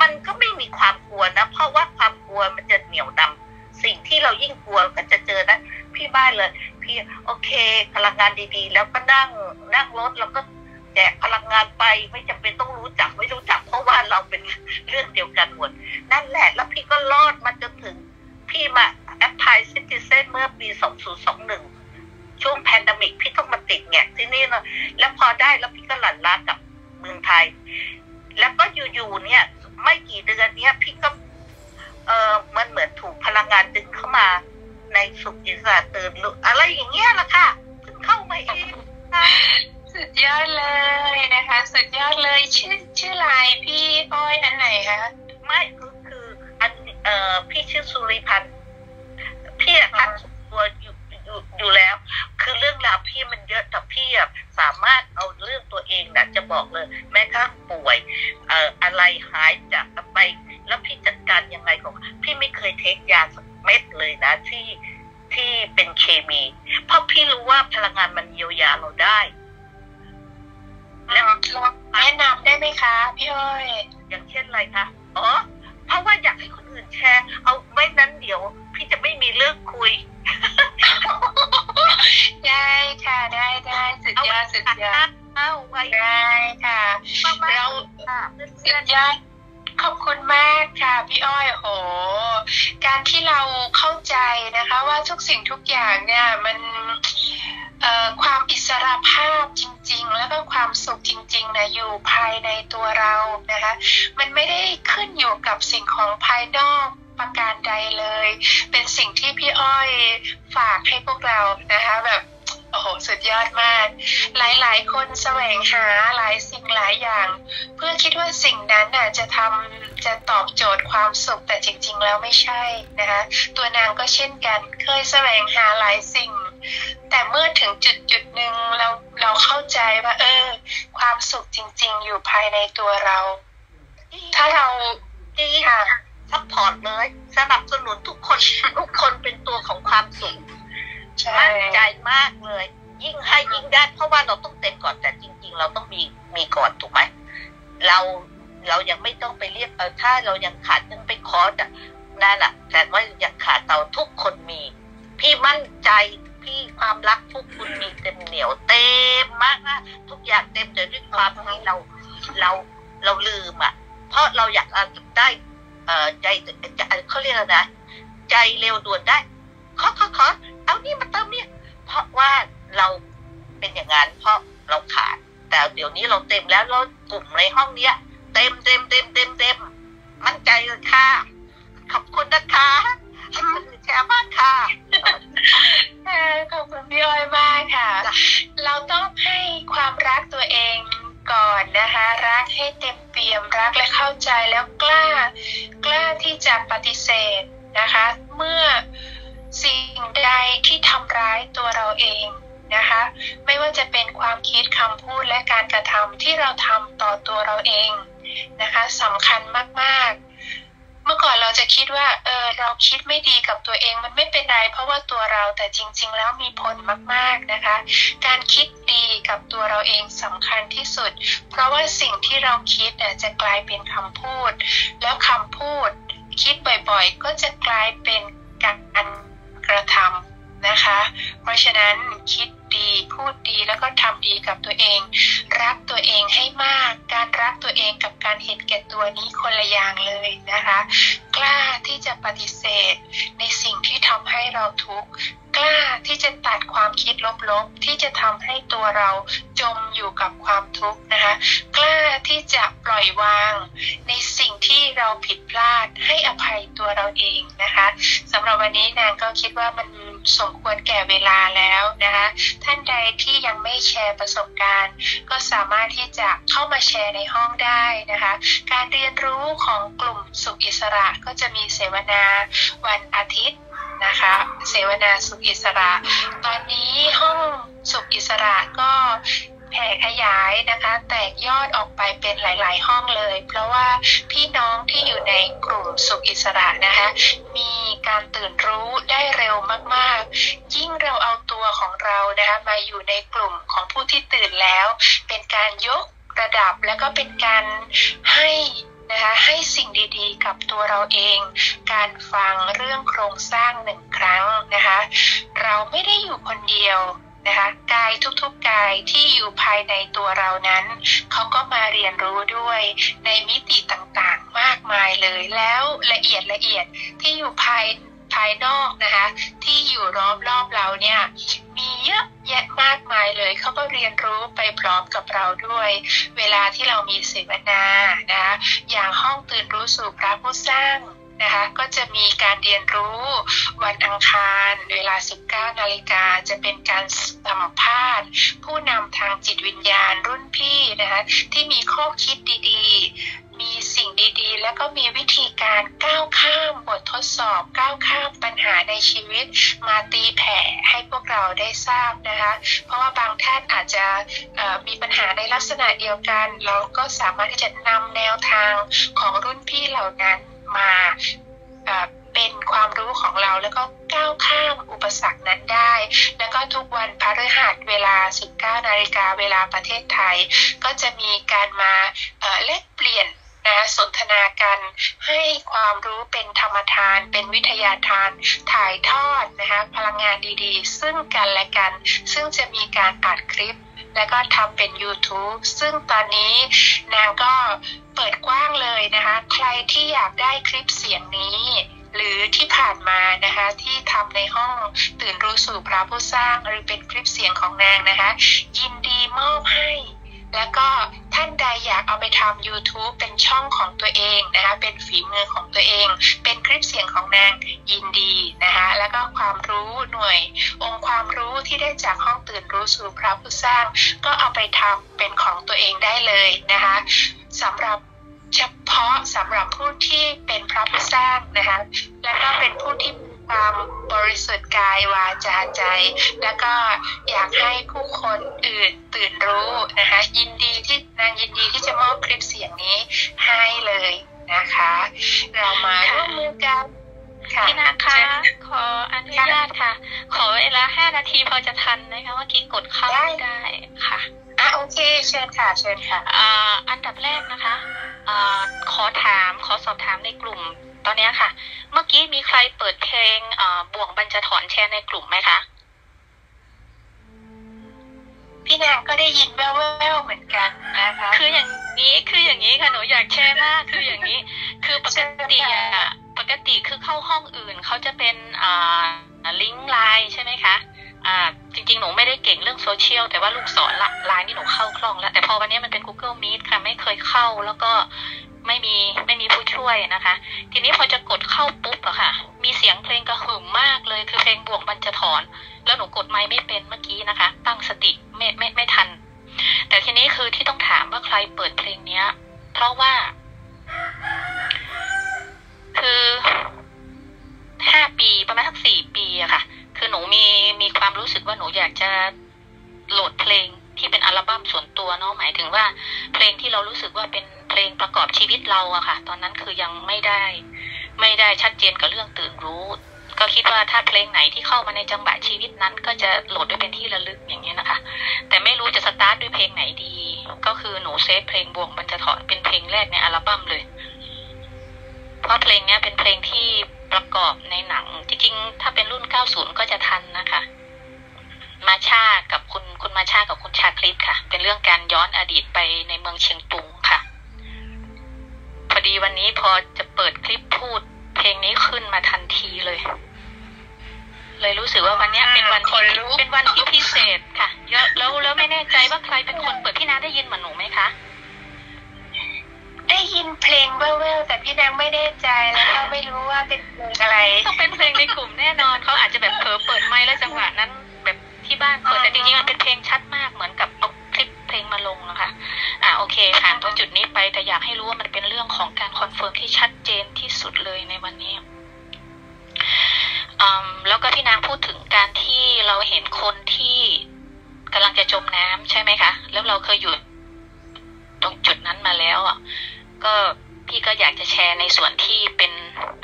มันก็ไม่มีความกลัวนะเพราะว่าความกลัวมันจะเหนี่ยวนำสิ่งที่เรายิ่งกลัวก็จะเจอนะพี่บ้านเลยพี่โอเคพลังงานดีๆแล้วก็นั่งนั่งรถแล้วก็แจกพลังงานไปไม่จำเป็นต้องรู้จักไม่รู้จักเพราะว่าเราเป็นเรื่องเดียวกันหมดนั่นแหละแล้วพี่ก็รอดมาจนถึงพี่มาแอปพลายซิติเซนเมื่อปีสองพันยี่สิบหนึ่งช่วงแพนเดมิกพี่ต้องมาติดแงะที่นี่เนาะแล้วพอได้แล้วพี่ก็หลั่นลากับเมืองไทยแล้วก็อยู่ๆเนี่ยไม่กี่เดือนเนี้ยพี่ก็เออมันเหมือนถูกพลังงานดึงเข้ามาในสุขอิสระเติมอะไรอย่างเงี้ยละค่ะเพิ่งเข้ามาเองสุดยอดเลยนะคะสุดยอดเลยชื่อชื่อลายพี่อ้อยอันไหนคะไม่คือคืออันเออพี่ชื่อสุริพันธ์พี่พันธ์ตัวอยู่อยู่แล้วคือเรื่องราวพี่มันเยอะแต่พี่สามารถเอาเรื่องตัวเองนะจะบอกเลยแม้กระทั่งป่วยเอ่ออะไรหายจากไปแล้วพี่จัดการยังไงของพี่ไม่เคยเทคยาสักเม็ดเลยนะที่ที่เป็นเคมีเพราะพี่รู้ว่าพลังงานมันเยียวยาเราได้แล้วแนะนำได้ไหมคะพี่อ้อยอย่างเช่นอะไรคะอ๋อเพราะว่าอยากให้คนอื่นแชร์เอาไว้นั้นเดี๋ยวพี่จะไม่มีเรื่องคุยได้ค่ะได้ได้สุดยอดสุดยอดเอาไว้ได้ค่ะเราสุดยอดขอบคุณมากค่ะพี่อ้อยโหการที่เราเข้าใจนะคะว่าทุกสิ่งทุกอย่างเนี่ยมันความอิสระภาพจริงๆแล้วก็ความสุขจริงๆนะอยู่ภายในตัวเรานะคะมันไม่ได้ขึ้นอยู่กับสิ่งของภายนอกประการใดเลยเป็นสิ่งที่พี่อ้อยฝากให้พวกเรานะคะแบบโอ้โหสุดยอดมากหลายๆคนแสวงหาหลายสิ่งหลายอย่างเพื่อคิดว่าสิ่งนั้นน่ะจะทำจะตอบโจทย์ความสุขแต่จริงๆแล้วไม่ใช่นะคะตัวนางก็เช่นกันเคยแสวงหาหลายสิ่งแต่เมื่อถึงจุดจุดหนึ่งเราเราเข้าใจว่าเออความสุขจริงๆอยู่ภายในตัวเราถ้าเราดีค่ะซัพพอร์ตเลยสนับสนุนทุกคนทุกคนเป็นตัวของความสุขมั่นใจมากเลยยิ่งให้ยิ่งได้เพราะว่าเราต้องเต็มก่อนแต่จริงๆเราต้องมีมีก่อนถูกไหมเราเรายังไม่ต้องไปเรียกเออถ้าเรายังขาดยังไปขอแต่นั่นแหละแต่ว่ายังขาดเราทุกคนมีพี่มั่นใจพี่ความรักพวกคุณมีเต็มเหนียวเต็มมากนะทุกอย่างเต็มเลยด้วยความที่เราเราเราลืมอ่ะเพราะเราอยากได้ใจเขาเรียกนะใจเร็วด่วนได้ขอขอขอเอานี่มาเติมเนี่ยเพราะว่าเราเป็นอย่างนั้นเพราะเราขาดแต่เดี๋ยวนี้เราเต็มแล้วเรากลุ่มในห้องเนี้ยเต็มเต็มเต็มเต็มเต็มมั่นใจเลยค่ะขอบคุณนะคะขอบคุณแชร์มากค่ะขอบคุณพี่อ้อยมากค่ะเราต้องให้ความรักตัวเองก่อนนะคะรักให้เต็มเปี่ยมรักและเข้าใจแล้วกล้ากล้าที่จะปฏิเสธนะคะเมื่อสิ่งใดที่ทำร้ายตัวเราเองนะคะไม่ว่าจะเป็นความคิดคำพูดและการกระทำที่เราทำต่อตัวเราเองนะคะสำคัญมากๆเมื่อก่อนเราจะคิดว่าเออเราคิดไม่ดีกับตัวเองมันไม่เป็นไรเพราะว่าตัวเราแต่จริงๆแล้วมีผลมากๆนะคะการคิดดีกับตัวเราเองสำคัญที่สุดเพราะว่าสิ่งที่เราคิดจะกลายเป็นคำพูดแล้วคำพูดคิดบ่อยๆก็จะกลายเป็นการกระทำนะคะเพราะฉะนั้นคิด ดีพูดดีแล้วก็ทำดีกับตัวเองรักตัวเองให้มากการรักตัวเองกับการเห็นแก่ตัวนี้คนละอย่างเลยนะคะกล้าที่จะปฏิเสธในสิ่งที่ทำให้เราทุกข์กล้าที่จะตัดความคิดลบๆที่จะทำให้ตัวเราจมอยู่กับความทุกข์นะคะกล้าที่จะปล่อยวางในสิ่งที่เราผิดพลาดให้อภัยตัวเราเองนะคะสำหรับวันนี้นางก็คิดว่ามันสมควรแก่เวลาแล้วนะคะท่านใดที่ยังไม่แชร์ประสบการณ์ก็สามารถที่จะเข้ามาแชร์ในห้องได้นะคะการเรียนรู้ของกลุ่มสุขอิสระก็จะมีเสวนาวันอาทิตย์นะคะเสวนาสุขอิสระตอนนี้ห้องสุขอิสระก็แผ่ขยายนะคะแตกยอดออกไปเป็นหลายๆห้องเลยเพราะว่าพี่น้องที่อยู่ในกลุ่มสุขอิสระนะคะมีการตื่นรู้ได้เร็วมากๆยิ่งเราเอาตัวของเรานะคะมาอยู่ในกลุ่มของผู้ที่ตื่นแล้วเป็นการยกระดับแล้วก็เป็นการให้นะคะให้สิ่งดีๆกับตัวเราเองการฟังเรื่องโครงสร้างหนึ่งครั้งนะคะเราไม่ได้อยู่คนเดียวนะคะกายทุกๆกายที่อยู่ภายในตัวเรานั้นเขาก็มาเรียนรู้ด้วยในมิติต่างๆมากมายเลยแล้วละเอียดละเอียดที่อยู่ภายภายนอกนะคะที่อยู่ล้อมรอบเราเนี่ยมีเยอะแยะมากมายเลยเขาก็เรียนรู้ไปพร้อมกับเราด้วยเวลาที่เรามีเสวนานะอย่างห้องตื่นรู้สู่พระผู้สร้างนะคะก็จะมีการเรียนรู้วันอังคารเวลา สิบเก้านาฬิกาจะเป็นการสัมภาษณ์ผู้นำทางจิตวิญญาณรุ่นพี่นะคะที่มีข้อคิดดีๆมีสิ่งดีๆแล้วก็มีวิธีการก้าวข้ามบททดสอบก้าวข้ามปัญหาในชีวิตมาตีแผ่ให้พวกเราได้ทราบนะคะเพราะว่าบางท่านอาจจะมีปัญหาในลักษณะเดียวกันเราก็สามารถที่จะนำแนวทางของรุ่นพี่เหล่านั้นมาเป็นความรู้ของเราแล้วก็ก้าวข้ามอุปสรรคนั้นได้แล้วก็ทุกวันพฤหัสเวลา สิบเก้านาฬิกาเวลาประเทศไทยก็จะมีการมาแลกเปลี่ยนนะสนทนากันให้ความรู้เป็นธรรมทานเป็นวิทยาทานถ่ายทอดนะคะพลังงานดีๆซึ่งกันและกันซึ่งจะมีการอัดคลิปแล้วก็ทำเป็น ยูทูบ ซึ่งตอนนี้นางก็เปิดกว้างเลยนะคะใครที่อยากได้คลิปเสียงนี้หรือที่ผ่านมานะคะที่ทำในห้องตื่นรู้สู่พระผู้สร้างหรือเป็นคลิปเสียงของนางนะคะยินดีมอบให้แล้วก็ท่านใดอยากเอาไปทำ ยูทูบ เป็นช่องของตัวเองนะคะเป็นฝีมือของตัวเองเป็นคลิปเสียงของนางยินดีนะคะแล้วก็ความรู้หน่วยองค์ความรู้ที่ได้จากห้องตื่นรู้สู่พระผู้สร้างก็เอาไปทำเป็นของตัวเองได้เลยนะคะสำหรับเฉพาะสำหรับผู้ที่เป็นพระผู้สร้างนะคะและก็เป็นผู้ที่ความบริสุทธิ์กายวาจาใจแล้วก็อยากให้ผู้คนอื่นตื่นรู้นะคะยินดีที่นางยินดีที่จะมอบคลิปเสียงนี้ให้เลยนะคะเรามาร่วมมือกันค่ะพี่นะคะขออนุญาตค่ะขอเวลาห้านาทีพอจะทันนะคะเมื่อกี้กดเข้าไม่ได้ค่ะอ่ะโอเคเชิญค่ะเชิญค่ะอ่าอันดับแรกนะคะอ่าขอถามขอสอบถามในกลุ่มตอนนี้ค่ะเมื่อกี้มีใครเปิดเพลงบ่วงบรรจถรแชร์ในกลุ่มไหมคะพี่นางก็ได้ยินแว่วๆเหมือนกันนะคะคืออย่างนี้คืออย่างนี้ค่ะหนูอยากแชร์มากคืออย่างนี้คือปกติอะปกติคือเข้าห้องอื่นเขาจะเป็นลิงก์ไลน์ใช่ไหมคะจริงๆหนูไม่ได้เก่งเรื่องโซเชียลแต่ว่าลูกศรไลน์นี่หนูเข้าคล่องแล้วแต่พอวันนี้มันเป็น กูเกิล มีท ค่ะไม่เคยเข้าแล้วก็ไม่มีไม่มีผู้ช่วยนะคะทีนี้พอจะกดเข้าปุ๊บอะค่ะมีเสียงเพลงกระหึ่มมากเลยคือเพลงบ่วงบรรจถรแล้วหนูกดไมค์ไม่เป็นเมื่อกี้นะคะตั้งสติไม่ไม่ไม่ทันแต่ทีนี้คือที่ต้องถามว่าใครเปิดเพลงเนี้ยเพราะว่าคือห้าปีประมาณสักสี่ปีอะค่ะคือหนูมีมีความรู้สึกว่าหนูอยากจะโหลดเพลงที่เป็นอัลบั้มส่วนตัวเนาะหมายถึงว่าเพลงที่เรารู้สึกว่าเป็นเพลงประกอบชีวิตเราอะค่ะตอนนั้นคือยังไม่ได้ไม่ได้ชัดเจนกับเรื่องตื่นรู้ก็คิดว่าถ้าเพลงไหนที่เข้ามาในจังหวะชีวิตนั้นก็จะโหลดไว้เป็นที่ระลึกอย่างเงี้ยนะคะแต่ไม่รู้จะสตาร์ทด้วยเพลงไหนดีก็คือหนูเซฟเพลงบ่วงบรรจถรเป็นเพลงแรกในอัลบั้มเลยเพราะเพลงเนี้ยเป็นเพลงที่ประกอบในหนังจริงๆถ้าเป็นรุ่นเก้าสิบก็จะทันนะคะมา มาชากับคุณคุณมาชากับคุณชาคลิตค่ะเป็นเรื่องการย้อนอดีตไปในเมืองเชียงตุงค่ะพอดีวันนี้พอจะเปิดคลิปพูดเพลงนี้ขึ้นมาทันทีเลยเลยรู้สึกว่าวันนี้เป็นวันที่เป็นวันที่พิเศษค่ะแล้วแล้วไม่แน่ใจว่าใครเป็นคนเปิดพี่น้าได้ยินเหมือนหนูไหมคะได้ยินเพลงแว่วๆแต่พี่นางไม่แน่ใจแล้วก็ไม่รู้ว่าเป็นเพลงอะไรต้องเป็นเพลงในกลุ่มแน่นอนเขาอาจจะแบบเผลอเปิดไมค์แล้วจังหวะนั้นแบบที่บ้านเปิดแต่จริงๆมันเป็นเพลงชัดมากเหมือนกับเอาคลิปเพลงมาลงนะคะอ่าโอเคผ่านตรงจุดนี้ไปแต่อยากให้รู้ว่ามันเป็นเรื่องของการคอนเฟิร์มที่ชัดเจนที่สุดเลยในวันนี้อืมแล้วก็พี่นางพูดถึงการที่เราเห็นคนที่กำลังจะจมน้ำใช่ไหมคะแล้วเราเคยอยู่ตรงจุดนั้นมาแล้วอ่ะก็พี่ก็อยากจะแชร์ในส่วนที่เป็น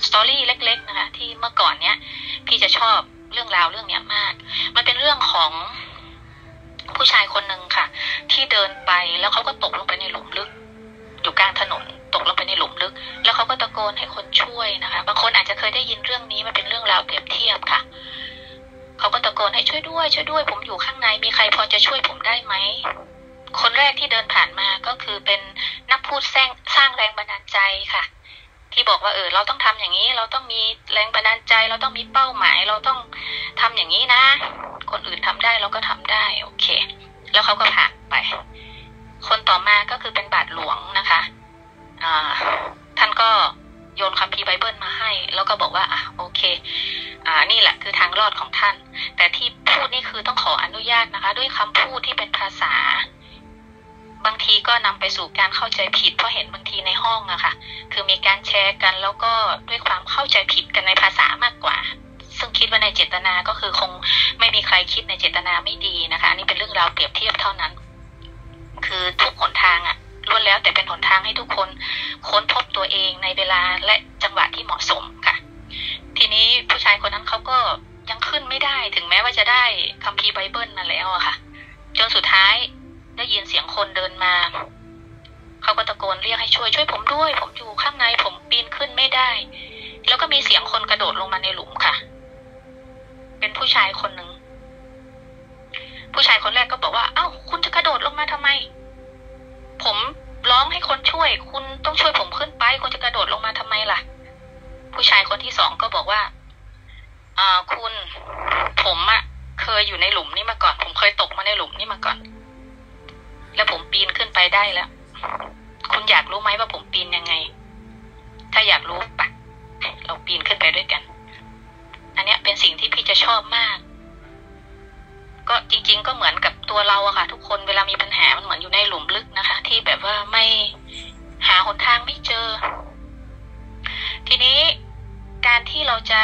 สตอรี่เล็กๆนะคะที่เมื่อก่อนเนี้ยพี่จะชอบเรื่องราวเรื่องเนี้ยมากมันเป็นเรื่องของผู้ชายคนหนึ่งค่ะที่เดินไปแล้วเขาก็ตกลงไปในหลุมลึกอยู่กลางถนนตกลงไปในหลุมลึกแล้วเขาก็ตะโกนให้คนช่วยนะคะบางคนอาจจะเคยได้ยินเรื่องนี้มันเป็นเรื่องราวเปรียบเทียบค่ะเขาก็ตะโกนให้ช่วยด้วยช่วยด้วยผมอยู่ข้างในมีใครพอจะช่วยผมได้ไหมคนแรกที่เดินผ่านมาก็คือเป็นนักพูดสร้างแรงบันดาลใจค่ะที่บอกว่าเออเราต้องทำอย่างนี้เราต้องมีแรงบันดาลใจเราต้องมีเป้าหมายเราต้องทำอย่างนี้นะคนอื่นทำได้เราก็ทำได้โอเคแล้วเขาก็ผ่านไปคนต่อมาก็คือเป็นบาทหลวงนะคะอ่าท่านก็โยนคัมภีร์ไบเบิลมาให้แล้วก็บอกว่าอ่ะโอเคอ่านี่แหละคือทางรอดของท่านแต่ที่พูดนี่คือต้องขออนุญาตนะคะด้วยคำพูดที่เป็นภาษาบางทีก็นำไปสู่การเข้าใจผิดเพราะเห็นบางทีในห้องอะค่ะคือมีการแชร์กันแล้วก็ด้วยความเข้าใจผิดกันในภาษามากกว่าซึ่งคิดว่าในเจตนาก็คือคงไม่มีใครคิดในเจตนาไม่ดีนะคะนี่เป็นเรื่องราวเปรียบเทียบเท่านั้นคือทุกหนทางอะล้วนแล้วแต่เป็นหนทางให้ทุกคนค้นพบตัวเองในเวลาและจังหวะที่เหมาะสมค่ะทีนี้ผู้ชายคนนั้นเขาก็ยังขึ้นไม่ได้ถึงแม้ว่าจะได้คัมภีร์ไบเบิลมาแล้วอะค่ะจนสุดท้ายได้ยินเสียงคนเดินมาเขาก็ตะโกนเรียกให้ช่วยช่วยผมด้วยผมอยู่ข้างในผมปีนขึ้นไม่ได้แล้วก็มีเสียงคนกระโดดลงมาในหลุมค่ะเป็นผู้ชายคนหนึ่งผู้ชายคนแรกก็บอกว่าเอ้าคุณจะกระโดดลงมาทำไมผมร้องให้คนช่วยคุณต้องช่วยผมขึ้นไปคุณจะกระโดดลงมาทำไมล่ะผู้ชายคนที่สองก็บอกว่าอ่าคุณผมอะเคยอยู่ในหลุมนี้มาก่อนผมเคยตกมาในหลุมนี้มาก่อนแล้วผมปีนขึ้นไปได้แล้วคุณอยากรู้ไหมว่าผมปีนยังไงถ้าอยากรู้ปะเราปีนขึ้นไปด้วยกันอันเนี้ยเป็นสิ่งที่พี่จะชอบมากก็จริงๆก็เหมือนกับตัวเราอะค่ะทุกคนเวลามีปัญหามันเหมือนอยู่ในหลุมลึกนะคะที่แบบว่าไม่หาหนทางไม่เจอทีนี้การที่เราจะ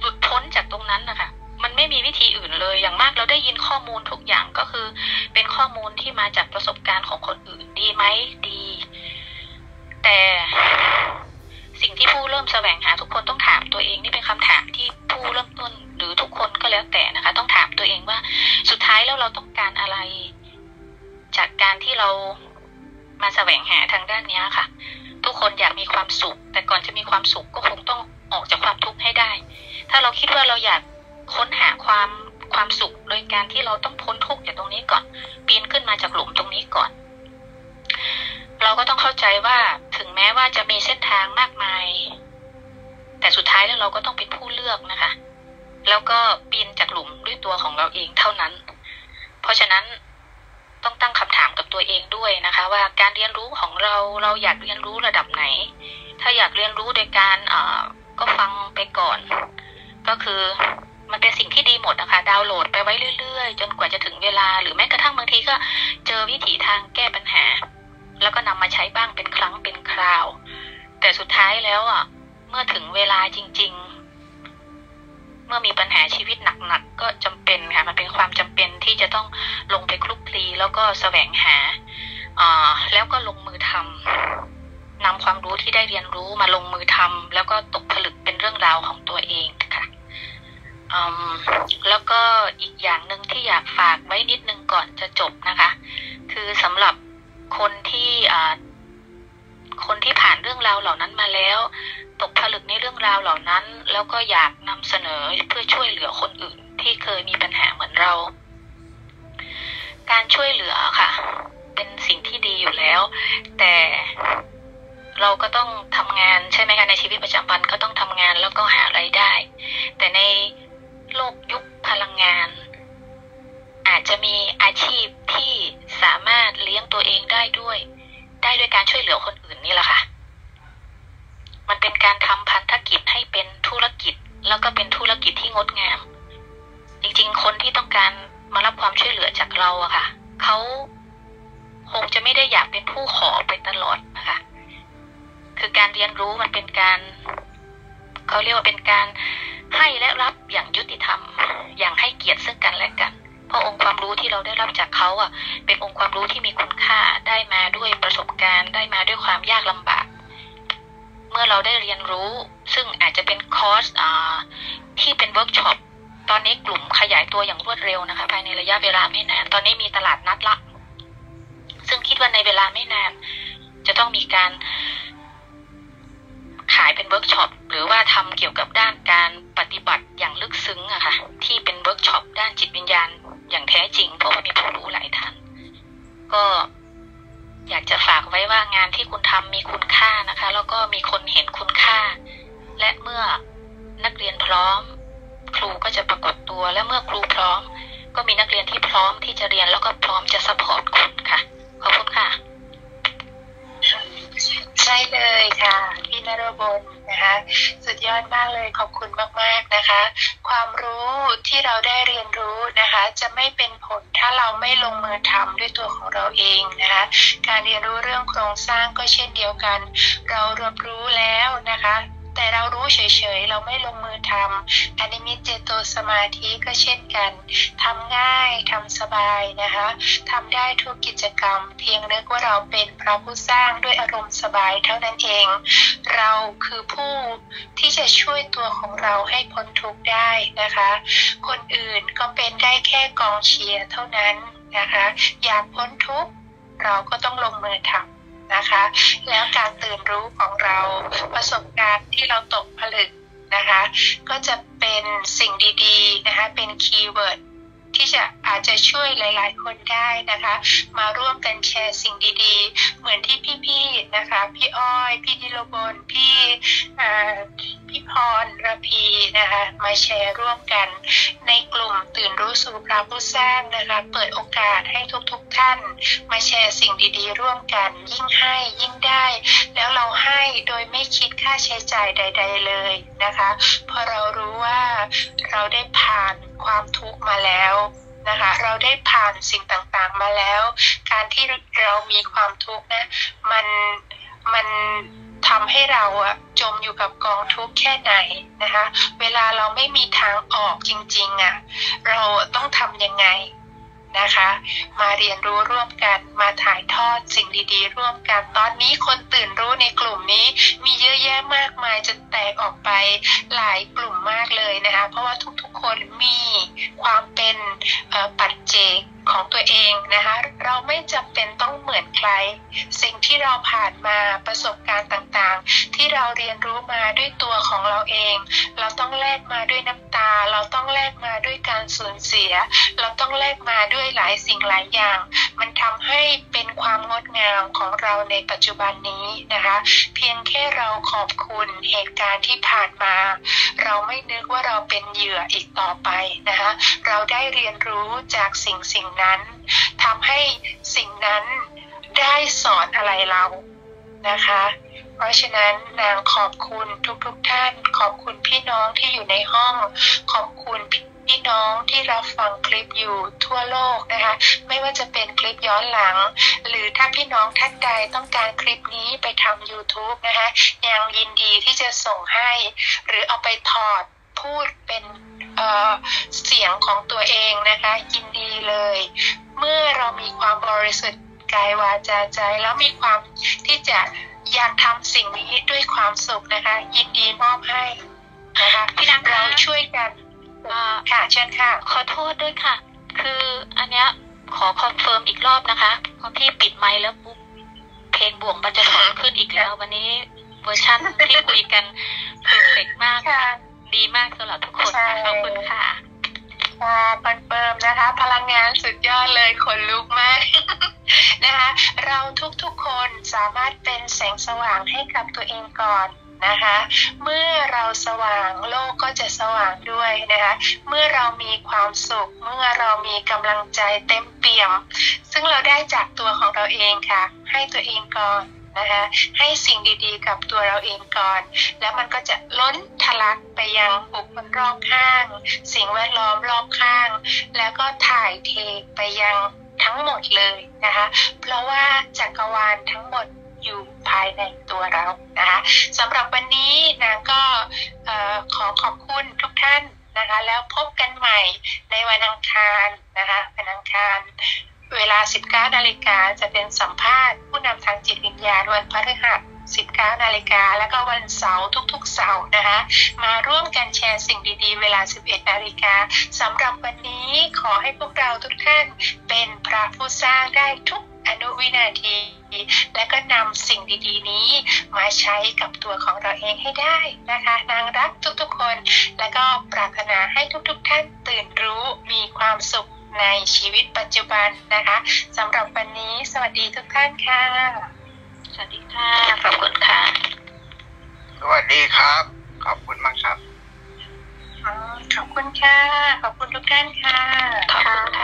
หลุดพ้นจากตรงนั้นนะคะมันไม่มีวิธีอื่นเลยอย่างมากเราได้ยินข้อมูลทุกอย่างก็คือเป็นข้อมูลที่มาจากประสบการณ์ของคนอื่นดีไหมดีแต่สิ่งที่ผู้เริ่มแสวงหาทุกคนต้องถามตัวเองนี่เป็นคำถามที่ผู้เริ่มต้นหรือทุกคนก็แล้วแต่นะคะต้องถามตัวเองว่าสุดท้ายแล้วเราต้องการอะไรจากการที่เรามาแสวงหาทางด้านนี้ค่ะทุกคนอยากมีความสุขแต่ก่อนจะมีความสุขก็คงต้องออกจากความทุกข์ให้ได้ถ้าเราคิดว่าเราอยากค้นหาความความสุขโดยการที่เราต้องพ้นทุกข์จากตรงนี้ก่อนปีนขึ้นมาจากหลุมตรงนี้ก่อนเราก็ต้องเข้าใจว่าถึงแม้ว่าจะมีเส้นทางมากมายแต่สุดท้ายแล้วเราก็ต้องเป็นผู้เลือกนะคะแล้วก็ปีนจากหลุมด้วยตัวของเราเองเท่านั้นเพราะฉะนั้นต้องตั้งคำถามกับตัวเองด้วยนะคะว่าการเรียนรู้ของเราเราอยากเรียนรู้ระดับไหนถ้าอยากเรียนรู้โดยการเอ่อก็ฟังไปก่อนก็คือมันเป็นสิ่งที่ดีหมดนะคะดาวน์โหลดไปไว้เรื่อยๆจนกว่าจะถึงเวลาหรือแม้กระทั่งบางทีก็เจอวิถีทางแก้ปัญหาแล้วก็นำมาใช้บ้างเป็นครั้งเป็นคราวแต่สุดท้ายแล้วอ่ะเมื่อถึงเวลาจริงๆเมื่อมีปัญหาชีวิตหนักๆก็จำเป็นค่ะมันเป็นความจำเป็นที่จะต้องลงไปคลุกคลีแล้วก็แสวงหาอ่าแล้วก็ลงมือทำนำความรู้ที่ได้เรียนรู้มาลงมือทำแล้วก็ตกผลึกเป็นเรื่องราวของตัวเองค่ะแล้วก็อีกอย่างหนึ่งที่อยากฝากไว้นิดนึงก่อนจะจบนะคะคือสำหรับคนที่คนที่ผ่านเรื่องราวเหล่านั้นมาแล้วตกผลึกในเรื่องราวเหล่านั้นแล้วก็อยากนำเสนอเพื่อช่วยเหลือคน อื่นที่เคยมีปัญหาเหมือนเราการช่วยเหลือค่ะเป็นสิ่งที่ดีอยู่แล้วแต่เราก็ต้องทำงานใช่ไหมคะในชีวิตประจำวันก็ต้องทำงานแล้วก็หารายได้แต่ในโลกยุคพลังงานอาจจะมีอาชีพที่สามารถเลี้ยงตัวเองได้ด้วยได้ด้วยการช่วยเหลือคนอื่นนี่แหละค่ะมันเป็นการทำพันธกิจให้เป็นธุรกิจแล้วก็เป็นธุรกิจที่งดงามจริงๆคนที่ต้องการมารับความช่วยเหลือจากเราอะค่ะเขาคงจะไม่ได้อยากเป็นผู้ขอไปตลอดนะคะคือการเรียนรู้มันเป็นการเขาเรียกว่าเป็นการให้และรับอย่างยุติธรรมอย่างให้เกียรติซึ่งกันและกันเพราะองค์ความรู้ที่เราได้รับจากเขาอะเป็นองค์ความรู้ที่มีคุณค่าได้มาด้วยประสบการณ์ได้มาด้วยความยากลำบากเมื่อเราได้เรียนรู้ซึ่งอาจจะเป็นคอร์สที่เป็นเวิร์กช็อปตอนนี้กลุ่มขยายตัวอย่างรวดเร็วนะคะภายในระยะเวลาไม่นานตอนนี้มีตลาดนัดละซึ่งคิดว่าในเวลาไม่นานจะต้องมีการขายเป็นเวิร์กช็อปหรือว่าทำเกี่ยวกับด้านการปฏิบัติอย่างลึกซึ้งอะค่ะที่เป็นเวิร์กช็อปด้านจิตวิญญาณอย่างแท้จริงเพราะว่ามีผู้รู้หลายท่านก็อยากจะฝากไว้ว่างานที่คุณทำมีคุณค่านะคะแล้วก็มีคนเห็นคุณค่าและเมื่อนักเรียนพร้อมครูก็จะปรากฏตัวและเมื่อครูพร้อมก็มีนักเรียนที่พร้อมที่จะเรียนแล้วก็พร้อมจะซัพพอร์ตคุณค่ะขอบคุณค่ะใช่เลยค่ะพี่นรบลนะคะสุดยอดมากเลยขอบคุณมากๆนะคะความรู้ที่เราได้เรียนรู้นะคะจะไม่เป็นผลถ้าเราไม่ลงมือทำด้วยตัวของเราเองนะคะการเรียนรู้เรื่องโครงสร้างก็เช่นเดียวกันเรารับรู้แล้วนะคะแต่เรารู้เฉยๆเราไม่ลงมือทำอนิมิตเจโตสมาธิก็เช่นกันทำง่ายทำสบายนะคะทำได้ทุกกิจกรรมเพียงนึกว่าเราเป็นพระผู้สร้างด้วยอารมณ์สบายเท่านั้นเองเราคือผู้ที่จะช่วยตัวของเราให้พ้นทุกข์ได้นะคะคนอื่นก็เป็นได้แค่กองเชียร์เท่านั้นนะคะอยากพ้นทุกข์เราก็ต้องลงมือทำนะคะแล้วการตื่นรู้ของเราประสบการณ์ที่เราตกผลึกนะคะก็จะเป็นสิ่งดีๆนะคะเป็นคีย์เวิร์ดที่จะอาจจะช่วยหลายๆคนได้นะคะมาร่วมกันแชร์สิ่งดีๆเหมือนที่พี่ๆนะคะพี่อ้อยพี่นิรบลพี่พี่พรระพีนะคะมาแชร์ร่วมกันในกลุ่มตื่นรู้สู่พระผู้สร้างนะคะเปิดโอกาสให้ทุกๆท่านมาแชร์สิ่งดีๆร่วมกันยิ่งให้ยิ่งได้แล้วเราให้โดยไม่คิดค่าใช้จ่ายใดๆเลยนะคะพอเรารู้ว่าเราได้ผ่านความทุกข์มาแล้วนะคะเราได้ผ่านสิ่งต่างๆมาแล้วการที่เรามีความทุกข์นะมันมันทำให้เราอะจมอยู่กับกองทุกข์แค่ไหนนะคะเวลาเราไม่มีทางออกจริงๆอะเราต้องทำยังไงนะคะมาเรียนรู้ร่วมกันมาถ่ายทอดสิ่งดีๆร่วมกันตอนนี้คนตื่นรู้ในกลุ่มนี้มีเยอะแยะมากมายจนแตกออกไปหลายกลุ่มมากเลยนะคะเพราะว่าทุกๆคนมีความเป็นปัจเจกของตัวเองนะคะเราไม่จำเป็นต้องเหมือนใครสิ่งที่เราผ่านมาประสบการณ์ต่างๆที่เราเรียนรู้มาด้วยตัวของเราเองเราต้องแลกมาด้วยน้ำตาเราต้องแลกมาด้วยการสูญเสียเราต้องแลกมาด้วยหลายสิ่งหลายอย่างมันทำให้เป็นความงดงามของเราในปัจจุบันนี้นะคะเพียงแค่เราขอบคุณเหตุการณ์ที่ผ่านมาเราไม่นึกว่าเราเป็นเหยื่ออีกต่อไปนะคะเราได้เรียนรู้จากสิ่งสิ่งนั้นทำให้สิ่งนั้นได้สอนอะไรเรานะคะเพราะฉะนั้นนางขอบคุณทุกทุกท่านขอบคุณพี่น้องที่อยู่ในห้องขอบคุณพี่น้องที่รับฟังคลิปอยู่ทั่วโลกนะคะไม่ว่าจะเป็นคลิปย้อนหลังหรือถ้าพี่น้องท่านใดต้องการคลิปนี้ไปทำ ยูทูบ นะคะยังยินดีที่จะส่งให้หรือเอาไปถอดพูดเป็นเอ่อเสียงของตัวเองนะคะยินดีเลยเมื่อเรามีความบริสุทธิ์กายวาจาใจแล้วมีความที่จะอยากทำสิ่งนี้ด้วยความสุขนะคะยินดีมอบให้นะคะพี่นักเราช่วยกันค่ะเชิญค่ะขอโทษด้วยค่ะคืออันเนี้ยขอคอนเฟิร์มอีกรอบนะคะพอพี่ปิดไมค์แล้วปุ๊บเพลงบ่วงมันจะถอนขึ้นอีกแล้ววันนี้เวอร์ชันที่คุยกันเพอร์เฟกต์มากค่ะดีมากสำหรับทุกคนขอบคุณค่ะ ค่ะคอนเฟิร์มนะคะพลังงานสุดยอดเลยขนลุกมากนะคะเราทุกๆคนสามารถเป็นแสงสว่างให้กับตัวเองก่อนนะคะเมื่อเราสว่างโลกก็จะสว่างด้วยนะคะเมื่อเรามีความสุขเมื่อเรามีกำลังใจเต็มเปี่ยมซึ่งเราได้จากตัวของเราเองค่ะให้ตัวเองก่อนนะคะให้สิ่งดีๆกับตัวเราเองก่อนแล้วมันก็จะล้นทะลักไปยังบุคคลรอบข้างสิ่งแวดล้อมรอบข้างแล้วก็ถ่ายเทไปยังทั้งหมดเลยนะคะเพราะว่าจักรวาลทั้งหมดอยู่ภายในตัวเรานะคะสำหรับวันนี้นะก็ขอขอบคุณทุกท่านนะคะแล้วพบกันใหม่ในวันอังคารนะคะวันอังคารเวลา สิบเก้า นาฬิกาจะเป็นสัมภาษณ์ผู้นำทางจิตวิญญาณวันพฤหัส สิบเก้า นาฬิกาแล้วก็วันเสาร์ทุกๆเสาร์นะคะมาร่วมกันแชร์สิ่งดีๆเวลา สิบเอ็ด นาฬิกาสำหรับวันนี้ขอให้พวกเราทุกท่านเป็นพระผู้สร้างได้ทุกอนุวินาทีและก็นำสิ่งดีๆนี้มาใช้กับตัวของเราเองให้ได้นะคะนางรักทุกๆคนและก็ปรารถนาให้ทุกๆท่านตื่นรู้มีความสุขในชีวิตปัจจุบันนะคะสำหรับวันนี้สวัสดีทุกท่านค่ะสวัสดีค่ะขอบคุณค่ะสวัสดีครับขอบคุณมากครับขอบคุณค่ะขอบคุณทุกท่านค่ะขอบคุณค่ะ